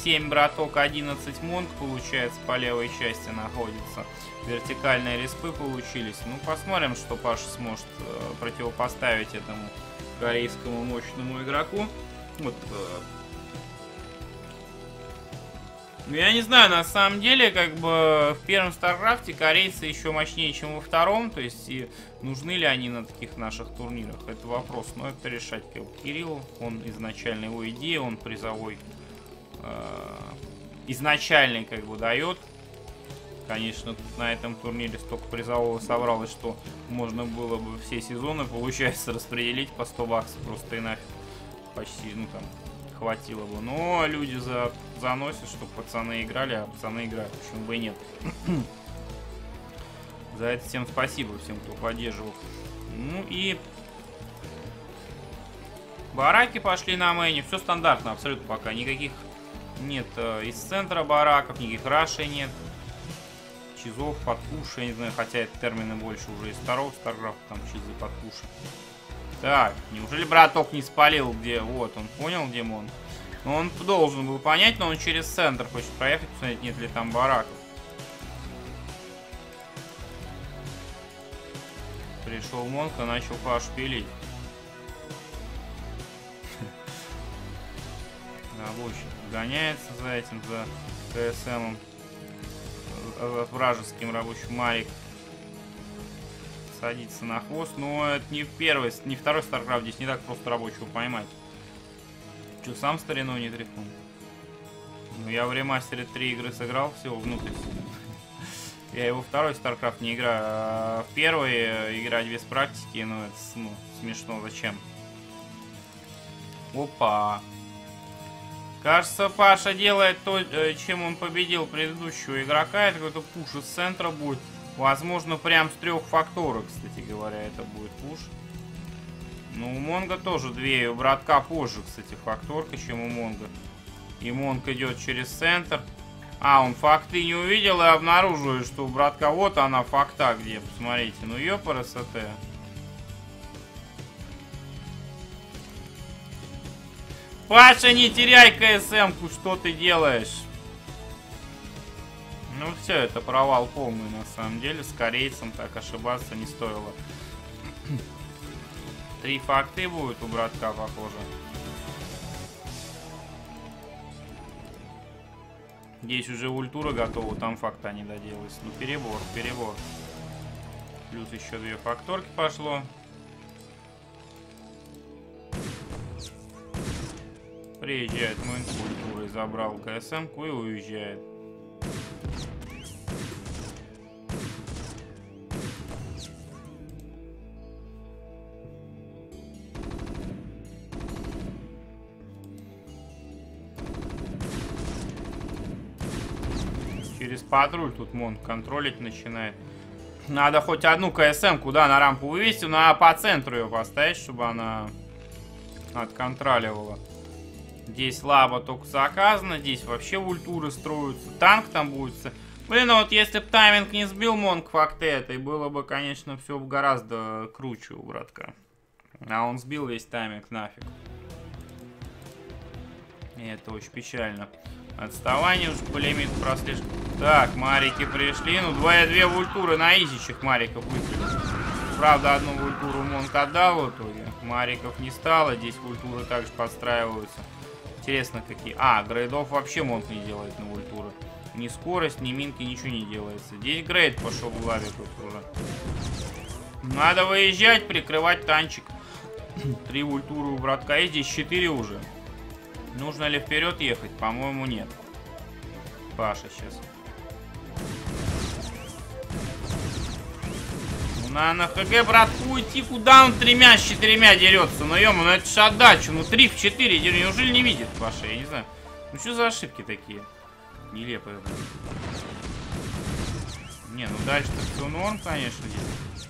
7 браток, 11 монг получается по левой части находится. Вертикальные респы получились. Ну, посмотрим, что Паша сможет противопоставить этому корейскому мощному игроку. Вот. Я не знаю, на самом деле, как бы в первом StarCraft'е корейцы еще мощнее, чем во втором. То есть, и нужны ли они на таких наших турнирах? Это вопрос. Но это решать Кирилл. Он изначально, его идея, он призовой изначальный, как бы, дает. Конечно, тут на этом турнире столько призового собралось, что можно было бы все сезоны, получается, распределить по 100 баксов просто и нафиг. Почти, ну там, хватило бы. Но люди заносят, что пацаны играли, а пацаны играют. Почему бы и нет? За это всем спасибо, всем, кто поддерживал. Ну и... бараки пошли на мэне. Все стандартно, абсолютно пока. Никаких нет из центра бараков, никаких рашей нет. Чизов, подкуш, я не знаю, хотя это термины больше уже из второго StarCraft, там чизы, подкуши. Так, неужели браток не спалил, где... Вот, он понял, где Мон. Ну, он должен был понять, но он через центр хочет проехать, посмотреть, нет ли там бараков. Пришел Монг и начал Паш пилить. Рабочий гоняется за этим, за КСМом. Вражеским рабочим Марик садится на хвост, но это не первый, не второй StarCraft, здесь не так просто рабочего поймать. Че, сам старину не тряхнул? Ну, я в ремастере 3 игры сыграл всего внутрь. Я его второй StarCraft не играю, а в первой играть без практики, ну это смешно, зачем? Опа! Кажется, Паша делает то, чем он победил предыдущего игрока. Это какой-то пуш из центра будет. Возможно, прям с 3 факторов, кстати говоря, это будет пуш. Ну, у Монга тоже 2, у братка позже, кстати, факторка, чем у Монга. И Монг идет через центр. А, он факты не увидел и обнаружил, что у братка вот она факта где. Посмотрите, ну ёпарасоте. Паша, не теряй КСМ-ку, что ты делаешь? Ну все, это провал полный на самом деле. С корейцем так ошибаться не стоило. 3 факты будут у братка, похоже. 10 уже ультура готова, там факта не доделалась. Ну перебор, перебор. Плюс еще 2 факторки пошло. Приезжает мой культурой, забрал КСМ-ку и уезжает. Через патруль тут Монг контролить начинает. Надо хоть одну КСМ-ку, да, на рампу вывести, но по центру ее поставить, чтобы она отконтроливала. Здесь лаба только заказана, здесь вообще ультуры строятся, танк там будет. Блин, а вот если бы тайминг не сбил Монг факты этой, было бы, конечно, все гораздо круче у братка. А он сбил весь тайминг нафиг. И это очень печально. Отставание уже по лимиту прослеживает. Так, марики пришли. Ну, 2-2 вультуры на изичах мариков выпили. Правда, одну вультуру Монг отдал в итоге. Мариков не стало, здесь вультуры также подстраиваются. Интересно, какие... А, грейдов вообще Монг не делает на вультуры. Ни скорость, ни минки, ничего не делается. Здесь грейд пошел в лаве тут уже. Надо выезжать, прикрывать танчик. 3 вультуры у братка. И здесь 4 уже. Нужно ли вперед ехать? По-моему, нет. Паша сейчас. На ХГ братку идти, куда он 3-4 дерется? Ну ё-моё, ну это же отдача, ну 3-4 дерется. Неужели не видит Паша, я не знаю. Ну что за ошибки такие? Нелепые. Не, ну дальше-то все норм, конечно, здесь.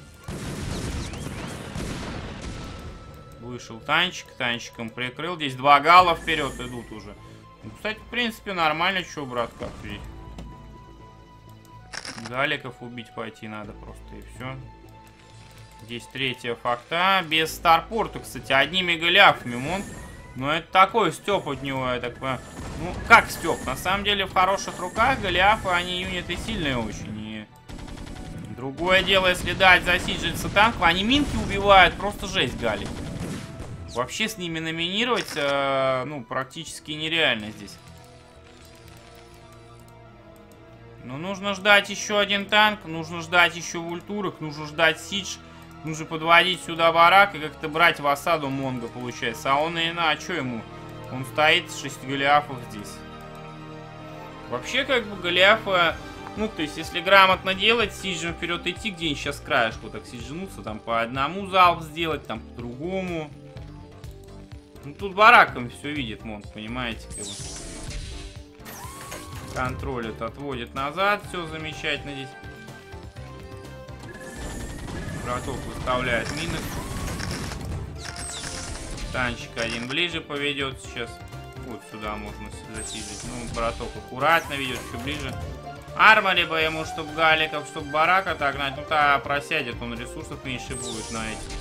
Вышел танчик, танчиком прикрыл. Здесь 2 гала вперед идут уже. Ну, кстати, в принципе, нормально, что братка. Галиков убить пойти надо просто, и все. Здесь 3 факта. Без старпорта, кстати, одними голявками. Он Ну, это такой стёб от него, я так понимаю. Ну, как стёб? На самом деле, в хороших руках Голиафы, они юниты сильные очень. И другое дело, если дать засиджиться танку, они минки убивают, просто жесть гали. Вообще с ними номинировать, ну, практически нереально здесь. Но нужно ждать еще один танк, нужно ждать еще вультурок, нужно ждать сидж, нужно подводить сюда барак и как-то брать в осаду Монга, получается. А он и на, а что ему? Он стоит с 6 голиафов здесь. Вообще, как бы, голиафа... Ну, то есть, если грамотно делать, сиджем вперед идти, где-нибудь сейчас краешь, вот так сидженуться, там по одному залп сделать, там по другому. Ну, тут бараком все видит Монг, понимаете, как бы. Контролит, отводит назад, все замечательно здесь. Браток выставляет мины. Танчик один ближе поведет сейчас. Вот сюда можно засидеть. Ну, браток аккуратно ведет, еще ближе. Армори бы ему, чтобы галиков, чтобы барак отогнать. Ну, та просядет, он ресурсов меньше будет на эти.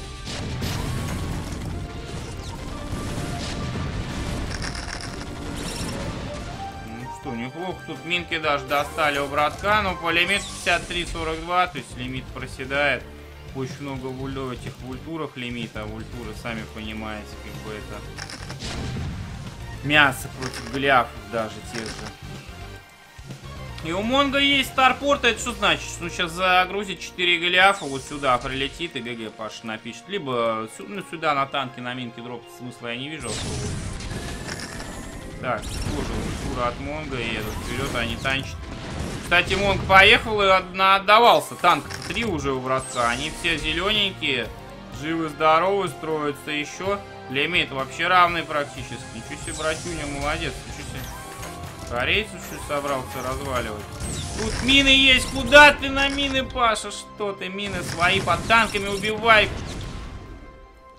Неплохо. Тут минки даже достали у братка, но по лимиту 53-42, то есть лимит проседает. Очень много вульдов этих вультурах лимита, вультуры, сами понимаете, как бы это мясо против голиафов даже тех же. И у Монга есть старпорт, это что значит? Ну, сейчас загрузит 4 голиафа, вот сюда прилетит и ГГ Паша напишет. Либо сюда на танке, на минке дропать смысла я не вижу особо. Так, тоже тура от Монга едут вперед, они танчат. Кстати, Монг поехал и отдавался. Танк 3 уже у братца. Они все зелененькие, живы-здоровы, строятся еще. Лимит вообще равный практически. Ничего себе, братюня, молодец. Ничего себе. Корейцу чуть собрался разваливать. Тут мины есть. Куда ты на мины, Паша? Что ты, мины свои под танками убивай.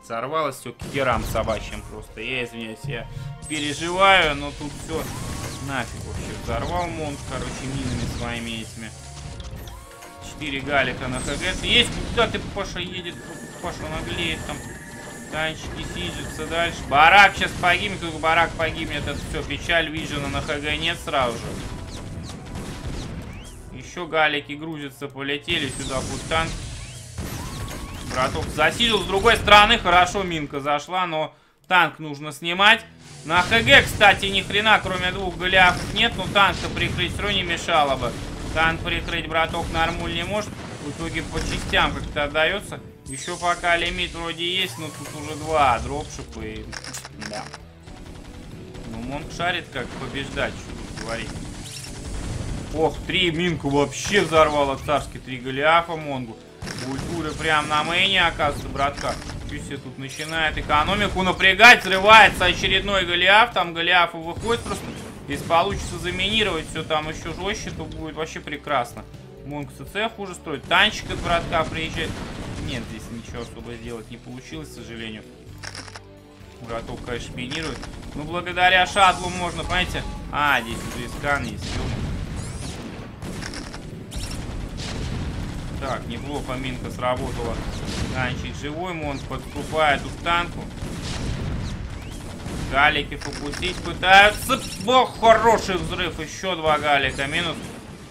Сорвалось все к херам собачьим просто. Я извиняюсь, я переживаю, но тут все нафиг вообще. Взорвал Монг, короче, минами своими этими. 4 галика на ХГ. Есть, куда ты, Паша, едет? Паша наглеет там. Танчики сидятся дальше. Барак сейчас погибнет, только барак погибнет. Это все, печаль, вижена на ХГ нет сразу же. Еще галики грузятся, полетели сюда, пусть танк. Браток засидел с другой стороны. Хорошо, минка зашла, но танк нужно снимать. На ХГ, кстати, ни хрена, кроме двух голиафов нет. Но танк-то прикрыть все не мешало бы. Танк прикрыть браток нормуль не может. В итоге по частям как-то отдается. Еще пока лимит вроде есть, но тут уже два дропшипа и... Да. Ну, Монг шарит, как побеждать, что говорить. Ох, 3 минку вообще взорвало царски. 3 голиафа Монгу. Гультуры прям на мэйне, оказывается, братка. Все тут начинает экономику напрягать. Взрывается очередной голиаф. Там голиафы выходит просто. Если получится заминировать все там еще жестче, то будет вообще прекрасно. Монг ЦЦ хуже строит. Танчик от братка приезжает. Нет, здесь ничего особо сделать не получилось, к сожалению. Браток, конечно, минирует. Но благодаря шаттлу можно, понимаете... А, здесь уже искан есть. Так, неплохо минка сработала. Танчик живой, Монг подступает к танку. Галики фокусить пытаются. Бог, хороший взрыв. Еще 2 галика минус.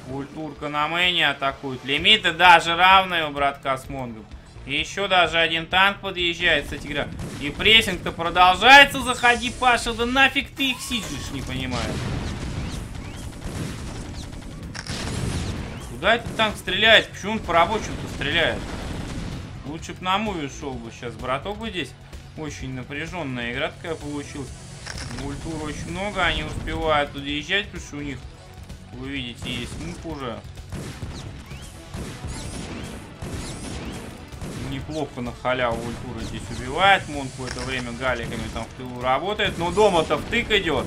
Вультурка на мэне атакует. Лимиты даже равные у братка с Монгом. И еще даже один танк подъезжает, кстати говоря. И прессинг-то продолжается. Заходи, Паша, да нафиг ты их сидишь, не понимаю. Куда этот танк стреляет? Почему он по рабочим-то стреляет? Лучше бы на муви шел бы сейчас. Браток бы здесь. Очень напряженная игра такая получилась. Вультур очень много. Они успевают подъезжать, потому что у них, вы видите, есть мук уже. Неплохо на халяву вультура здесь убивает. Монг в это время галиками там в тылу работает. Но дома-то втык идет.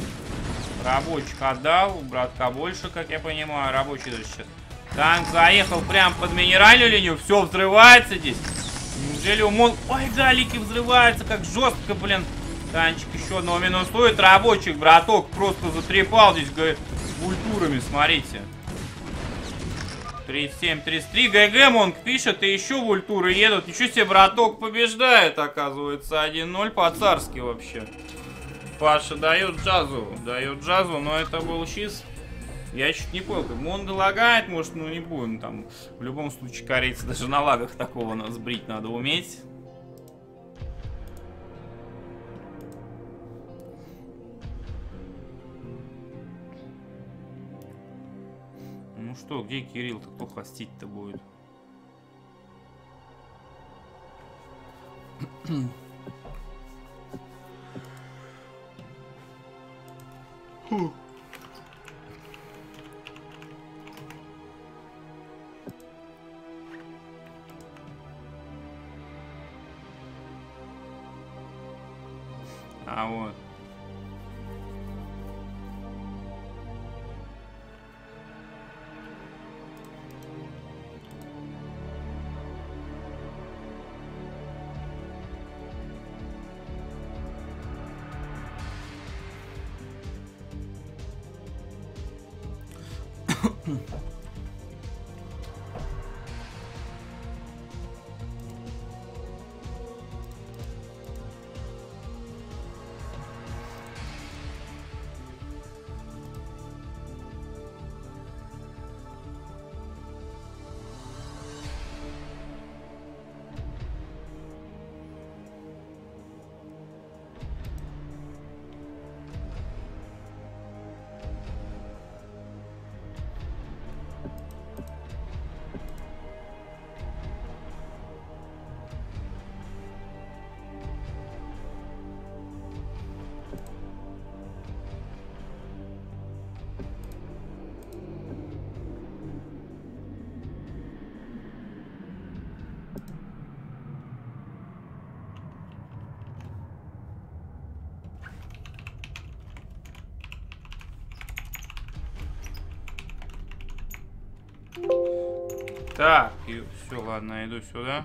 Рабочих отдал. У братка больше, как я понимаю. Рабочий даже сейчас. Танк заехал прям под минеральную линию. Все взрывается здесь. Неужели у Монг... Ой, галики взрываются, как жестко, блин. Танчик еще одного минусует. Рабочих браток просто затрепал здесь гультурами, смотрите. 37-33. ГГ, Монг пишет. И еще гультуры едут. Ничего себе, браток побеждает, оказывается. 1-0 по-царски вообще. Паша дает джазу, но это был щиз. Я чуть не понял, как Монда лагает, может, ну не будем там. В любом случае, корейцы даже на лагах такого нас брить надо уметь. Ну что, где Кирилл-то, кто хостить-то будет? А вот. Так, и все, ладно, иду сюда.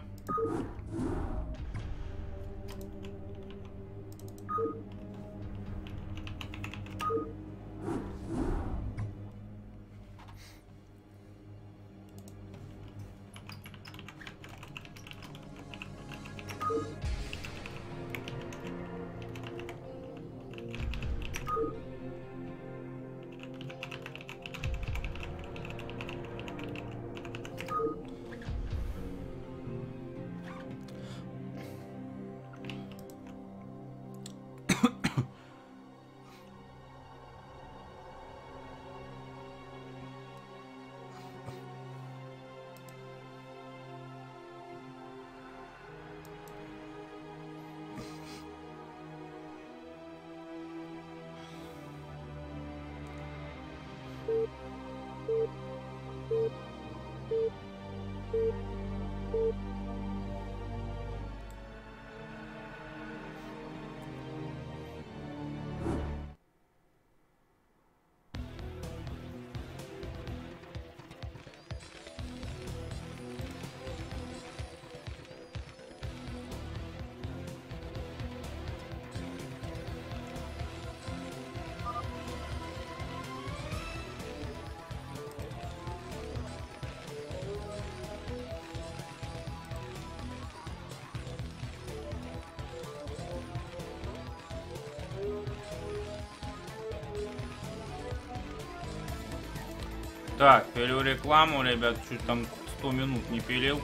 Так, пилю рекламу, ребят, чуть там 100 минут не пилил.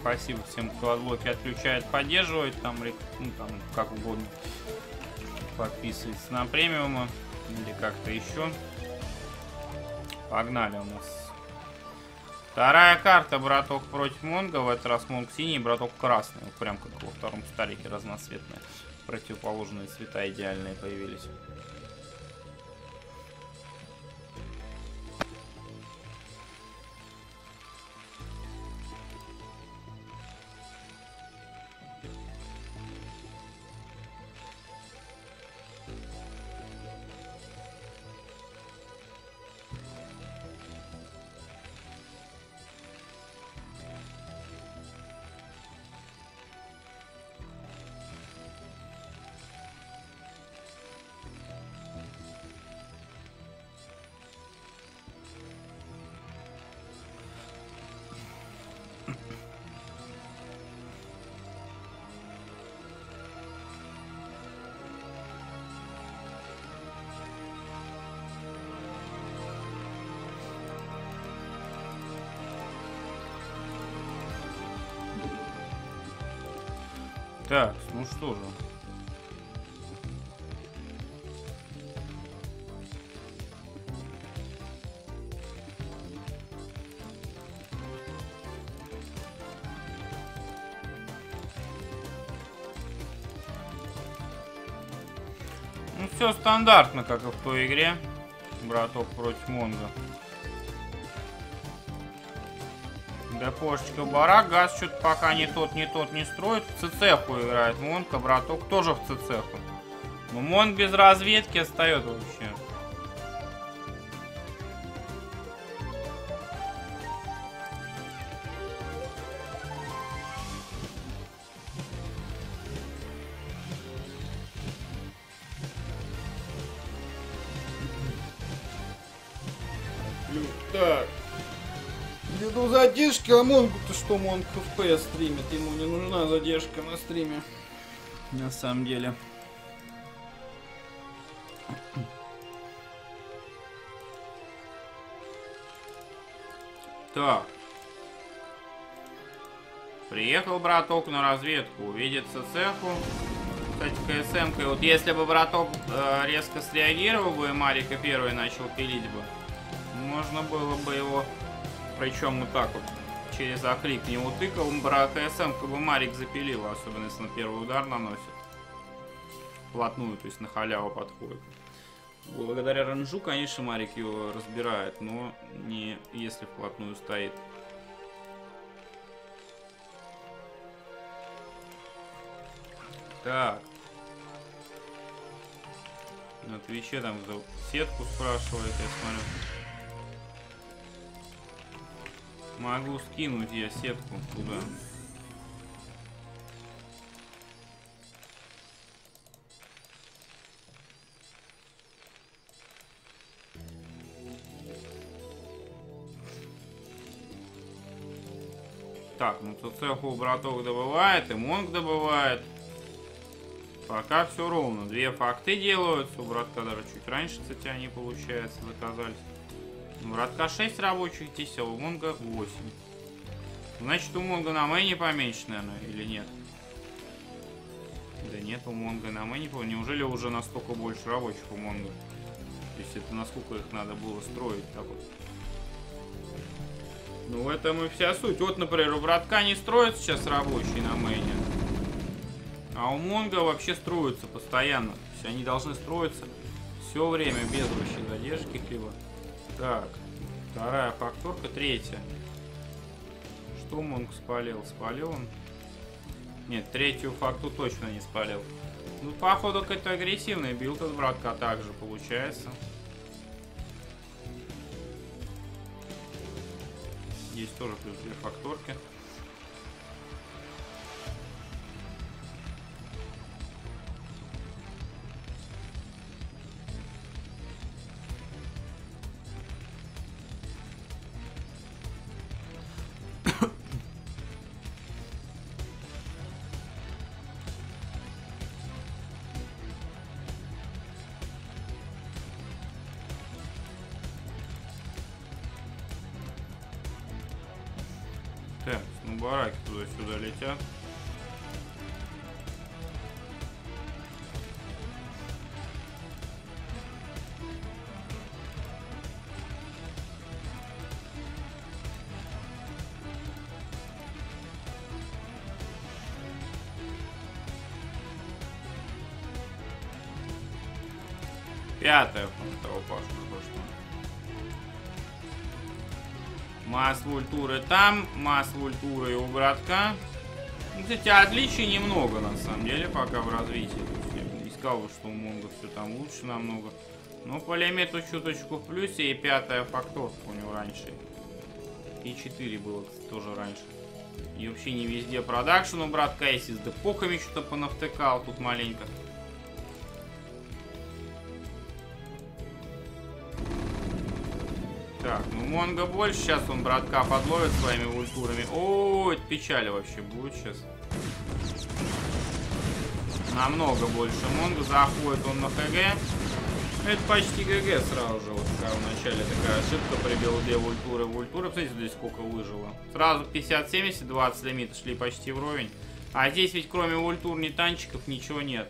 Спасибо всем, кто отблоки отключает, поддерживает, там, ну, там как угодно. Подписывайтесь на премиумы или как-то еще. Погнали у нас. Вторая карта, браток против Монга. В этот раз Монг синий, браток красный. Вот прям как во втором старике, разноцветные. Противоположные цвета идеальные появились. Так, ну что же. Ну все стандартно, как и в той игре. Браток против Монга. Депошечка барак, газ что-то пока не тот строит. В ЦЦ-ху играет Монка, браток тоже в ЦЦ-ху. Но Монг без разведки остается вообще. Так. Ввиду задержки, а Монгу-то что, Монг FPS стримит, ему не нужна задержка на стриме. На самом деле. Так. Приехал браток на разведку, увидится цеху. Кстати, КСМ-кой, вот если бы браток резко среагировал бы и Марика первый начал пилить бы, можно было бы его, причем вот так вот, через оклик не утыкал, брат КСМ, как бы Марик запилил, особенно если на первый удар наносит. Плотную, то есть на халяву подходит. Благодаря ранжу, конечно, Марик его разбирает, но не если вплотную стоит. Так. На Твиче там за сетку спрашивает, я смотрю. Могу скинуть я сетку туда. Так, ну тут цеху браток добывает, и Монг добывает. Пока все ровно. Две факты делаются. У братка даже чуть раньше, кстати, они, получается, заказались. Братка 6 рабочих здесь, а у Монга 8. Значит, у Монга на мэне поменьше, наверное, или нет? Да нет, у Монга на мэне поменьше. Неужели уже настолько больше рабочих у Монга? То есть это насколько их надо было строить так вот? Ну, в этом и вся суть. Вот, например, у братка не строят сейчас рабочие на мэне. А у Монга вообще строятся постоянно. То есть они должны строиться все время, без вообще задержки либо. Так, вторая фактурка, третья. Что Монг спалил? Спалил он? Нет, третью факту точно не спалил. Ну, походу, какой-то агрессивный билд от братка также получается. Здесь тоже плюс две фактурки. Бараки туда-сюда летят. Пятая фронтовая пашка. Масс-вультуры там, масс-вультуры у братка. Кстати, отличий немного, на самом деле, пока в развитии. Я искал, что у Монга все там лучше намного. Но полимету чуточку в плюсе, и пятая факторка у него раньше. И 4 было, кстати, тоже раньше. И вообще не везде продакшн у братка, если с депоками что-то понавтыкал тут маленько. Так, ну Монга больше, сейчас он братка подловит своими вультурами. О, это печаль вообще будет сейчас. Намного больше Монга, заходит он на ХГ. Это почти ГГ сразу же, вот как в начале такая ошибка, прибил две вультуры. Посмотрите, здесь сколько выжило. Сразу 50-70, 20 лимит шли почти вровень. А здесь ведь кроме ультур не танчиков ничего нет.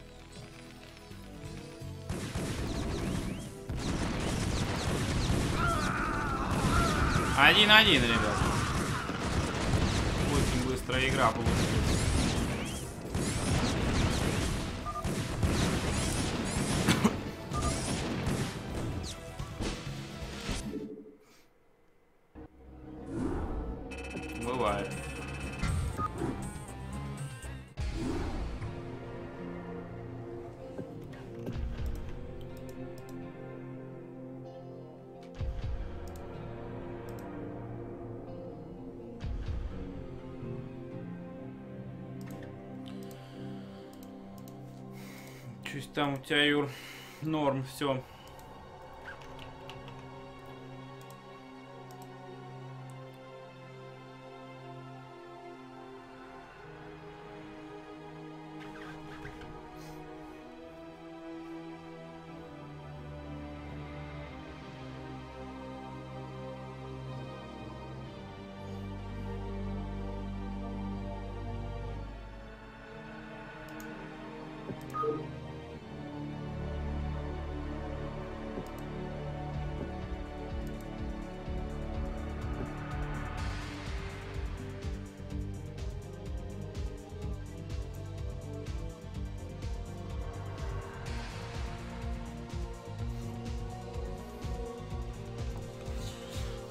Один-один, ребят. Очень быстрая игра получилась. Бывает. Чуть там у тебя, Юр, норм, все.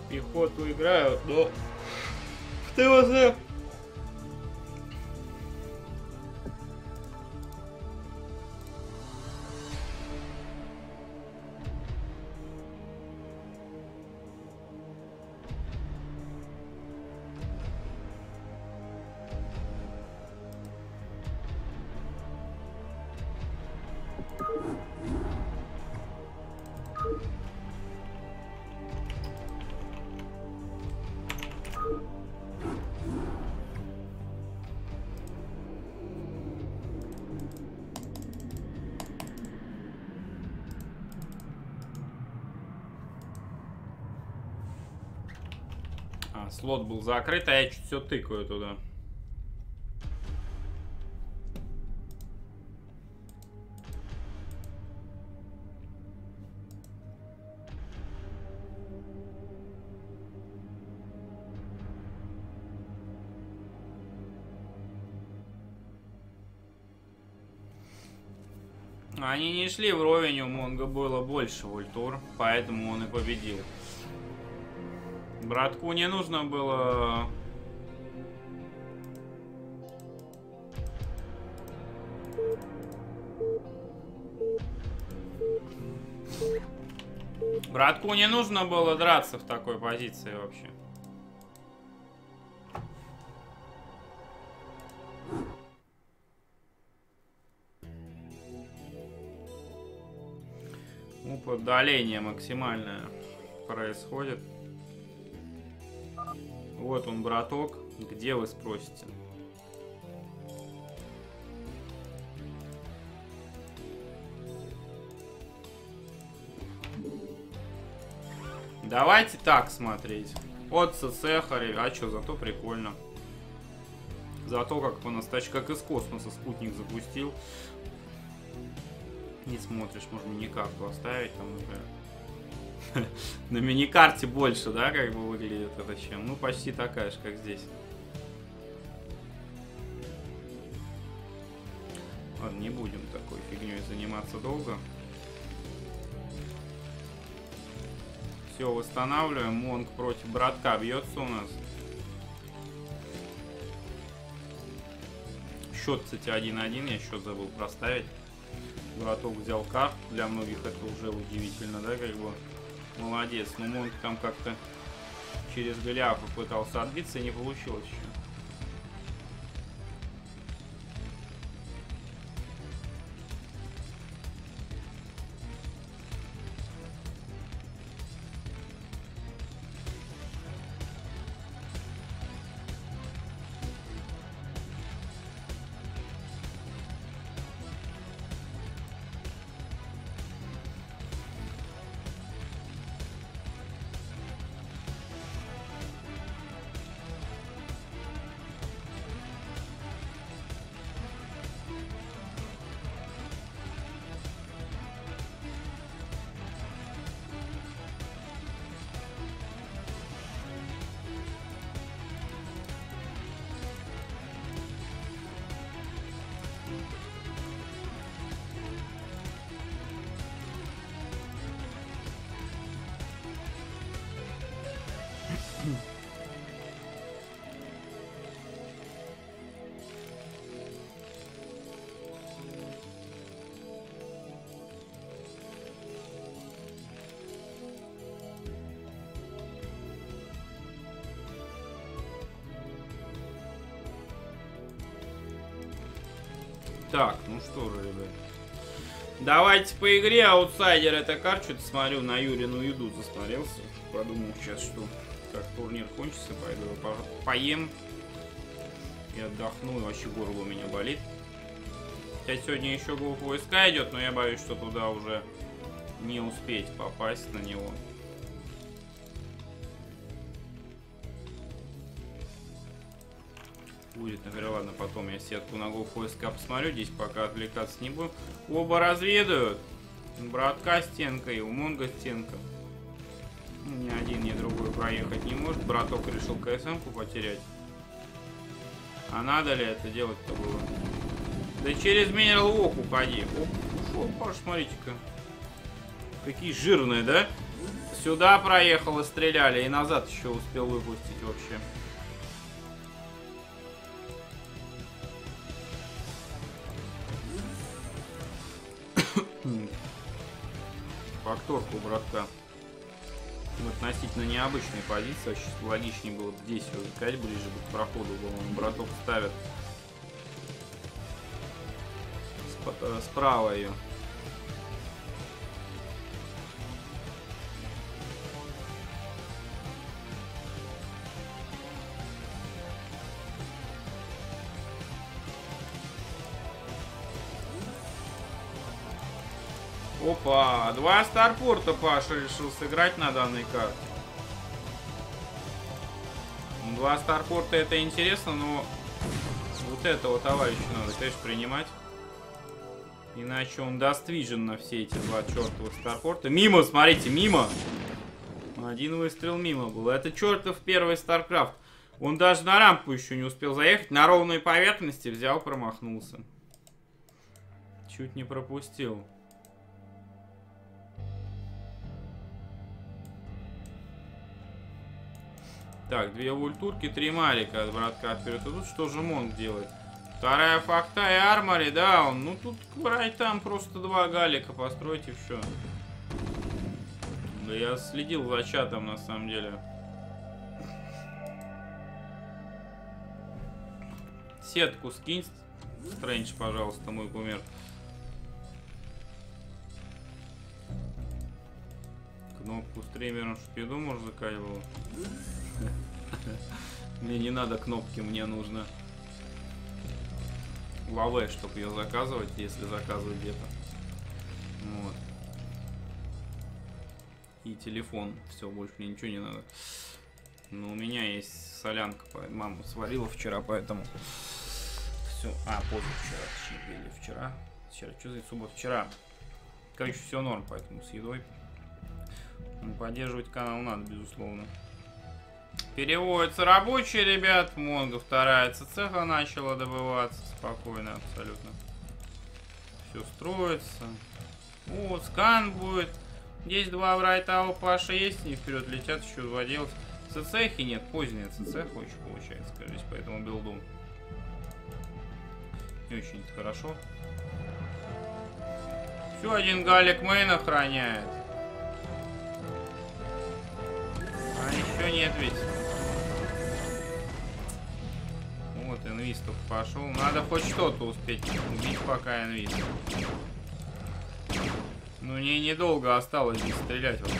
Пехоту играют, но в ТВЗ. Слот был закрыт, а я чуть все тыкаю туда. Они не шли вровень, у Монга было больше ультур, поэтому он и победил. Братку не нужно было драться в такой позиции вообще. Удаление максимальное происходит. Вот он, браток. Где, вы спросите? Давайте так смотреть. От ССХ, а что, зато прикольно. Зато как по-настоящему, как из космоса спутник запустил. Не смотришь, можно миникарту оставить там, например. На миникарте больше, да, как бы выглядит это чем? Ну, почти такая же, как здесь. Ладно, не будем такой фигней заниматься долго. Все, восстанавливаем. Монг против братка бьется у нас. Счет, кстати, 1-1. Я счет забыл проставить. Браток взял карту. Для многих это уже удивительно, да, как бы. Молодец, но Монг там как-то через Голиафа попытался отбиться, и не получилось еще. Так, ну что же, ребят. Давайте по игре. Аутсайдер это карчу. Смотрю, на Юрину еду засмотрелся. Подумал сейчас, что как турнир кончится, пойду поем. И отдохну. И вообще горло у меня болит. Хотя сегодня еще Голд войска идет, но я боюсь, что туда уже не успеть попасть на него. Будет, наверное, ладно, потом я сетку на Голд войска посмотрю, здесь пока отвлекаться не буду. Оба разведают. У братка стенка и у Монга стенка. Ни один, ни другой проехать не может. Браток решил КСМ-ку потерять. А надо ли это делать-то было? Да через Минерал Вок уходи. Оп, ушел, Паш, смотрите-ка. Какие жирные, да? Сюда проехал и стреляли, и назад еще успел выпустить вообще. Факторку братка в относительно необычной позиции, вообще логичнее было здесь выкать, ближе бы к проходу было. Браток ставят справа ее. Опа, два старпорта Паша решил сыграть на данной карте. Два старпорта это интересно, но вот этого товарища надо, конечно, принимать. Иначе он доствижен на все эти два чертовых старпорта. Мимо, смотрите, мимо. Один выстрел мимо был. Это чертов первый StarCraft. Он даже на рампу еще не успел заехать. На ровной поверхности взял, промахнулся. Чуть не пропустил. Так, две вультурки, три марика от братка вперед. А тут что же Монг делает? Вторая факта и армори, да, он. Ну тут край там просто два галика построить и все. Да я следил за чатом на самом деле. Сетку скинь, Стрэндж, пожалуйста, мой кумир. Кнопку стримером, чтоб еду, может, закаливал. Мне не надо кнопки, мне нужно лаве, чтобы ее заказывать, если заказывать где-то. Вот. И телефон. Все, больше мне ничего не надо. Но у меня есть солянка. Мама сварила вчера, поэтому... Все. А, позавчера. Или вчера. Вчера. Что за суббота? Вчера. Короче, все норм, поэтому с едой. Поддерживать канал надо, безусловно. Переводятся рабочие, ребят. Монго вторая цеха начала добываться. Спокойно, абсолютно. Все строится. Вот, скан будет. Здесь два врайта у Паши есть. Не вперед летят, еще два делать. Цехи нет, поздняя цеха очень получается, скажите, поэтому билду. Не очень хорошо. Все, один галик мейн охраняет. А еще нет ведь. Вот инвиз только пошел. Надо хоть что-то успеть убить, пока инвиз. Ну, мне недолго осталось здесь стрелять вообще.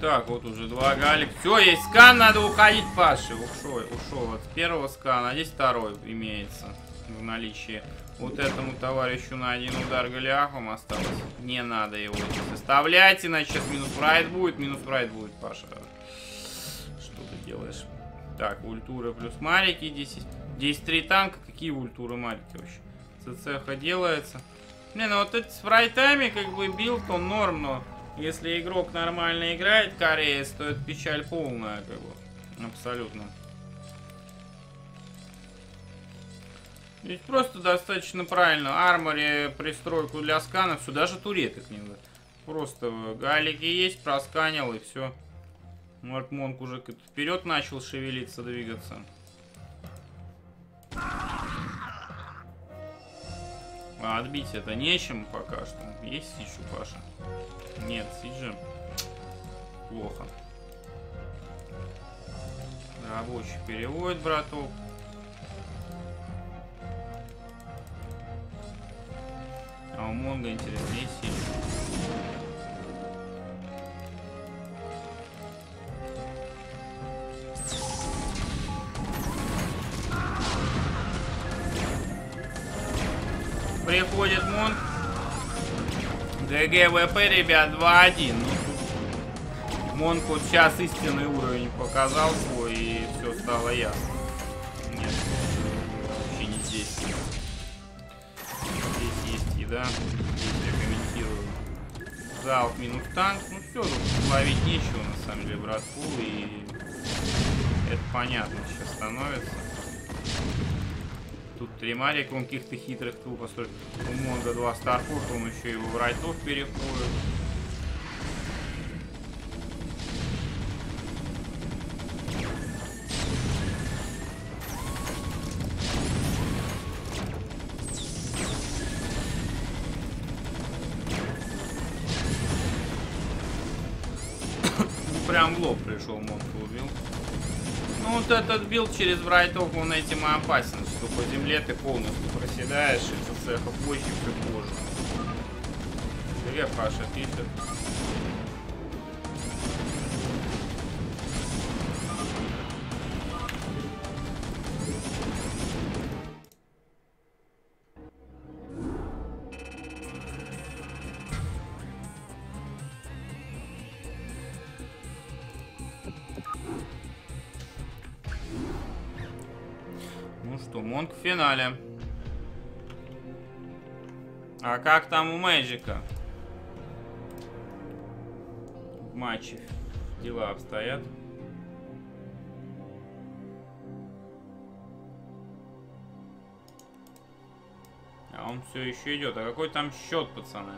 Так, вот уже два галик. Все, есть скан, надо уходить, Паша. Ушел от первого скана. Здесь второй имеется в наличии. Вот этому товарищу на один удар голиахом осталось. Не надо его составлять, иначе сейчас минус прайд будет, Паша. Что ты делаешь? Так, ультура плюс марики. Здесь три танка. Какие ультуры марики вообще? ЦЦХ делается. Не, ну вот это с прайдами как бы билд, он норм, но... Если игрок нормально играет, кореец, то это печаль полная, как бы. Абсолютно. Здесь просто достаточно правильно. Арморе, пристройку для сканов. Сюда же туреток не надо. Просто галики есть, просканил и все. Марк Монг уже вперед начал шевелиться, двигаться. А отбить это нечем пока что. Есть Сичу, Паша? Нет, Сиджи. Плохо. Рабочий переводит, браток. А у Монга интереснее Сичу. Приходит Монг. ДГВП, ребят, 2-1. Ну, Монг вот сейчас истинный уровень показал свой, и все стало ясно. Нет, вообще не здесь. Здесь есть еда. Здесь я комментирую. Залп минус танк. Ну все, тут ловить нечего, на самом деле, братку. И это понятно сейчас становится. Тут три марика, он каких-то хитрых трупов. У Монга 2 Старфорта, он еще его в райтов переходит. Прям в лоб пришел, Монг убил. Ну вот этот билд через брайтов, он этим и опасен, что по земле ты полностью проседаешь, и цеха позже и позже. Две Паша пишет. Монг в финале. А как там у Мэджика? В матче дела обстоят. А он все еще идет. А какой там счет, пацаны?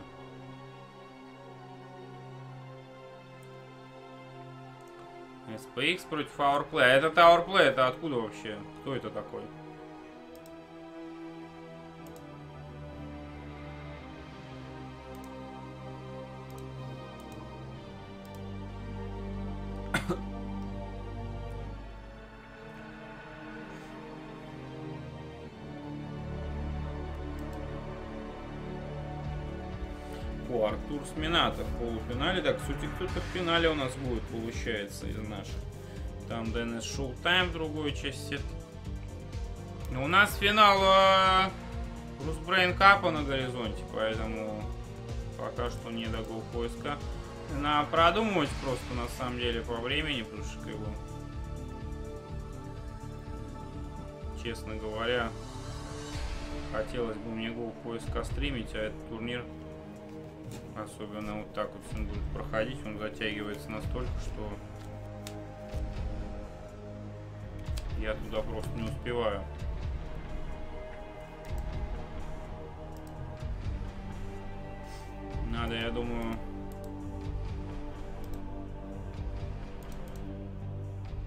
SPX против Ourplay. А этот Ourplay, это откуда вообще? Кто это такой? С Minato в полуфинале. Так, кстати, кто-то в финале у нас будет, получается, из наших. Там ДНС ShoWTimE в другой части. Но у нас финал Рус Brain Cup на горизонте, поэтому пока что не до голпоиска. Надо продумывать просто, на самом деле, по времени, потому что его, честно говоря, хотелось бы мне голпоиска стримить, а этот турнир, особенно вот так вот он будет проходить, он затягивается настолько, что я туда просто не успеваю. Надо, я думаю,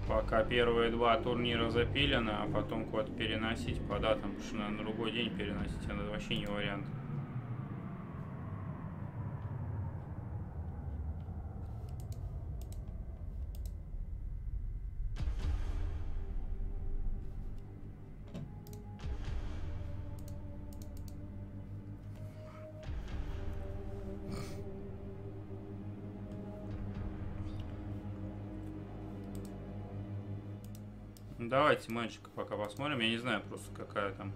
пока первые два турнира запилены, а потом куда-то переносить по датам, потому что на другой день переносить, это вообще не вариант. Давайте мальчика пока посмотрим. Я не знаю просто, какая там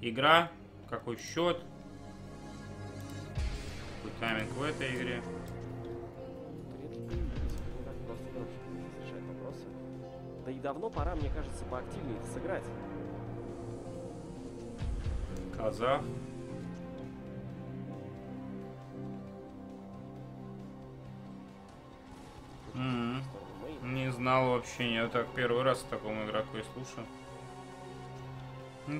игра, какой счет, какой тайминг в этой игре. Да и давно пора, мне кажется, поактивнее сыграть. Казах. Не знал вообще, я так первый раз к такому игроку и слушаю.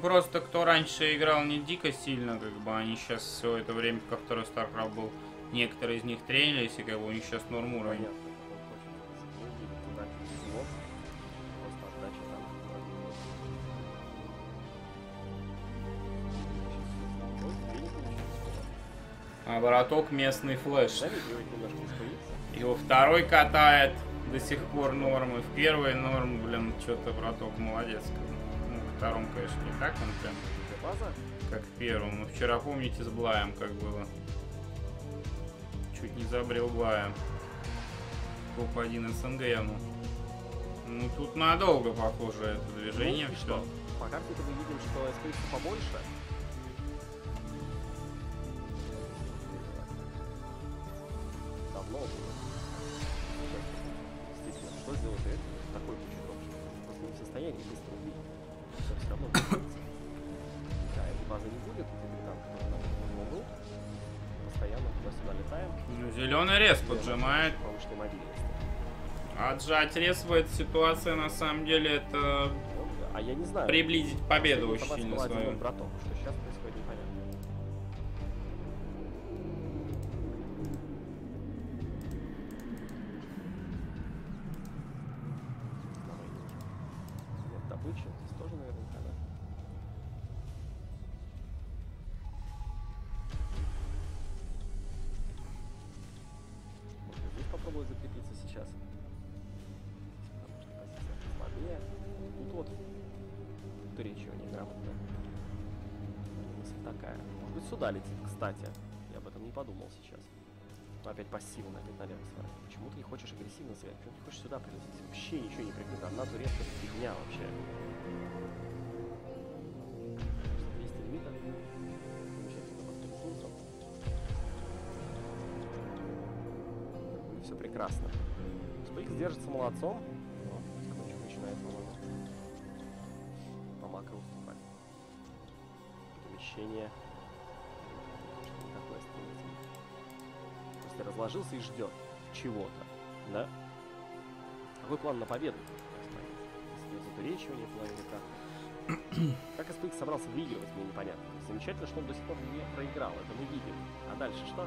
Просто кто раньше играл не дико сильно, как бы они сейчас все это время, как второй StarCraft был, некоторые из них тренились, и как бы у них сейчас норм уровень. А бороток местный флеш. Его второй катает до сих пор нормы. В первой нормы, блин, что-то бороток молодец. Ну, во втором, конечно, не так он прям, как в первом. Но вчера, помните, с Блаем как было. Чуть не забрел Блая. Топ-1 СНГ ему. Ну, тут надолго, похоже, это движение. Ну, что? По карте-то мы видим, что SPX побольше. Что сделать это? Такой пучок. В таком состоянии быстро убить. Все равно. Да, эта база не будет, потому что постоянно туда-сюда летаем. Ну, зеленый рез поджимает. Отжать рез в этой ситуации на самом деле это. А я не знаю. Приблизить победу очень сильно свою. Кстати, я об этом не подумал сейчас. Но опять пассивно, опять налево сворачиваю. Почему ты не хочешь агрессивно сверять? Почему ты не хочешь сюда прилететь? Вообще ничего не прикрыто. Одна турецкая фигня вообще. 200 лимитов. Замечательно, под трехсунцем. Все прекрасно. Спейк держится молодцом. Кнопочка начинает, по-моему, по макро уступать. Перемещение. Разложился и ждет чего-то, да? Какой план на победу? Затуречивание планета. Как SPX собрался выигрывать, мне непонятно. Замечательно, что он до сих пор не проиграл, это мы видим. А дальше что?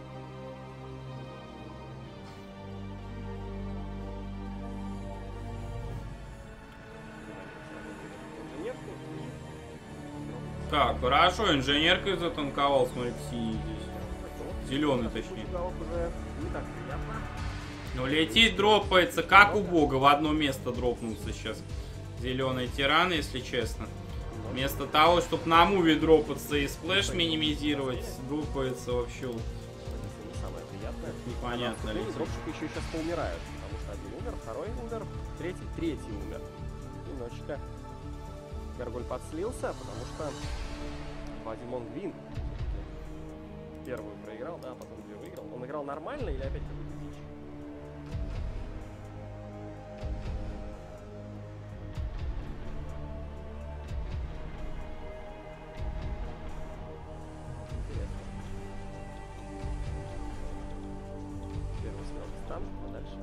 Так, хорошо, инженеркой затанковал, смотрите, синий здесь. Зеленый, точнее. Но летит, дропается, как у бога, в одно место дропнулся сейчас зеленый тиран, если честно. Вместо того, чтобы на муве дропаться и сплэш минимизировать, дропается вообще вот. Непонятно ли. Дропщики еще сейчас поумирают, потому что один умер, второй умер, третий умер. Немножечко Гаргуль подслился, потому что Вадимон Вин первую проиграл, да, потом ее выиграл. Он играл нормально или опять какую-то дичь? Интересно. Первый снял стан, а дальше?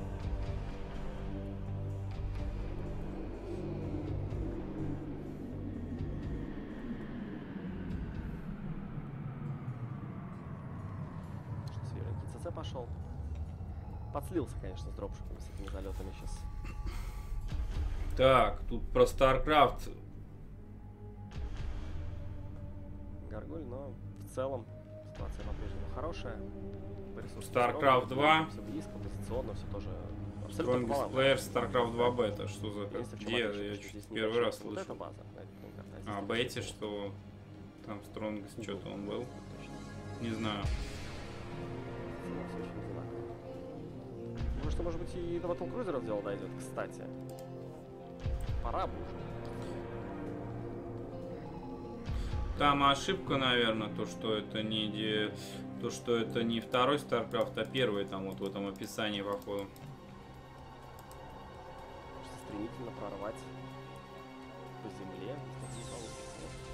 Пошел. Подслился, конечно, с дропшиками, с этими залетами сейчас. Так, тут про StarCraft. Гаргуль, но в целом ситуация по-прежнему хорошая. StarCraft 2. Все близко, позиционно, все тоже абсолютно баланс. StarCraft 2 бета, что за... Где? Я чуть первый раз слышал. Вот эта база. А, бете, что там Strongest, что-то он был. Не знаю. Потому что, может быть, и до Battle Cruiser дело дойдет, кстати. Пора бы уже. Там ошибка, наверное, то, что это не второй StarCraft, а первый там вот в этом описании, походу. Стремительно прорвать по земле.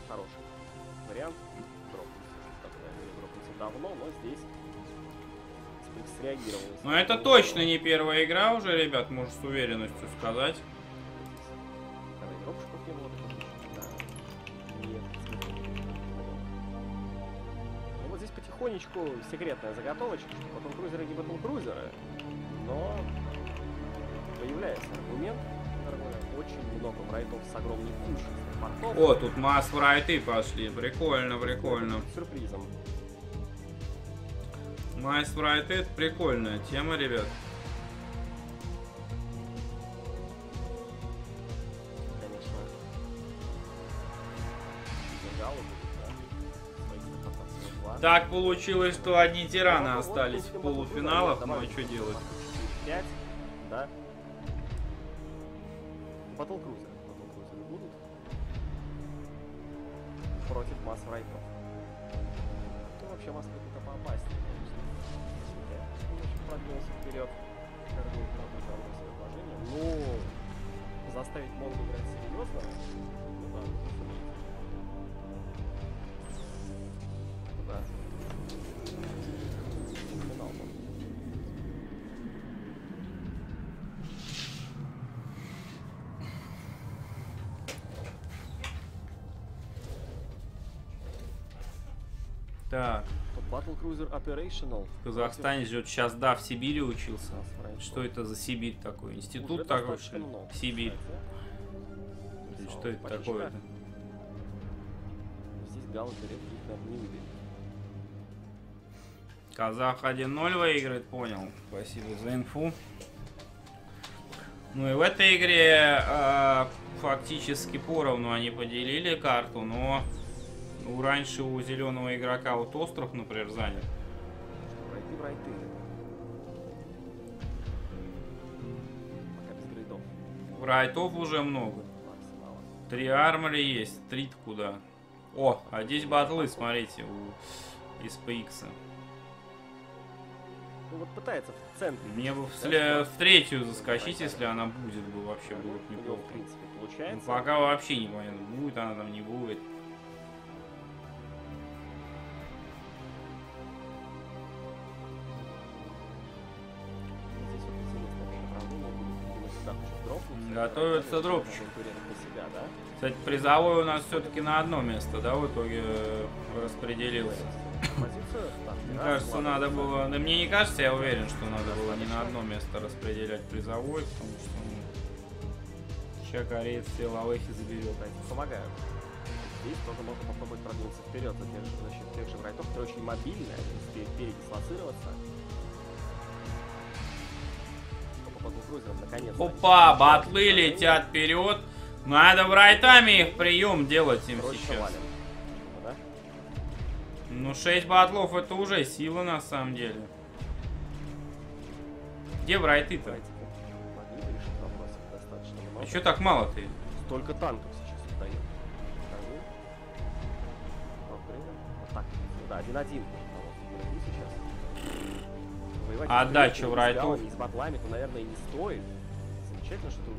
Хороший вариант. Дропнулся давно, но здесь... Но это точно не первая игра уже, ребят, можно с уверенностью сказать. потихонечку секретная заготовочка, что потом крузеры не батл-крузеры, но появляется аргумент, очень много врайтов с огромной кучей портов. О, тут масс врайты пошли, прикольно, прикольно. Сюрпризом. Масс врайты — это прикольная тема, ребят. Так получилось, что одни тираны остались в полуфиналах, но и что делать? 5, да. Батл-крузеры будут против масс-райтов. Ну, вообще масс-райты-то поопаснее, конечно. Он очень продвинулся вперед. Гаргул продвинулся свое положение. Но заставить Монга играть серьезно, ну да, да. Финал, так. Battle Cruiser Operational. В Казахстане ждет сейчас, да, в Сибири учился. Что это за Сибирь такой? Институт уже такой? Сибирь. Или что это такое? Здесь галочка редких не выделит. Казах 1-0 выиграет, понял. Спасибо за инфу. Ну и в этой игре фактически поровну они поделили карту, но раньше у зеленого игрока вот остров, например, занят. Пройти. Пока без грейдов. Райтов уже много. 3 армори есть, 3 куда. О, а здесь батлы, смотрите, у SPX. Вот пытается в центре. Мне бы в третью заскочить, если она будет, бы вообще было неплохо. В принципе, получается. Ну, пока вообще не понятно, будет она там, не будет. Готовится дропчик. Кстати, призовой у нас все-таки на одно место, да, в итоге распределилось. Мне кажется, надо было... Да мне не кажется, я уверен, что надо было не на одно место распределять призовой, потому что сейчас кореец все лавехи заберет. Помогаю. Здесь тоже можно попробовать продвинуться вперед за счет тех же врайтов, которые очень мобильные, передислоцироваться. Опа, батлы летят вперед. Надо врайтами их прием делать им сейчас. Ну, 6 батлов это уже сила на самом деле. Где врайты-то? А чё так мало ты? Столько танков сейчас отдает. Да, 1-1. Отдача врайтов.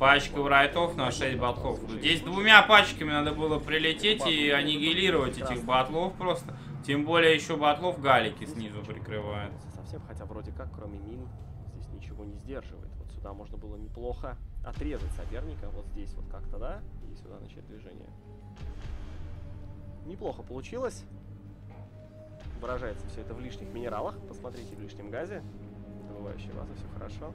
Пачка врайтов на 6 батлов. Здесь двумя пачками надо было прилететь и аннигилировать этих батлов просто. Тем более еще батлов галики снизу прикрывают. Совсем, хотя вроде как, кроме мин, здесь ничего не сдерживает. Вот сюда можно было неплохо отрезать соперника. Вот здесь вот как-то, да? И сюда начать движение. Неплохо получилось. Выражается все это в лишних минералах. Посмотрите, в лишнем газе. Добывающие вазы, все хорошо.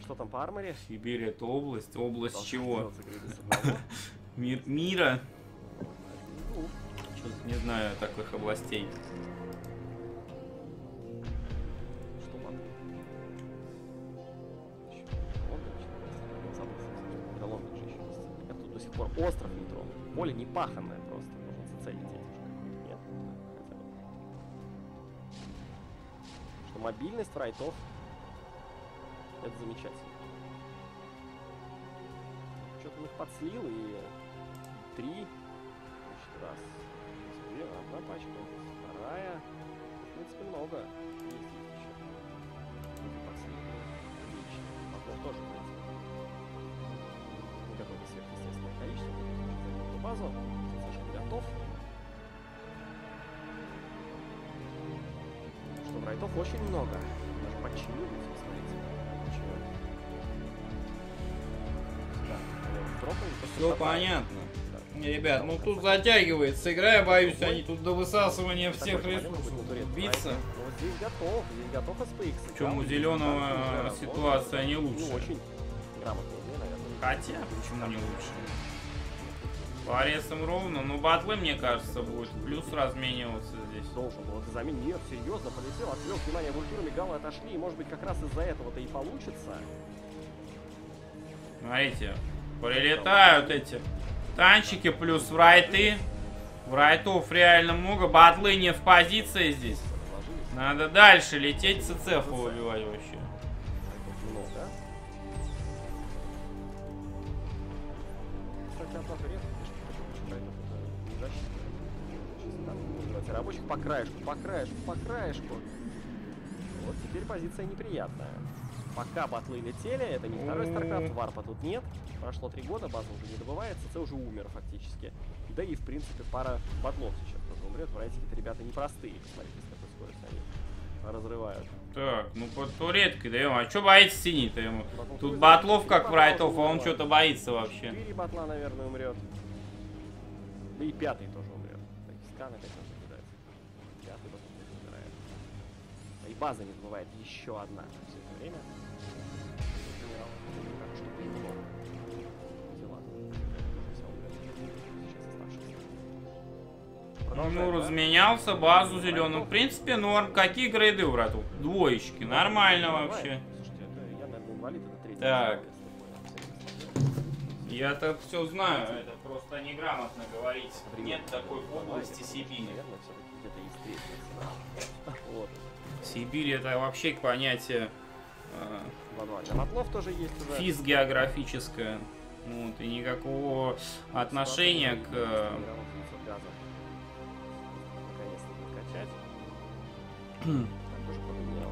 Что там по арморе? Сибирь — это область. Область чего? Мира. Не знаю таких областей. Я тут до сих пор остров не тронул. Поле не паханное просто. Можно зацелить этим. Нет, хотя бы. Что мобильность райтов — это замечательно. Что-то их подслил и 3 раз. Одна пачка, вторая. В принципе, много. Есть еще. Отлично. Потом тоже, в принципе. Никакого сверхъестественного количества. Займем эту базу. Слишком готов. Что, райтов очень много. Даже подчинились, посмотрите. Ничего. Да. Все понятно. Ребят, ну тут затягивается игра, я боюсь, они тут до высасывания всех ресурсов будут биться. Здесь готов SPX. Причем у зеленого ситуация не лучше. Хотя, почему не лучше? По арестам ровно, но батлы, мне кажется, будет плюс размениваться здесь. Должен был это заменить. Нет, серьезно, полетел, отвлек внимание вультурами, галы отошли, и может быть как раз из-за этого-то и получится. Смотрите, прилетают эти танчики, плюс врайты. Врайтов реально много, батлы не в позиции здесь. Надо дальше лететь, ЦЦФ убивать вообще. Рабочих по краешку, по краешку, по краешку. Вот теперь позиция неприятная. Пока батлы летели, это не второй StarCraft, варпа тут нет. Прошло 3 года, батл уже не добывается, это уже умер фактически. Да и в принципе пара батлов сейчас тоже умрет. Врайтики это ребята непростые, посмотрите, с какой скоростью они разрывают. Так, ну под туреткой даем. А что боится синий-то ему? Тут батлов как врайтов, а он что-то боится вообще. 4 батла, наверное, умрет. Да и 5-й тоже умрет. Так, сканы, конечно. И база не бывает еще одна все это время. Ну, разменялся базу зеленым. В принципе, норм. Какие грейды, брату? Двоечки. Нормально вообще. Так. Я-то все знаю. Это просто неграмотно говорить. Нет такой области Сибири. Вот. Сибирь это вообще понятие физгеографическое. Вот, и никакого отношения к...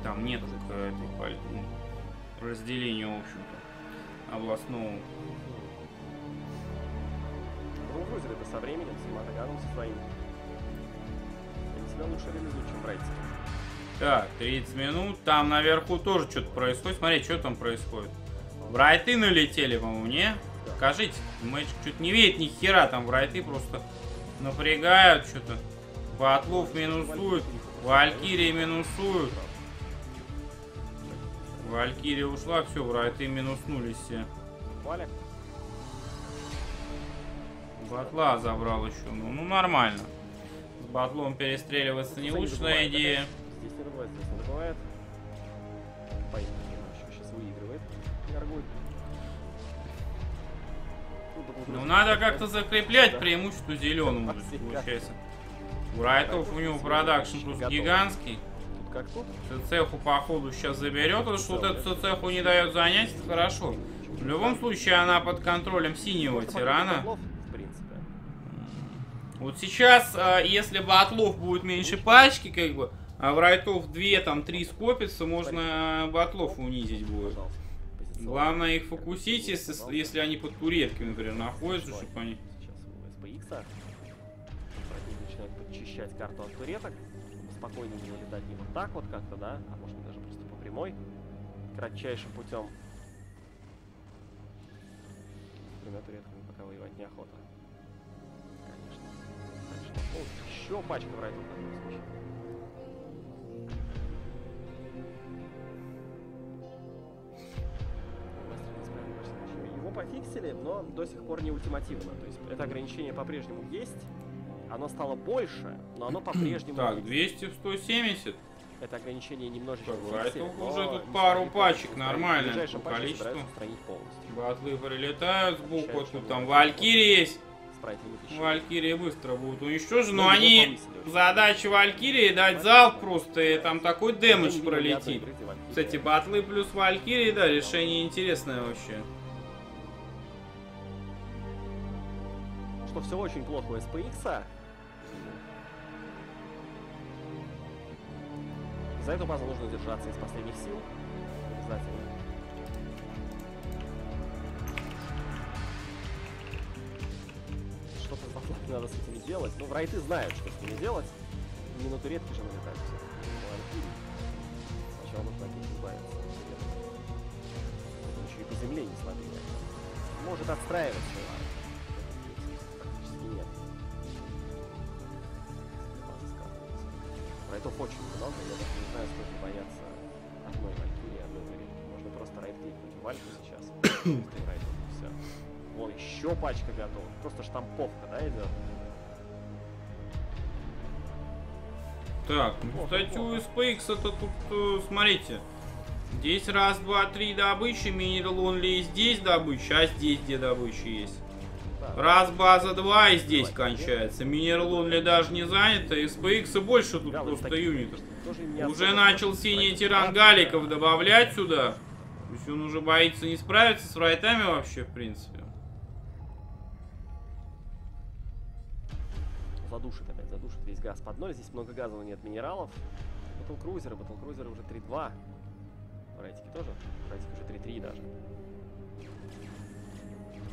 Там нет разделения, в общем-то, областного. Ну, вызовет это со временем, с Матаганом, со своим. Они себя лучше реализуют, чем братья. Так, 30 минут. Там наверху тоже что-то происходит. Смотри, что там происходит. Врайты налетели, по-моему, не? Скажите, мальчик что-то не видит ни хера. Там врайты просто напрягают что-то. Батлов минусуют. Валькирии минусуют. Валькирия ушла, все, врайты минуснулись все. Батла забрал еще. Ну нормально. С батлом перестреливаться не лучшая идея. Здесь не бывает, здесь не бывает. Поехали, еще сейчас выигрывает. Гаргуль. Ну надо как-то закреплять преимущество зеленому, получается. У райтов у него продакшн просто гигантский. ЦЦху походу сейчас заберет, потому что вот эту ЦЦху не дает занять, это хорошо. В любом случае она под контролем синего тирана. Вот сейчас, если бы отлов будет меньше пачки, как бы, а в райтов 2, там 3 скопится, можно батлов унизить будет. Главное их фокусить, если они под туретки, например, находятся, чтобы они... Сейчас начинают подчищать карту от туреток. Спокойно не вылетать не вот так вот как-то, да? А может даже просто по прямой. Кратчайшим путем. С двумя туретками пока воевать неохота. Конечно. Еще пачка в райтов. Пофиксили, но до сих пор не ультимативно. То есть это ограничение по-прежнему есть. Оно стало больше, но оно по-прежнему... Так, 200 в 170. Это ограничение немножечко фиксили, уже тут пару пачек нормально. По количеству. Батлы прилетают сбоку. Тут там валькирии есть. Валькирии быстро будут уничтожены. Но они... Задача валькирии дать залп просто. И там такой дэмэдж пролетит. Кстати, батлы плюс валькирии, да, решение интересное вообще. Все очень плохо у SPX. За эту базу нужно держаться из последних сил. Обязательно. Что-то надо с этими делать. Ну, врайты знают, что с ними делать. Не на туретки же налетают все. Сначала нужно от них избавиться. Еще и по земле не слабее. Может отстраиваться. Файтов очень много, я даже не знаю, сколько бояться одной валькирии, одной тарелки. Можно просто райдейкнуть вальку сейчас. Все. Вон еще пачка готова. Просто штамповка, да, идет? Так, ну, кстати, у SPX это тут, смотрите, здесь раз, два, три добычи, минерал онли, и здесь добыча, а здесь где добыча есть. Раз, база, два, и здесь кончается. Минерал онли даже не занято, SPX и больше тут просто юнитов. Уже начал синий тиран галиков добавлять сюда. То есть он уже боится не справиться с райтами вообще, в принципе. Задушит опять, задушит весь газ под ноль. Здесь много газового, нет минералов. Батл-крузеры уже 3-2. Райтики тоже? Райтики уже 3-3 даже.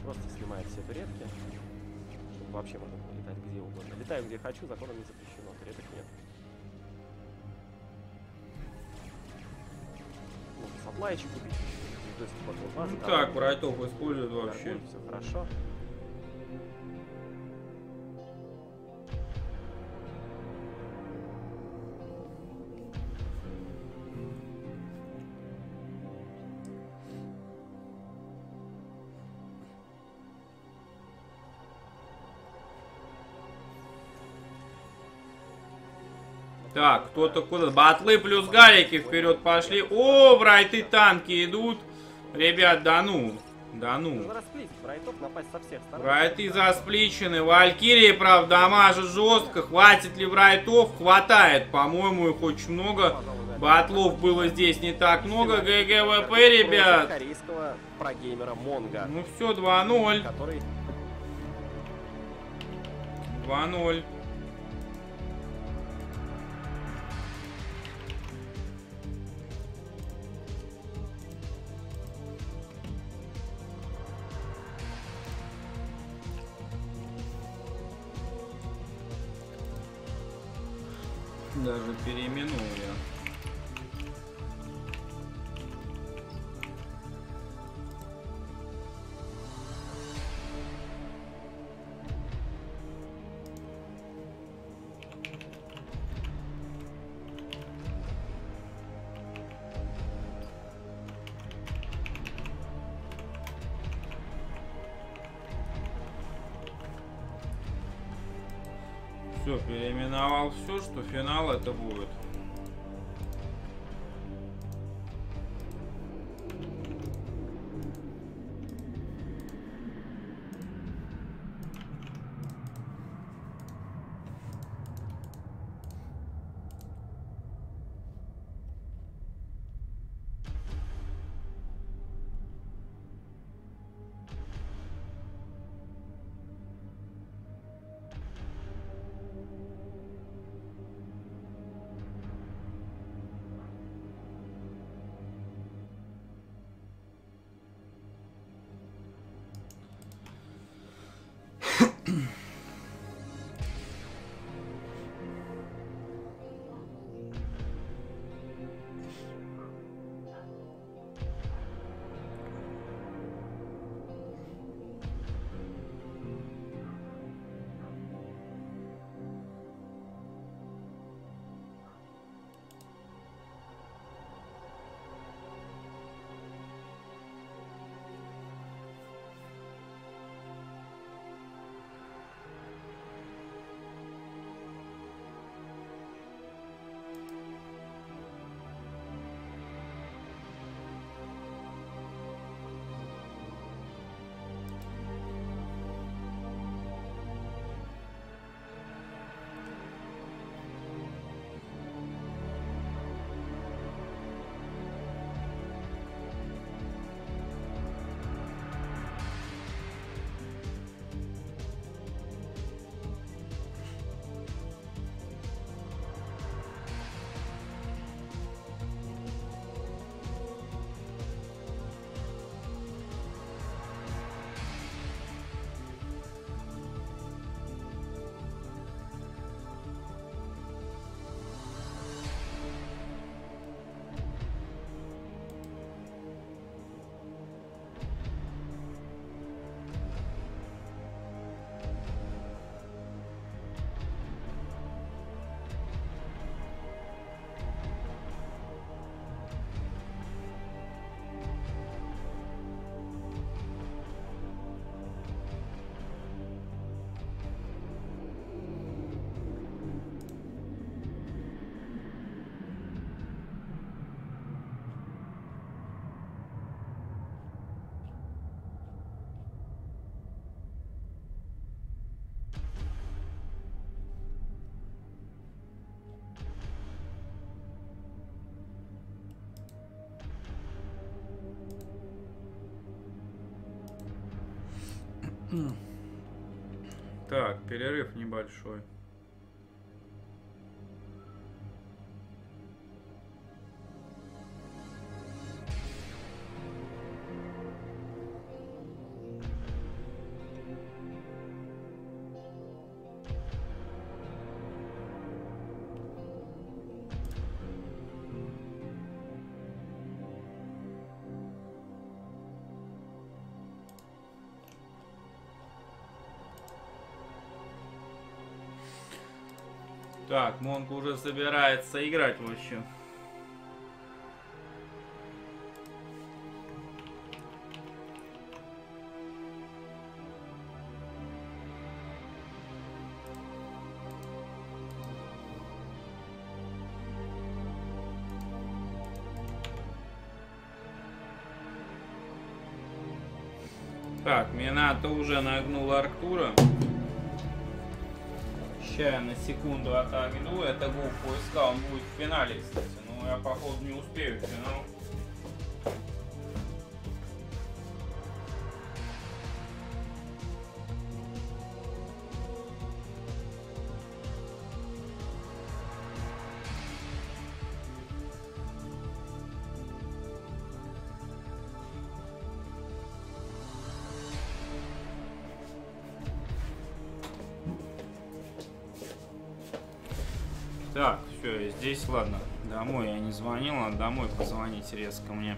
Просто снимает все туретки, чтобы вообще можно было летать где угодно. Летаю где хочу, законом не запрещено, туреток нет. Можно саплайчик купить. Ну так, райтов используют вообще. Все хорошо. Так, кто-то куда-то. Батлы плюс галики вперед пошли. О, в райты танки идут. Ребят, да ну. Да ну. Райты заспличены. Валькирии, правда, дамажат жестко. Хватит ли в райтов? Хватает. По-моему, их очень много. Батлов было здесь не так много. ГГВП, ребят. Ну все, 2-0. 2-0. Даже переименую я. Все, переименовал все, что финал это будет. Так, перерыв небольшой. Так, Монг уже собирается играть вообще. Так, Minato уже нагнул Арктура. Сейчас я на секунду отогну, это гол поиска, он будет в финале, кстати, но я, походу, не успею в финал. Так, все, здесь, ладно, домой я не звонил, а домой позвонить резко мне.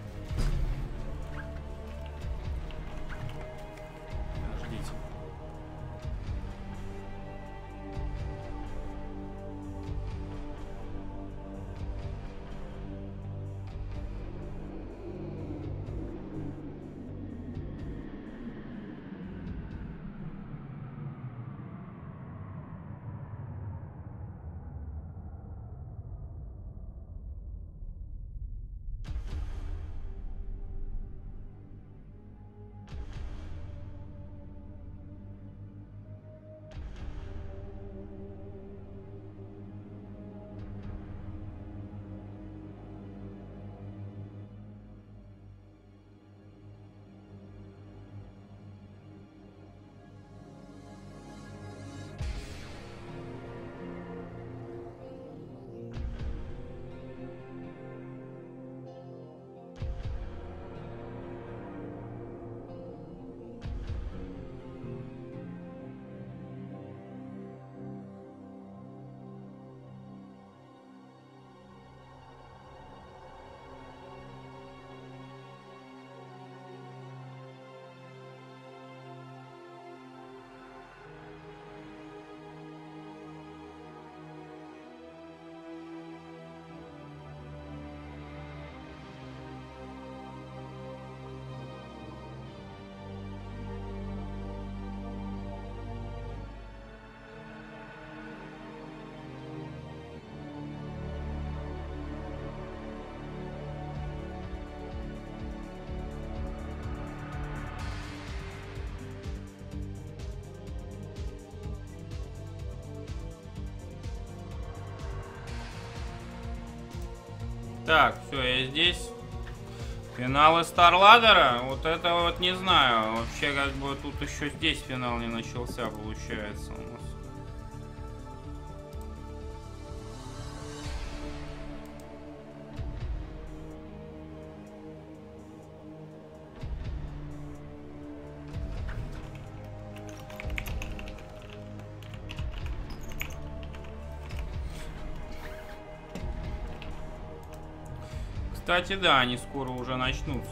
Подождите. Так, все, я здесь. Финалы StarLadder. Вот это вот не знаю. Вообще, как бы тут еще здесь финал не начался, получается, у нас. Кстати, да, они скоро уже начнутся.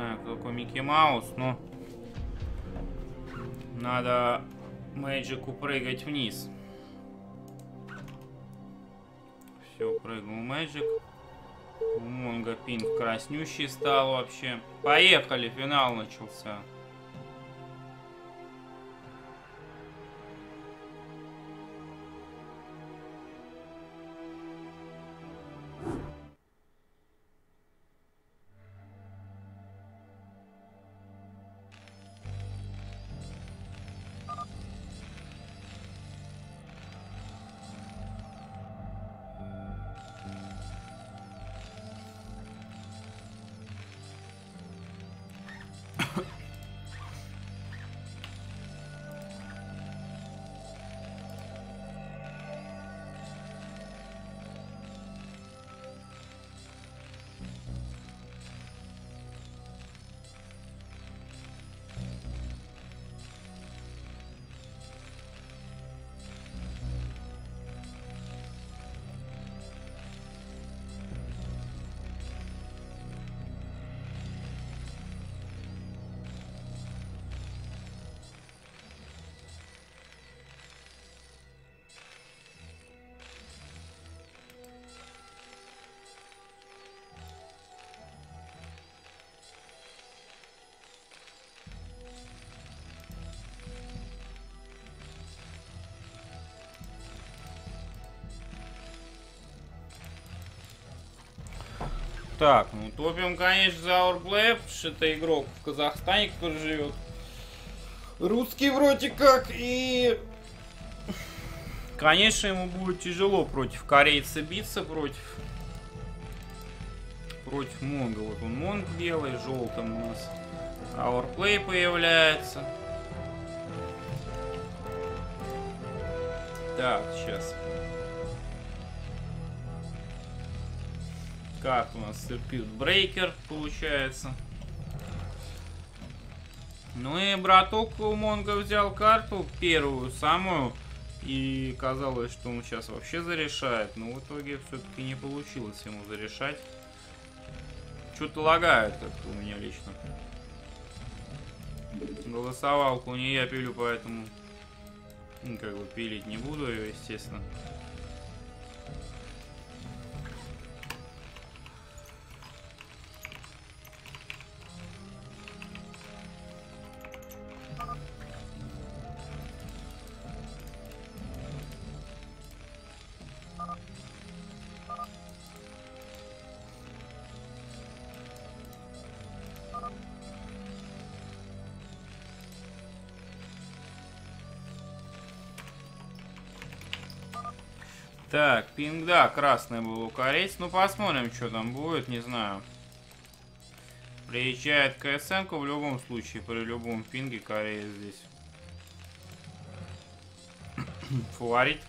знаю, какой Микки Маус, но надо Мэджику прыгать вниз. Все, прыгнул Мэджик. У Монга пинг краснющий стал вообще. Поехали, финал начался. Так, ну топим, конечно, за Ourplay, потому что это игрок в Казахстане, который живет. Русский вроде как, и... Конечно, ему будет тяжело против корейца биться, против Монга. Вот он Монг белый, желтым у нас Ourplay появляется. Так, сейчас... Как у нас Circuit Breaker получается. Ну и браток у Монга взял карту первую, самую. И казалось, что он сейчас вообще зарешает. Но в итоге все-таки не получилось ему зарешать. Что-то лагает как-то у меня лично. Голосовалку не я пилю, поэтому... Ну, как бы пилить не буду ее, естественно. Так, пинг, да, красный был у корейца. Ну, посмотрим, что там будет, не знаю. Приезжает КСМ-ка в любом случае, при любом пинге кореец здесь. Фаворит.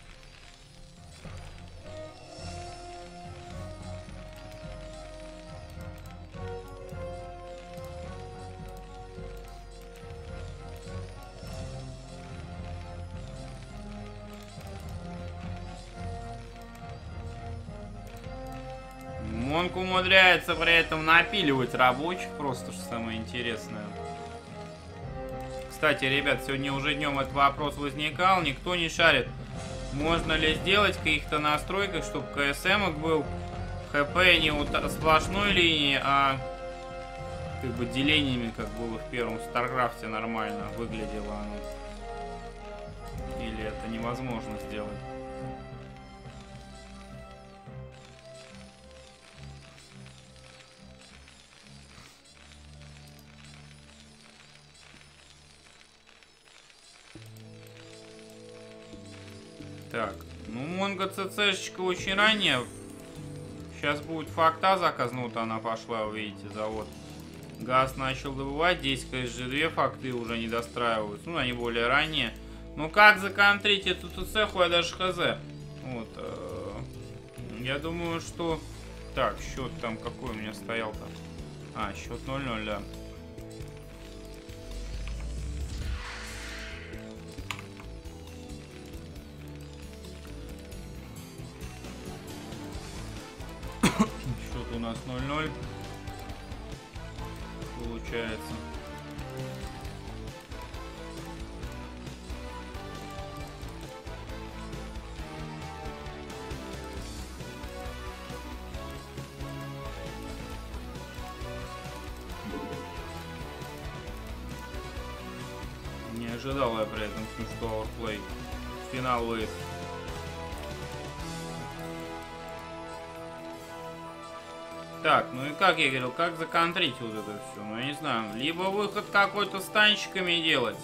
Умудряется при этом напиливать рабочих, просто что самое интересное. Кстати, ребят, сегодня уже днем этот вопрос возникал, никто не шарит. Можно ли сделать в каких-то настройках, чтобы КСМ был ХП не сплошной линии, а как бы делениями, как было в первом StarCraft, нормально выглядело оно? Или это невозможно сделать? Так, ну Монго ЦЦшечка очень ранее. Сейчас будет факта заказана, вот она пошла, видите, завод. Газ начал добывать, здесь, конечно, две факты уже не достраиваются, ну они более ранние. Ну как законтрить эту ЦЦху, я даже хз. Вот, я думаю, что... Так, счет там какой у меня стоял-то? А, счет 0-0, да. У нас 0-0. получается. Не ожидал я при этом, что Ourplay в финал выйдет. Так, ну и как я говорил, как законтрить вот это все? Ну я не знаю, либо выход какой-то с танчиками делать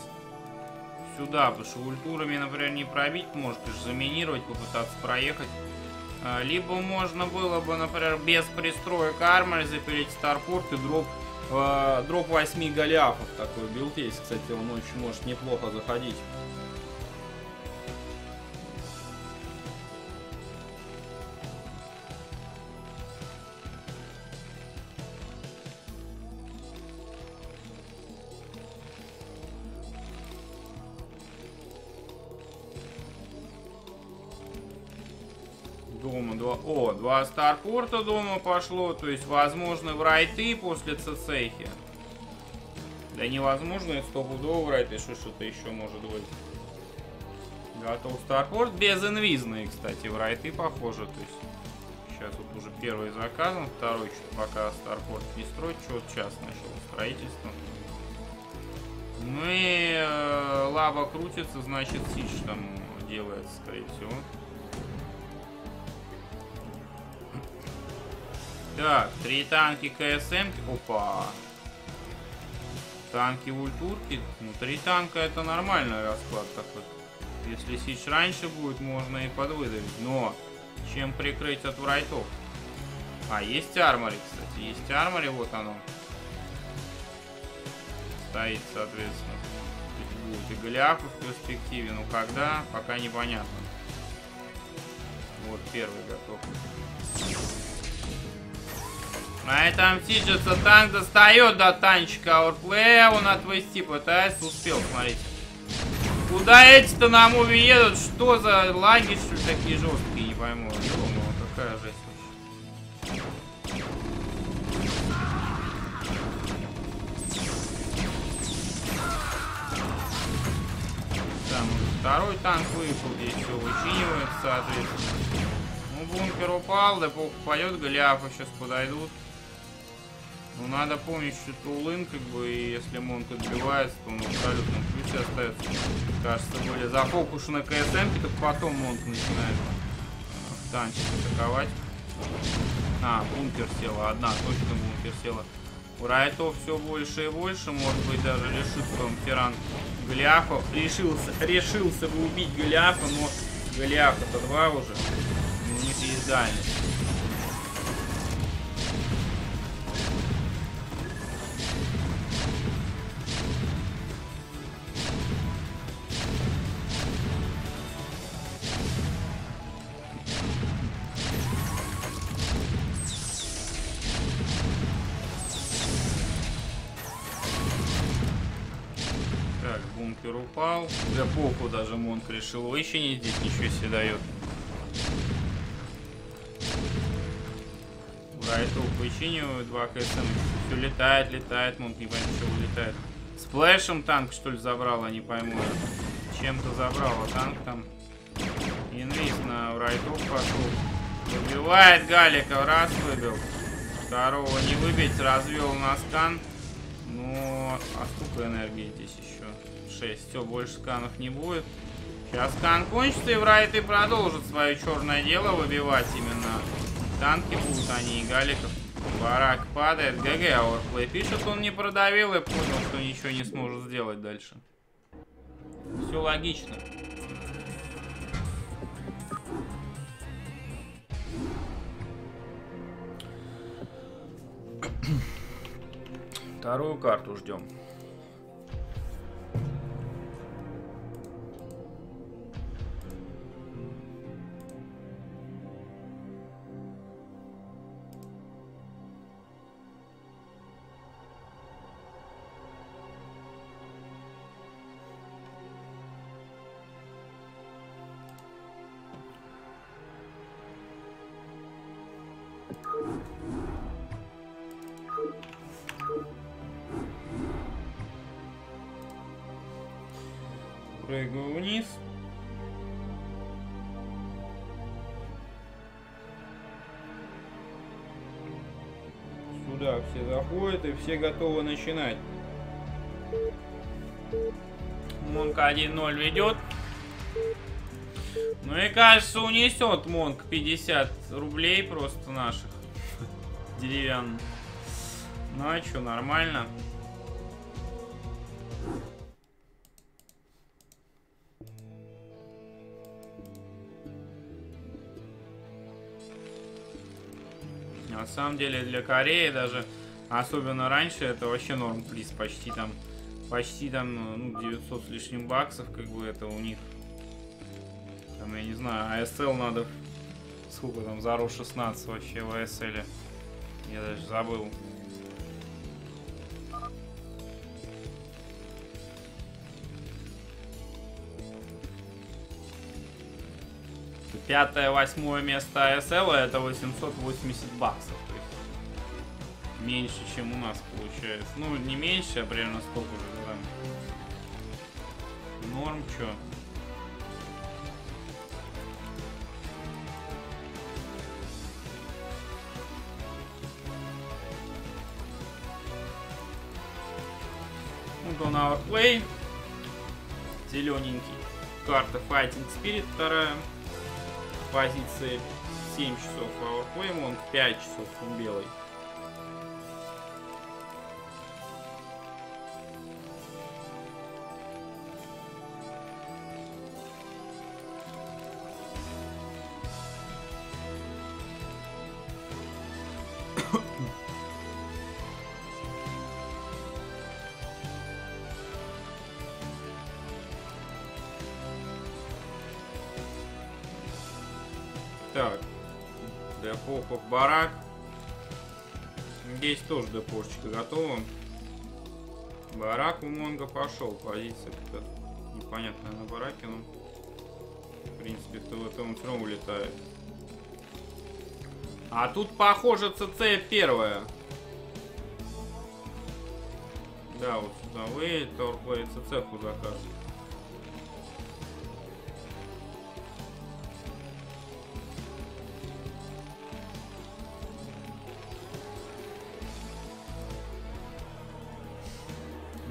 сюда, потому что ультурами, например, не пробить, может, конечно, заминировать, попытаться проехать. Либо можно было бы, например, без пристроек армор запилить старпорт и дроп 8 голиафов. Такой билд есть, кстати, он очень может неплохо заходить. Два старпорта дома пошло, то есть возможно в райты после цехи. Да невозможно, это стопудово в райты, что-то еще может быть. Готов старпорт, без инвизные, кстати, в райты похоже, то есть сейчас вот уже первый заказан, второй что-то пока старпорт не строит, что-то сейчас нашел строительство. Ну и лава крутится, значит сич там делается, скорее всего. Так, 3 танки КСМ. Опа. Танки ультурки. Ну, 3 танка это нормальный расклад такой. Если сич раньше будет, можно и подвыдавить. Но чем прикрыть от врайтов? А, есть армори, кстати. Есть армори, вот оно. Стоит, соответственно. Будет и голиафы в перспективе. Ну, когда? Пока непонятно. Вот первый готов. На этом Сиджица танк достает до танчика Ourplay, он отвести пытается, успел, смотрите. Куда эти-то на муве едут? Что за лаги, что ли, такие жесткие, не пойму. Думаю, какая жесть вообще. Там второй танк выехал, здесь все вычинивается, соответственно. Ну, бункер упал, да пол попадет, голиафы сейчас подойдут. Ну, надо помнить, что Тулын, как бы, и если Монг отбивается, то он в абсолютном ключе остается. Кажется, были зафокушены КСМ, так потом Монг начинает танчик атаковать. А, бункер села, одна точно бункер села. У райтов все больше и больше, может быть, даже лишится он тиран Голиафа. Решился бы убить Голиафа, но Голиафа-то два уже, у них есть дальность. Упал. Да поху даже Монг решил вычинить, здесь ничего себе дает. Райтов вычинивают, 2 КСМ. Все летает, летает, Монг не пойму, чего летает. Сплэшем танк, что ли, забрал, я не пойму. Чем-то забрал, а танк там. Инвиз на райтов пошел. Выбивает Галика, раз выбил. Второго не выбить, развел на скан. Но... А сколько энергии здесь еще? 6. Все, больше сканов не будет. Сейчас скан кончится, и врайты продолжат свое черное дело выбивать именно. Танки будут, они и галиков. Барак падает. ГГ, Ourplay пишет, он не продавил и понял, что ничего не сможет сделать дальше. Все логично. Вторую карту ждем. прыгаю вниз. Сюда все заходят и все готовы начинать. Монка 1-0 ведет. Ну и кажется, унесет Монк 50 рублей просто наших деревянных. Ну а что, нормально? На самом деле для Кореи даже, особенно раньше, это вообще норм приз, почти там, ну, 900 с лишним баксов, как бы это у них. Там, я не знаю, АСЛ надо, сколько там, за ро 16 вообще в АСЛе. Я даже забыл. Пятое, восьмое место АСЛ это 880 баксов. То есть меньше, чем у нас получается. Ну, не меньше, а примерно столько же. Да. Норм, чё? Вот он, Ourplay. Зелененький. Карта Fighting Spirit, вторая. Позиции 7 часов Powerplay, он 5 часов белый. Так, депохов барак. Здесь тоже депошечка готова. Барак у Монга пошел. Позиция непонятная на бараке, но в принципе ТВТ он все равно улетает. А тут похоже ЦЦ первая. Да, вот сюда вы Ourplay ЦЦ худока.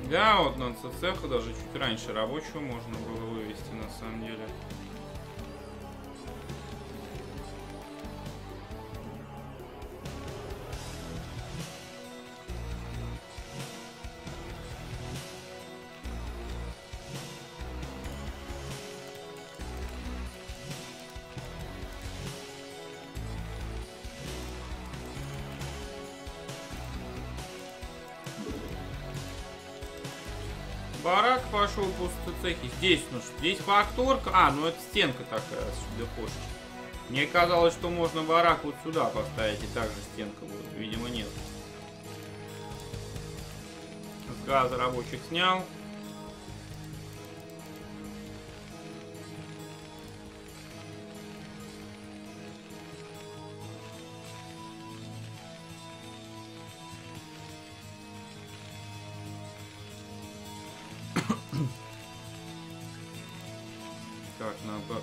Да, вот на ЦЦ даже чуть раньше рабочего можно было вывести, на самом деле. Барак пошел после цехи. Здесь, ну что, здесь факторка. А, ну это стенка такая, сюда кошечка. Мне казалось, что можно барак вот сюда поставить, и также стенка будет. Видимо, нет. С газа рабочих снял.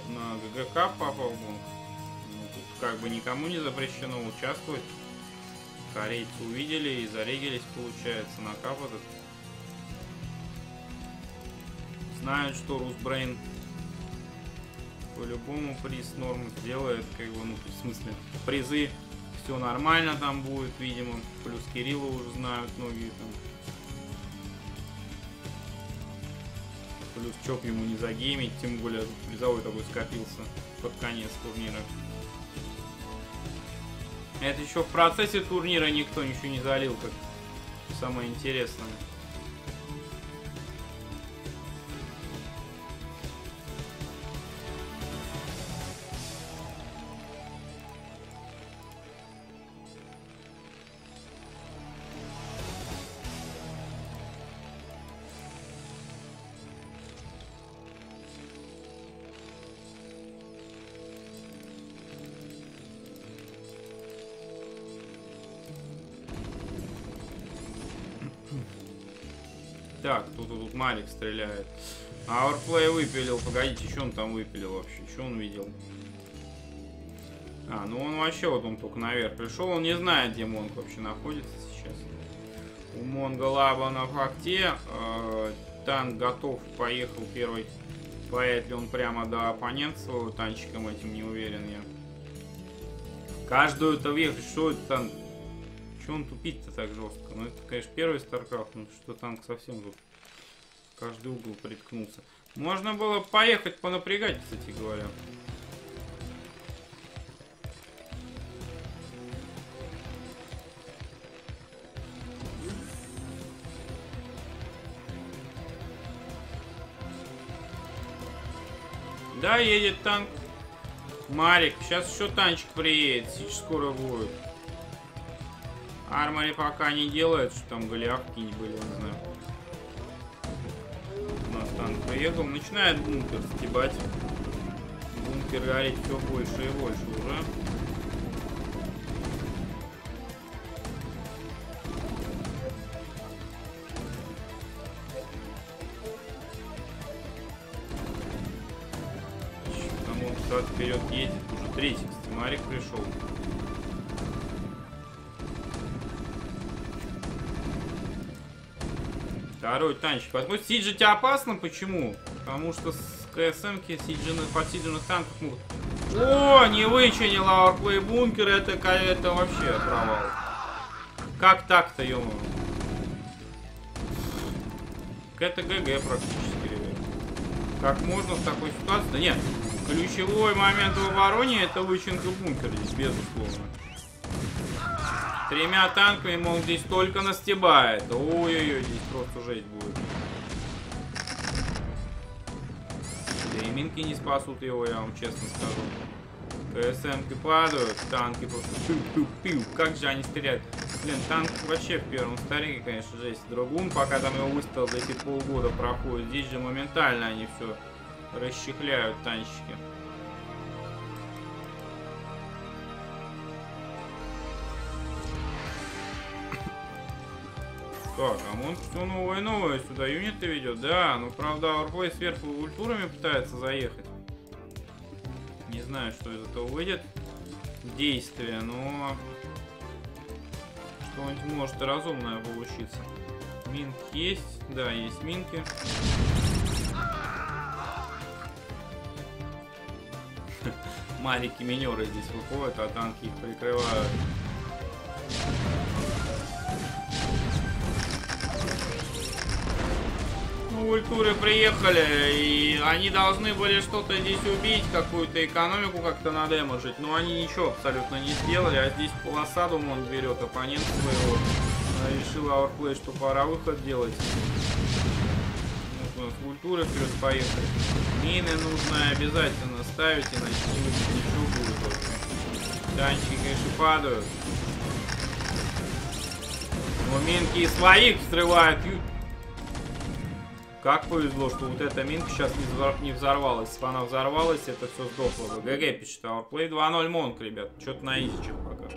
На ГГК попал, ну, тут как бы никому не запрещено участвовать. Корейцы увидели и зарегились, получается, на кап этот. Знают, что Рус Brain по-любому приз норму сделает, как бы, ну, в смысле, призы все нормально там будет, видимо. Плюс Кирилла уже знают многие там. Плюс чоп ему не загеймить, тем более призовой такой скопился под конец турнира. Это еще в процессе турнира никто ничего не залил, как самое интересное. Так, тут Марик стреляет. Ourplay выпилил. Погодите, что он там выпилил вообще? Что он видел? А, ну он вообще, вот он только наверх пришел. Он не знает, где Монг вообще находится сейчас. У Монга лаба на факте. Танк готов, поехал первый. Поедет ли он прямо до оппонента своего танчиком, этим не уверен я. Каждую-то въехать, что это танк? Чего он тупит-то так жестко? Ну это, конечно, первый StarCraft, ну что танк совсем был. Каждый угол приткнулся. Можно было поехать понапрягать, кстати говоря. Да, едет танк. Марик, сейчас еще танчик приедет. Сейчас скоро будет. Армори пока не делает, что там голиаф какие-нибудь были, не знаю. У нас танк приехал. Начинает бункер стебать. Бункер горит все больше и больше уже. Вперед едет, уже третий Марик пришел. Второй танчик. Возможно, сиджить опасно. Почему? Потому что с КСМ-ки подсидженных танков могут... О, не вычинил Ourplay бункер. Это вообще провал. Как так-то, ё-моё? Это ГГ практически, ребят. Как можно в такой ситуации? Да нет. Ключевой момент в обороне — это вычинка бункера здесь, безусловно. Тремя танками Монг здесь только настебает. Ой-ой-ой, здесь просто жесть будет. Да и минки не спасут его, я вам честно скажу. КСМ-ки падают, танки просто пил-пил-пил. Как же они стреляют? Блин, танк вообще в первом старике, конечно, жесть. Другун, пока там его выставил, за эти полгода проходит. Здесь же моментально они все... расщехляют танчики. Так, а Монг все новое и новое сюда юниты ведет. Да, но правда Ourplay сверху культурами пытается заехать. Не знаю, что из этого выйдет. Действие, но... что-нибудь может разумное получиться. Минки есть. Да, есть минки. Маленькие минеры здесь выходят, а танки их прикрывают. Ну, ультуры приехали, и они должны были что-то здесь убить, какую-то экономику как-то надемажить. Но они ничего абсолютно не сделали, а здесь полосаду он берет, оппонент своего. Решил Ourplay, что пора выход делать. Нужно с ультуры вперед поехать. Мины нужно обязательно ставить, иначе ничего будет вообще. Танчики, конечно, падают. Но минки и своих взрывают. Как повезло, что вот эта минка сейчас не взорвалась. Если она взорвалась, это все сдохло. ГГ пишет, Ourplay 2-0 Монг, ребят. Что-то на изи чем пока.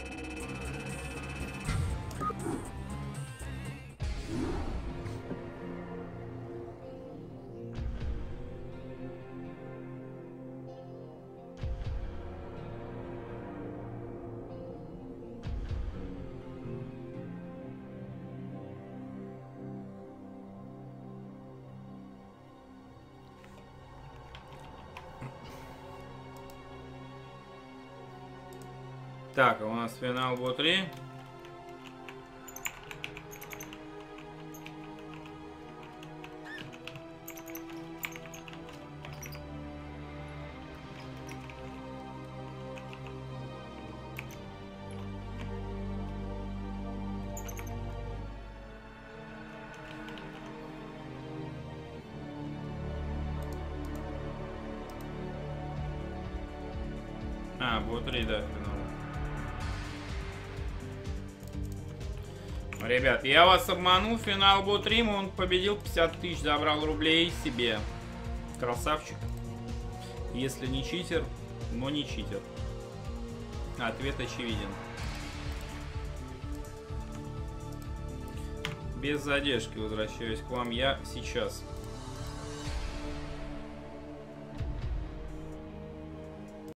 Так, у нас финал Бо-3. А, Бо-3, да. Ребят, я вас обманул, финал Бо-3, он победил, 50 тысяч забрал рублей себе. Красавчик. Если не читер, но не читер. Ответ очевиден. Без задержки возвращаюсь к вам я сейчас.